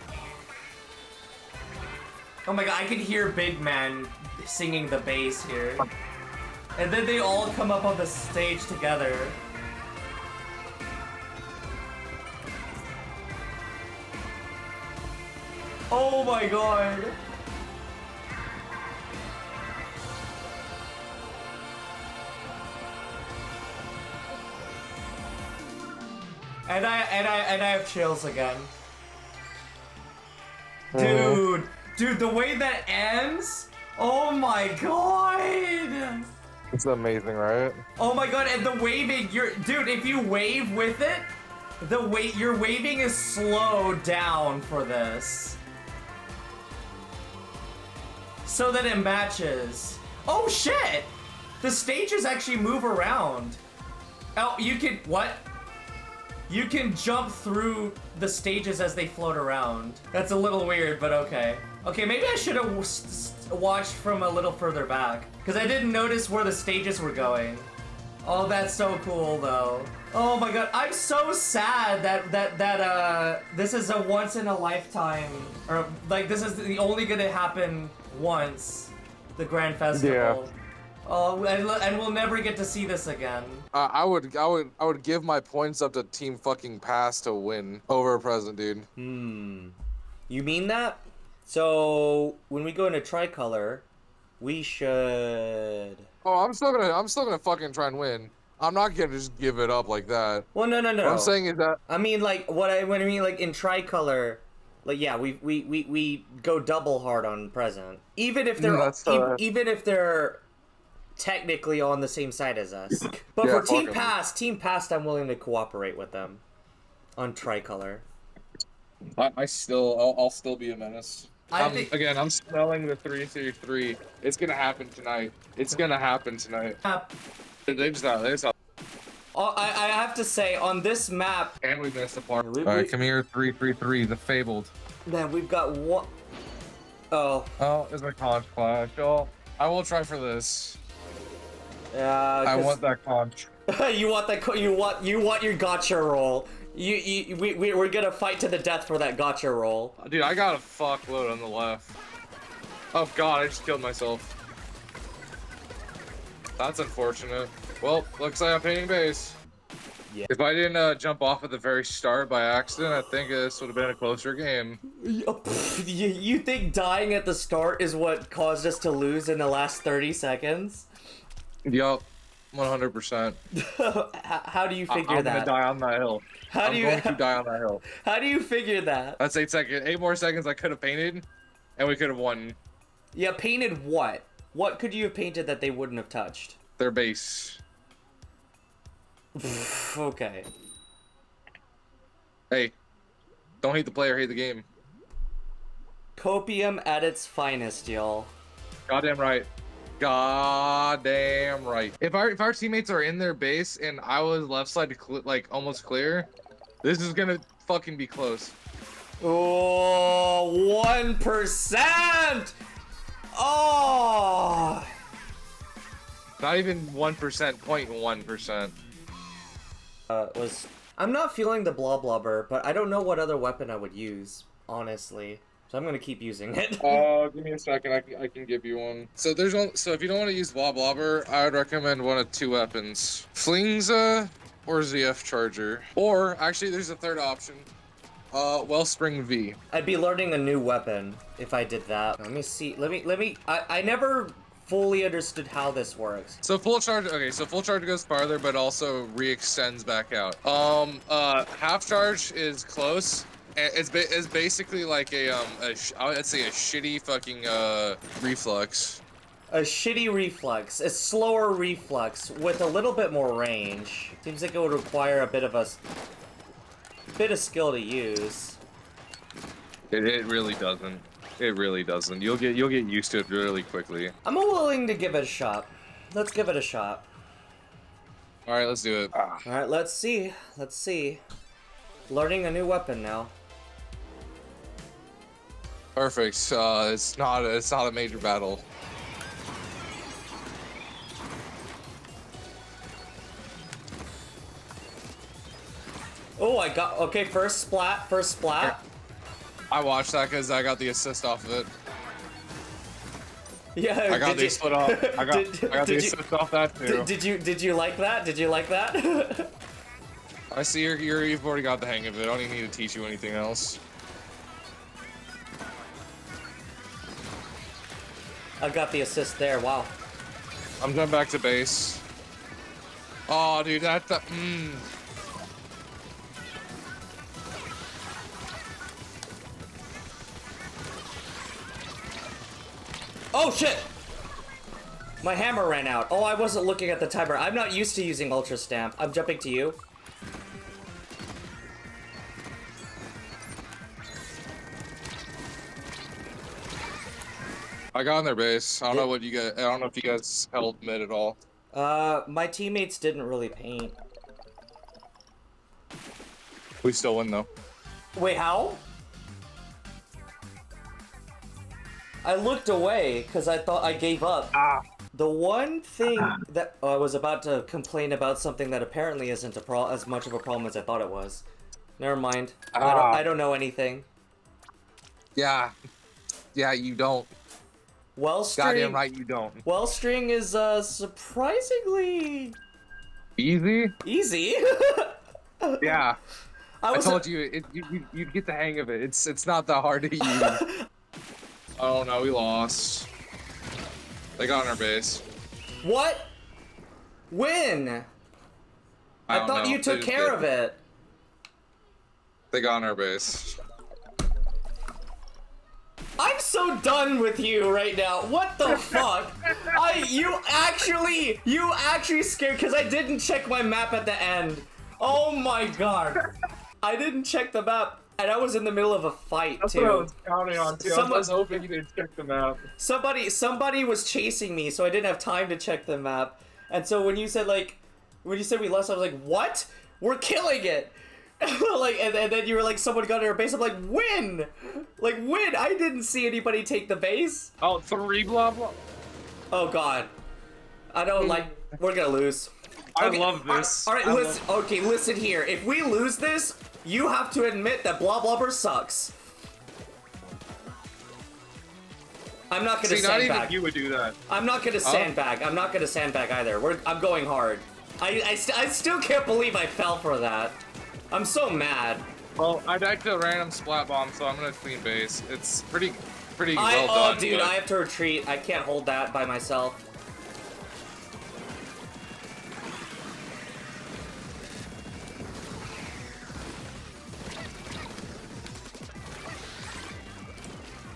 Oh my god, I can hear Big Man singing the bass here. And then they all come up on the stage together. Oh my god. And I and I and I have chills again. Dude, dude, the way that ends? Oh my god! It's amazing, right? Oh my god, and the waving, you're dude, if you wave with it, the wait your waving is slowed down for this. So that it matches. Oh shit! The stages actually move around. Oh, you can what? You can jump through the stages as they float around. That's a little weird, but okay. Okay, maybe I should have watched from a little further back, because I didn't notice where the stages were going. Oh, that's so cool, though. Oh my god, I'm so sad that, that, that, uh, this is a once-in-a-lifetime, or, like, this is the only gonna happen once, the Grand Festival. Yeah. Oh, and, and we'll never get to see this again. Uh, I would, I would, I would give my points up to Team Fucking Pass to win over Present, dude. Hmm. You mean that? So when we go into Tricolor, we should. Oh, I'm still gonna, I'm still gonna fucking try and win. I'm not gonna just give it up like that. Well, no, no, no. What I'm saying is that. I mean, like, what I, what I mean, like in Tricolor. Like, yeah, we we we we go double hard on Present, even if they're, no, that's, uh... e even if they're. technically on the same side as us. But yeah, for Team Pass, Team Pass, I'm willing to cooperate with them on Tricolor. I, I still, I'll, I'll still be a menace. I um, think... Again, I'm smelling the three through three. It's gonna happen tonight. It's gonna happen tonight. Uh, there's not, there's not. I, I have to say, on this map... And we missed the part. We... All right, come here, three three three, the fabled. Man, we've got one... Oh. Oh, there's my conch clash. Oh, I will try for this. Uh, I want that conch. you want that? You want? You want your gotcha roll? You, you, we, we, we're gonna fight to the death for that gotcha roll. Dude, I got a fuckload on the left. Oh god, I just killed myself. That's unfortunate. Well, looks like I'm painting base. Yeah. If I didn't uh, jump off at the very start by accident, I think this would have been a closer game. You think dying at the start is what caused us to lose in the last thirty seconds? Yup, one hundred percent. How do you figure I'm that? I'm gonna die on that hill. How do I'm you going to die on that hill? How do you figure that? That's eight seconds. Eight more seconds I could have painted, and we could have won. Yeah, painted what? What could you have painted that they wouldn't have touched? Their base. Okay. Hey, don't hate the player, hate the game. Copium at its finest, y'all. Goddamn right. God damn right. If our if our teammates are in their base and I was left side to like almost clear, this is gonna fucking be close. Oh, one percent. Oh. Not even one percent. Point one percent. Uh, was I'm not feeling the Blobbobber, but I don't know what other weapon I would use, honestly. So I'm gonna keep using it. Uh, give me a second. I can, I can give you one. So there's one. So if you don't want to use Blobbobber, I would recommend one of two weapons: Flingza or Z F Charger. Or actually, there's a third option: uh, Wellspring V. I'd be learning a new weapon if I did that. Let me see. Let me. Let me. I. I never fully understood how this works. So full charge. Okay. So full charge goes farther, but also re-extends back out. Um. Uh. Half charge is close. It's ba it's basically like a um a sh I'd say a shitty fucking uh reflux. A shitty reflux, a slower reflux with a little bit more range. Seems like it would require a bit of a bit of skill to use. It it really doesn't. It really doesn't. You'll get you'll get used to it really quickly. I'm willing to give it a shot. Let's give it a shot. All right, let's do it. All right, let's see. Let's see. Learning a new weapon now. Perfect. Uh, it's not. It's not a major battle. Oh, I got. Okay, first splat. First splat. I watched that because I got the assist off of it. Yeah. I got the split off. I got. Did, I got the you, assist off that too. Did, did you? Did you like that? Did you like that? I see you're, you're, you've already got the hang of it. I don't even need to teach you anything else. I got the assist there, wow. I'm going back to base. Oh, dude, that... that mm. Oh, shit! My hammer ran out. Oh, I wasn't looking at the timer. I'm not used to using Ultra Stamp. I'm jumping to you. I got on their base. I don't know what you guys. I don't know if you guys held mid at all. Uh, my teammates didn't really paint. We still win, though. Wait, how? I looked away because I thought I gave up. Ah. The one thing that oh, I was about to complain about something that apparently isn't a pro as much of a problem as I thought it was. Never mind. Ah. I, don't, I don't know anything. Yeah. Yeah, you don't. Wellstring. Goddamn right you don't. Wellstring is uh, surprisingly... Easy? Easy? Yeah. I, I told a... you, it, you, you'd get the hang of it. It's, it's not that hard to use. Oh no, we lost. They got on our base. What? When? I, I thought know. you took they, care they, of it. They got on our base. I'm so done with you right now. What the fuck? I you actually you actually scared because I didn't check my map at the end. Oh my god. I didn't check the map. And I was in the middle of a fight, That's too. That's what I was counting on, too. Someone, I was hoping you didn't check the map. Somebody, somebody was chasing me, so I didn't have time to check the map. And so when you said, like, when you said we lost, I was like, what? We're killing it! like, and, and then you were like, someone got in our base. I'm like, win! Like, win! I didn't see anybody take the base. Oh, three blah blah. Oh, God. I don't like, we're gonna lose. I okay, love this. All right, listen, okay, listen here. If we lose this, you have to admit that Blobbobber sucks. I'm not gonna See, sandbag. Not even you would do that. I'm not gonna sandbag. Oh. I'm not gonna sandbag either. We're, I'm going hard. I I, st I still can't believe I fell for that. I'm so mad. Well, I died to a random splat bomb, so I'm gonna clean base. It's pretty pretty I, well oh, done. Oh, dude, but... I have to retreat. I can't hold that by myself.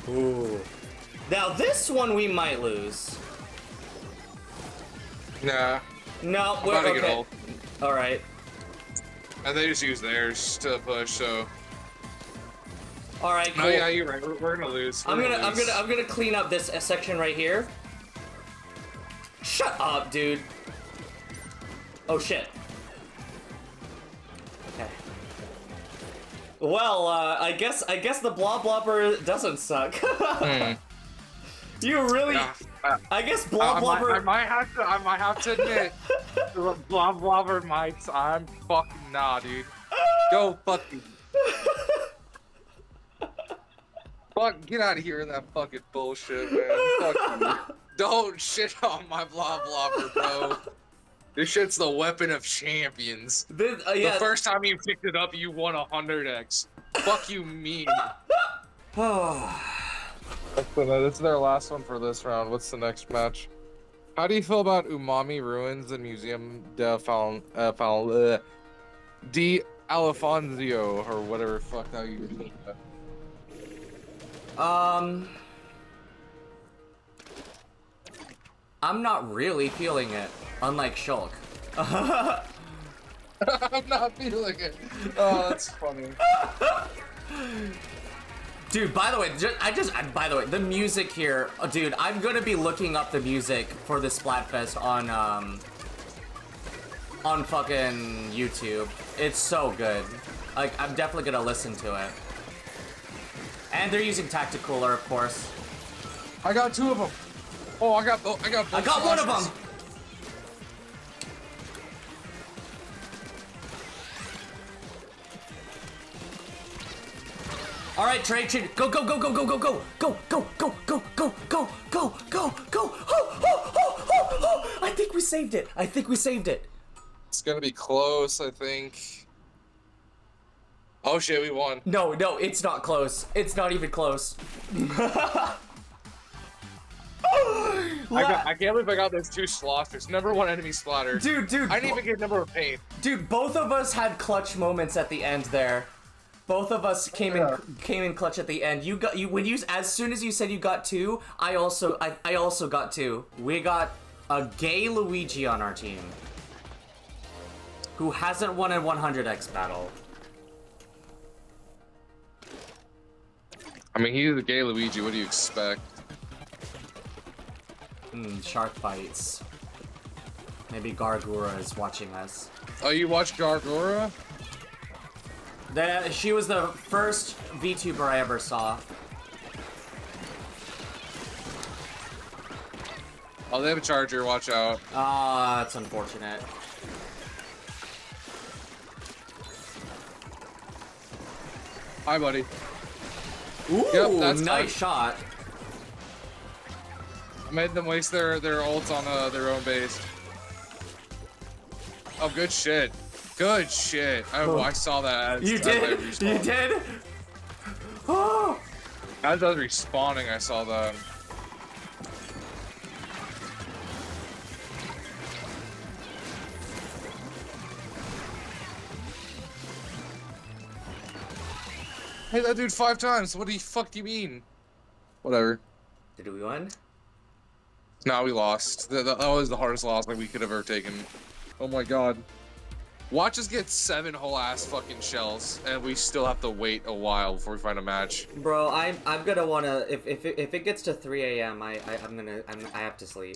Ooh. Now this one we might lose. Nah. No, we're I'm about okay. to get old. All right. And they just use theirs to push, so. All right. Cool. Oh yeah, you're right. We're, we're gonna lose. We're I'm gonna, gonna lose. I'm gonna, I'm gonna clean up this section right here. Shut up, dude. Oh shit. Well, uh, I guess I guess the Blobbobber doesn't suck. mm. You really? Nah, uh, I guess Blobbobber. I, I, I might have to. I might have to admit, Blobbobber might. I'm fucking nah, dude. Go fucking. Fuck! Get out of here with that fucking bullshit, man. Fuck you. Don't shit on my Blobbobber, bro. This shit's the weapon of champions. This, uh, yeah. The first time you picked it up, you won one hundred X. Fuck you mean. This is their last one for this round. What's the next match? How do you feel about Umami Ruins and Museum de Fal uh, Fal uh, de Alfonso or whatever fuck how you do that? Um... I'm not really feeling it. Unlike Shulk. I'm not feeling it. Oh, that's funny. Dude, by the way, just, I just, I, by the way, the music here, oh, dude, I'm gonna be looking up the music for this Splatfest on, um, on fucking YouTube. It's so good. Like, I'm definitely gonna listen to it. And they're using Tacticooler, of course. I got two of them. Oh, I got, oh, I got. I got one of them. All right, Trey, go, go, go, go, go, go, go, go, go, go, go, go, go, go, go, go. I think we saved it. I think we saved it. It's going to be close, I think. Oh, shit, we won. No, no, it's not close. It's not even close. I, got, I can't believe I got those two slaughters. Number one enemy slaughter. Dude, dude. I didn't even get number of pain. Dude, both of us had clutch moments at the end there. Both of us came in came in clutch at the end. You got you when you as soon as you said you got two, I also I, I also got two. We got a gay Luigi on our team who hasn't won a one hundred X battle. I mean, he's a gay Luigi. What do you expect? Mm, shark bites. Maybe Gargura is watching us. Oh, you watch Gargura? That, she was the first VTuber I ever saw. Oh, they have a charger, watch out. Ah, uh, that's unfortunate. Hi, buddy. Ooh, yep, that's nice tight. Shot. I made them waste their, their ults on uh, their own base. Oh, good shit. Good shit. Oh, I saw that. You did? You did? Oh! As I was respawning, I saw that. I hit that dude five times. What the fuck do you mean? Whatever. Did we win? Nah, we lost. That, that was the hardest loss that we could have ever taken. Oh my god. Watch us get seven whole ass fucking shells, and we still have to wait a while before we find a match. Bro, I'm I'm gonna wanna if if it, if it gets to three A M, I, I I'm gonna I'm, I have to sleep.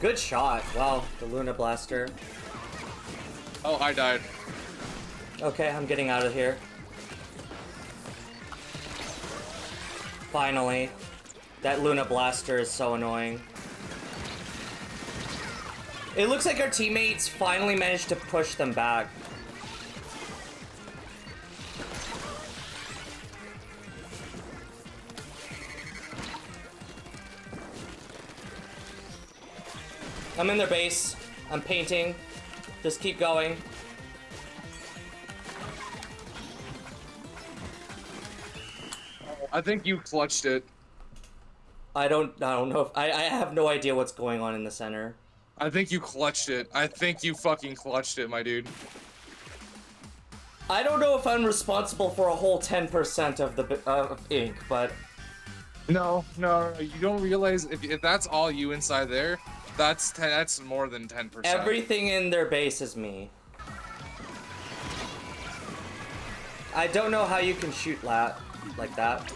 Good shot. Wow, the Luna Blaster. Oh, I died. Okay, I'm getting out of here. Finally. That Luna Blaster is so annoying. It looks like our teammates finally managed to push them back. I'm in their base. I'm painting. Just keep going. I think you clutched it. I don't. I don't know. If, I. I have no idea what's going on in the center. I think you clutched it. I think you fucking clutched it, my dude. I don't know if I'm responsible for a whole ten percent of the uh, of ink, but. No, no, you don't realize if if that's all you inside there. That's ten, that's more than ten percent. Everything in their base is me. I don't know how you can shoot lat like that.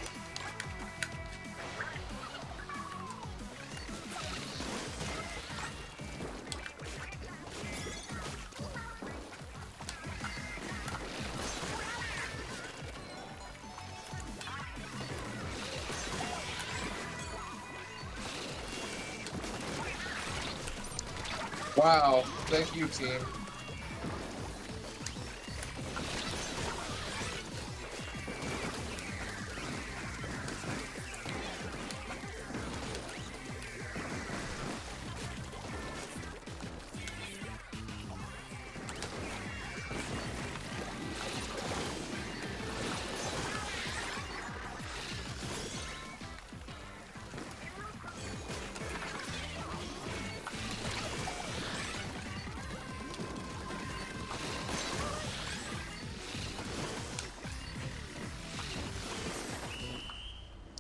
Wow, thank you, team.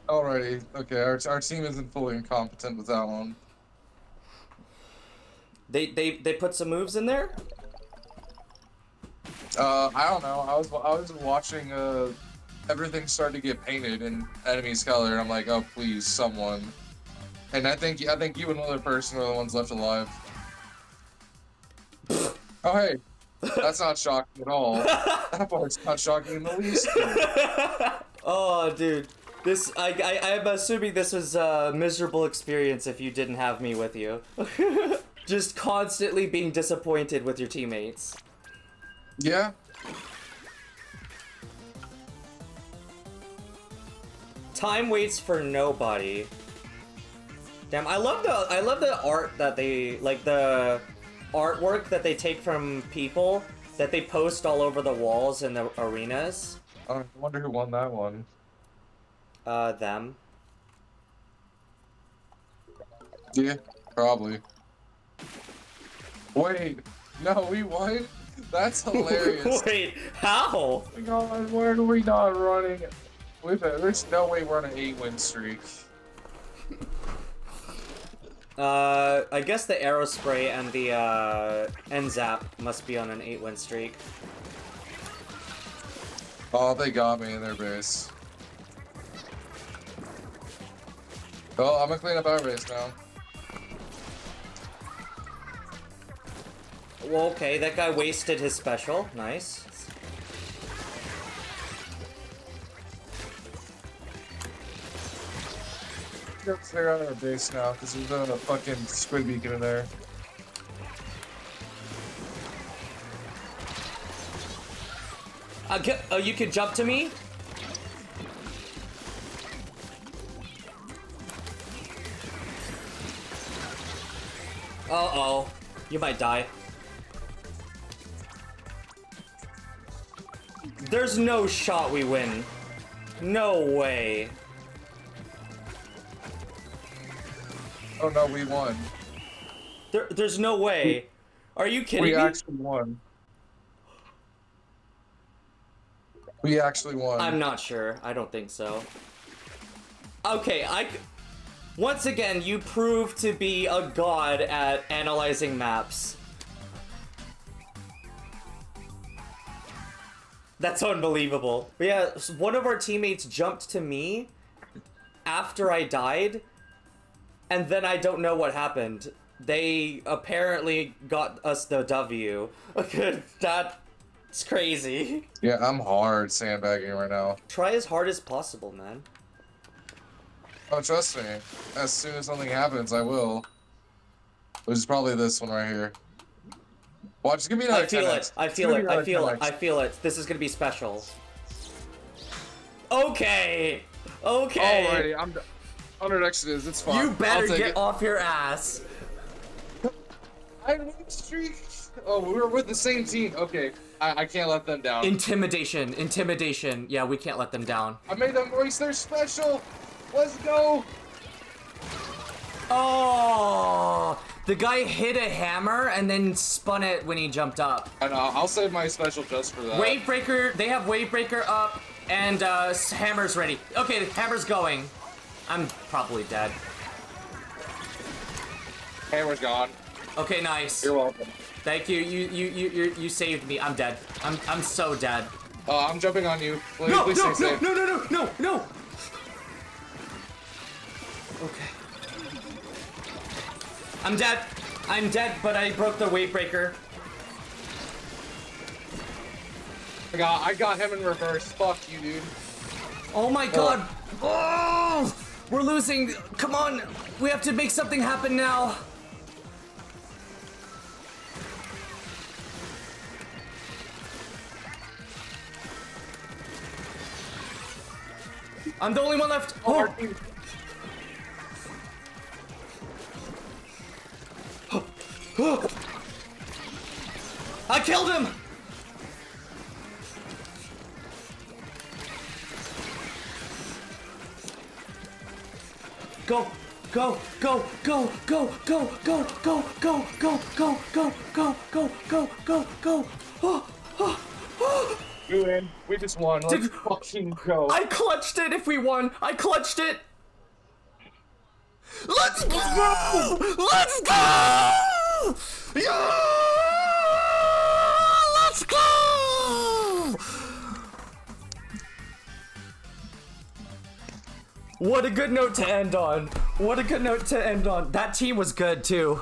Alrighty, okay, our, our team isn't fully incompetent with that one. They they they put some moves in there? Uh, I don't know. I was I was watching uh everything start to get painted in enemy's color, and I'm like, oh please, someone. And I think I think you and another person are the ones left alive. Oh hey, that's not shocking at all. That part's not shocking in the least. Oh dude. This, I, I, I'm assuming this was a miserable experience if you didn't have me with you. Just constantly being disappointed with your teammates. Yeah. Time waits for nobody. Damn, I love the, I love the art that they, like the artwork that they take from people that they post all over the walls in the arenas. I wonder who won that one. Uh, them. Yeah, probably. Wait, no, we won? That's hilarious. Wait, how? Oh my god, why are we not running? We've, there's no way we're on an eight win streak. Uh, I guess the Aerospray and the, uh, N zap must be on an eight win streak. Oh, they got me in their base. Well, I'm gonna clean up our base now. Well, okay, that guy wasted his special. Nice. Go clear out our base now, because there's a fucking Squid Beacon in there. Uh, get, uh, you can jump to me? Uh-oh. You might die. There's no shot we win. No way. Oh no, we won. There, there's no way. Are you kidding me? We actually won. We actually won. I'm not sure. I don't think so. Okay, I... Once again, you prove to be a god at analyzing maps. That's unbelievable. But yeah, one of our teammates jumped to me after I died. And then I don't know what happened. They apparently got us the W. That's crazy. Yeah, I'm hard sandbagging right now. Try as hard as possible, man. Oh, trust me. As soon as something happens, I will. Which is probably this one right here. Watch, give me another. I feel it. I feel it. I feel it. I feel it. This is gonna be special. Okay. Okay. Alrighty, I'm done. Under exit is, it's fine. You better get it. Off your ass. I win streak. Oh, we were with the same team. Okay, I, I can't let them down. Intimidation, intimidation. Yeah, we can't let them down. I made them voice. They're special. Let's go. Oh, the guy hit a hammer and then spun it when he jumped up. I know. I'll save my special just for that. Wavebreaker. They have Wavebreaker up and uh, hammer's ready. Okay, the hammer's going. I'm probably dead. Hammer's gone. Okay, nice. You're welcome. Thank you. You you you you, you saved me. I'm dead. I'm I'm so dead. Oh, uh, I'm jumping on you. Please, no, please no, stay no, safe. no, no, no, no, no, no. Okay. I'm dead. I'm dead, but I broke the weight breaker. I got I got him in reverse. Fuck you, dude. Oh my god. Oh. oh. We're losing. Come on. We have to make something happen now. I'm the only one left. Oh. Oh. Oh. I killed him. Go, go, go, go, go, go, go, go, go, go, go, go, go, go, go, go, go. Oh, oh, oh. You win. We just won. Let's fucking go. I clutched it. If we won, I clutched it. Let's go. Let's go. Yeah. Let's go. What a good note to end on. What a good note to end on. That team was good too.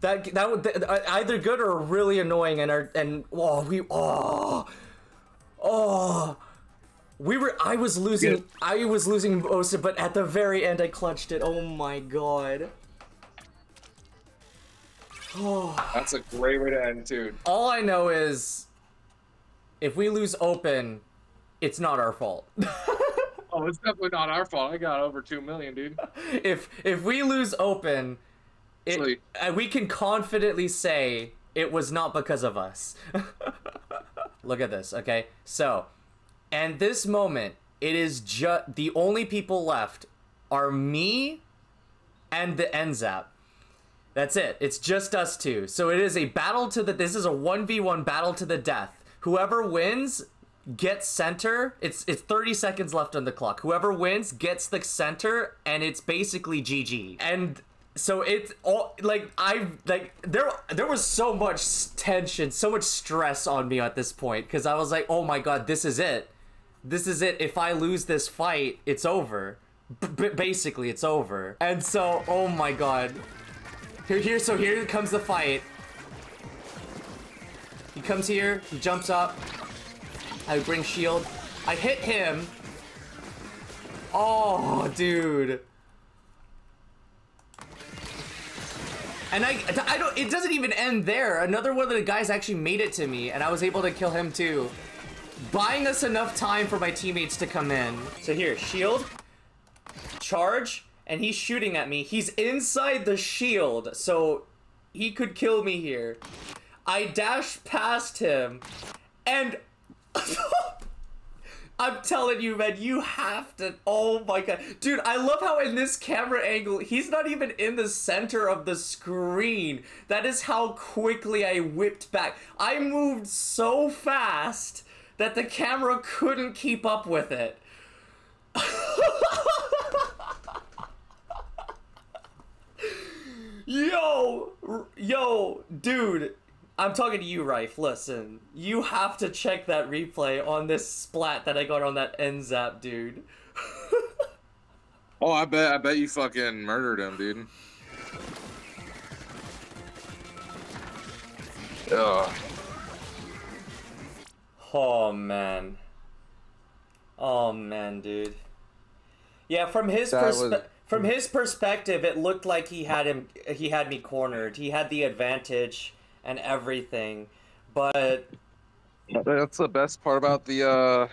That that would either good or really annoying, and our and oh we oh oh we were I was losing good. I was losing most, but at the very end I clutched it. Oh my god. Oh. That's a great way to end, dude. All I know is, if we lose open, it's not our fault. Oh, it's definitely not our fault. I got over two million, dude. If if we lose open, it, we can confidently say it was not because of us. Look at this, okay? So, and this moment, it is just the only people left are me and the N ZAP. That's it. It's just us two. So it is a battle to the. This is a one v one battle to the death. Whoever wins gets center. It's it's thirty seconds left on the clock. Whoever wins gets the center, and it's basically G G. And so it's all like I like there there was so much tension, so much stress on me at this point, because I was like, oh my god, this is it, this is it. If I lose this fight, it's over. B basically, it's over. And so, oh my god, here here so here comes the fight. comes here, he jumps up. I bring shield. I hit him. Oh, dude. And I, I don't, it doesn't even end there. Another one of the guys actually made it to me, and I was able to kill him too. Buying us enough time for my teammates to come in. So here, shield, charge, and he's shooting at me. He's inside the shield, so he could kill me here. I dashed past him, and I'm telling you, man, you have to... Oh my god. Dude, I love how in this camera angle, he's not even in the center of the screen. That is how quickly I whipped back. I moved so fast that the camera couldn't keep up with it. Yo! Yo, dude. I'm talking to you, Reef. Listen, you have to check that replay on this splat that I got on that end zap, dude. Oh, I bet, I bet you fucking murdered him, dude. Ugh. Oh man. Oh man, dude. Yeah, from his perspective. From his perspective, it looked like he had him. He had me cornered. He had the advantage and everything, but that's the best part about the uh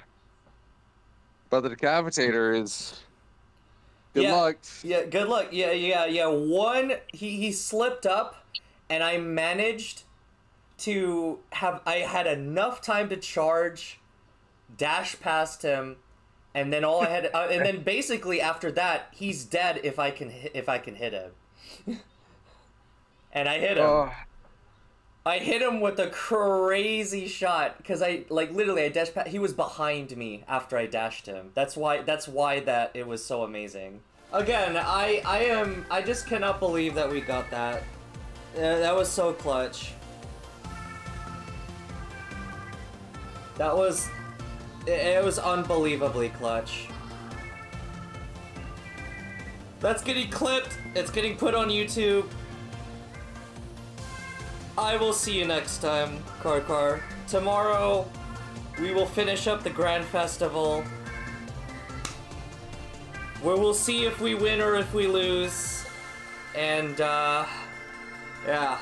about the Decapitator is good yeah, luck yeah good luck yeah yeah yeah one he he slipped up and I managed to have I had enough time to charge, dash past him, and then all I had uh, and then basically after that he's dead if I can if I can hit him. And I hit him. Oh. I hit him with a crazy shot because I like literally I dashed past. He was behind me after I dashed him. That's why. That's why that it was so amazing. Again, I I am I just cannot believe that we got that. Yeah, that was so clutch. That was it, it was unbelievably clutch. That's getting clipped. It's getting put on YouTube. I will see you next time, Karkar. Tomorrow, we will finish up the Grand Festival, where we'll see if we win or if we lose, and, uh, yeah.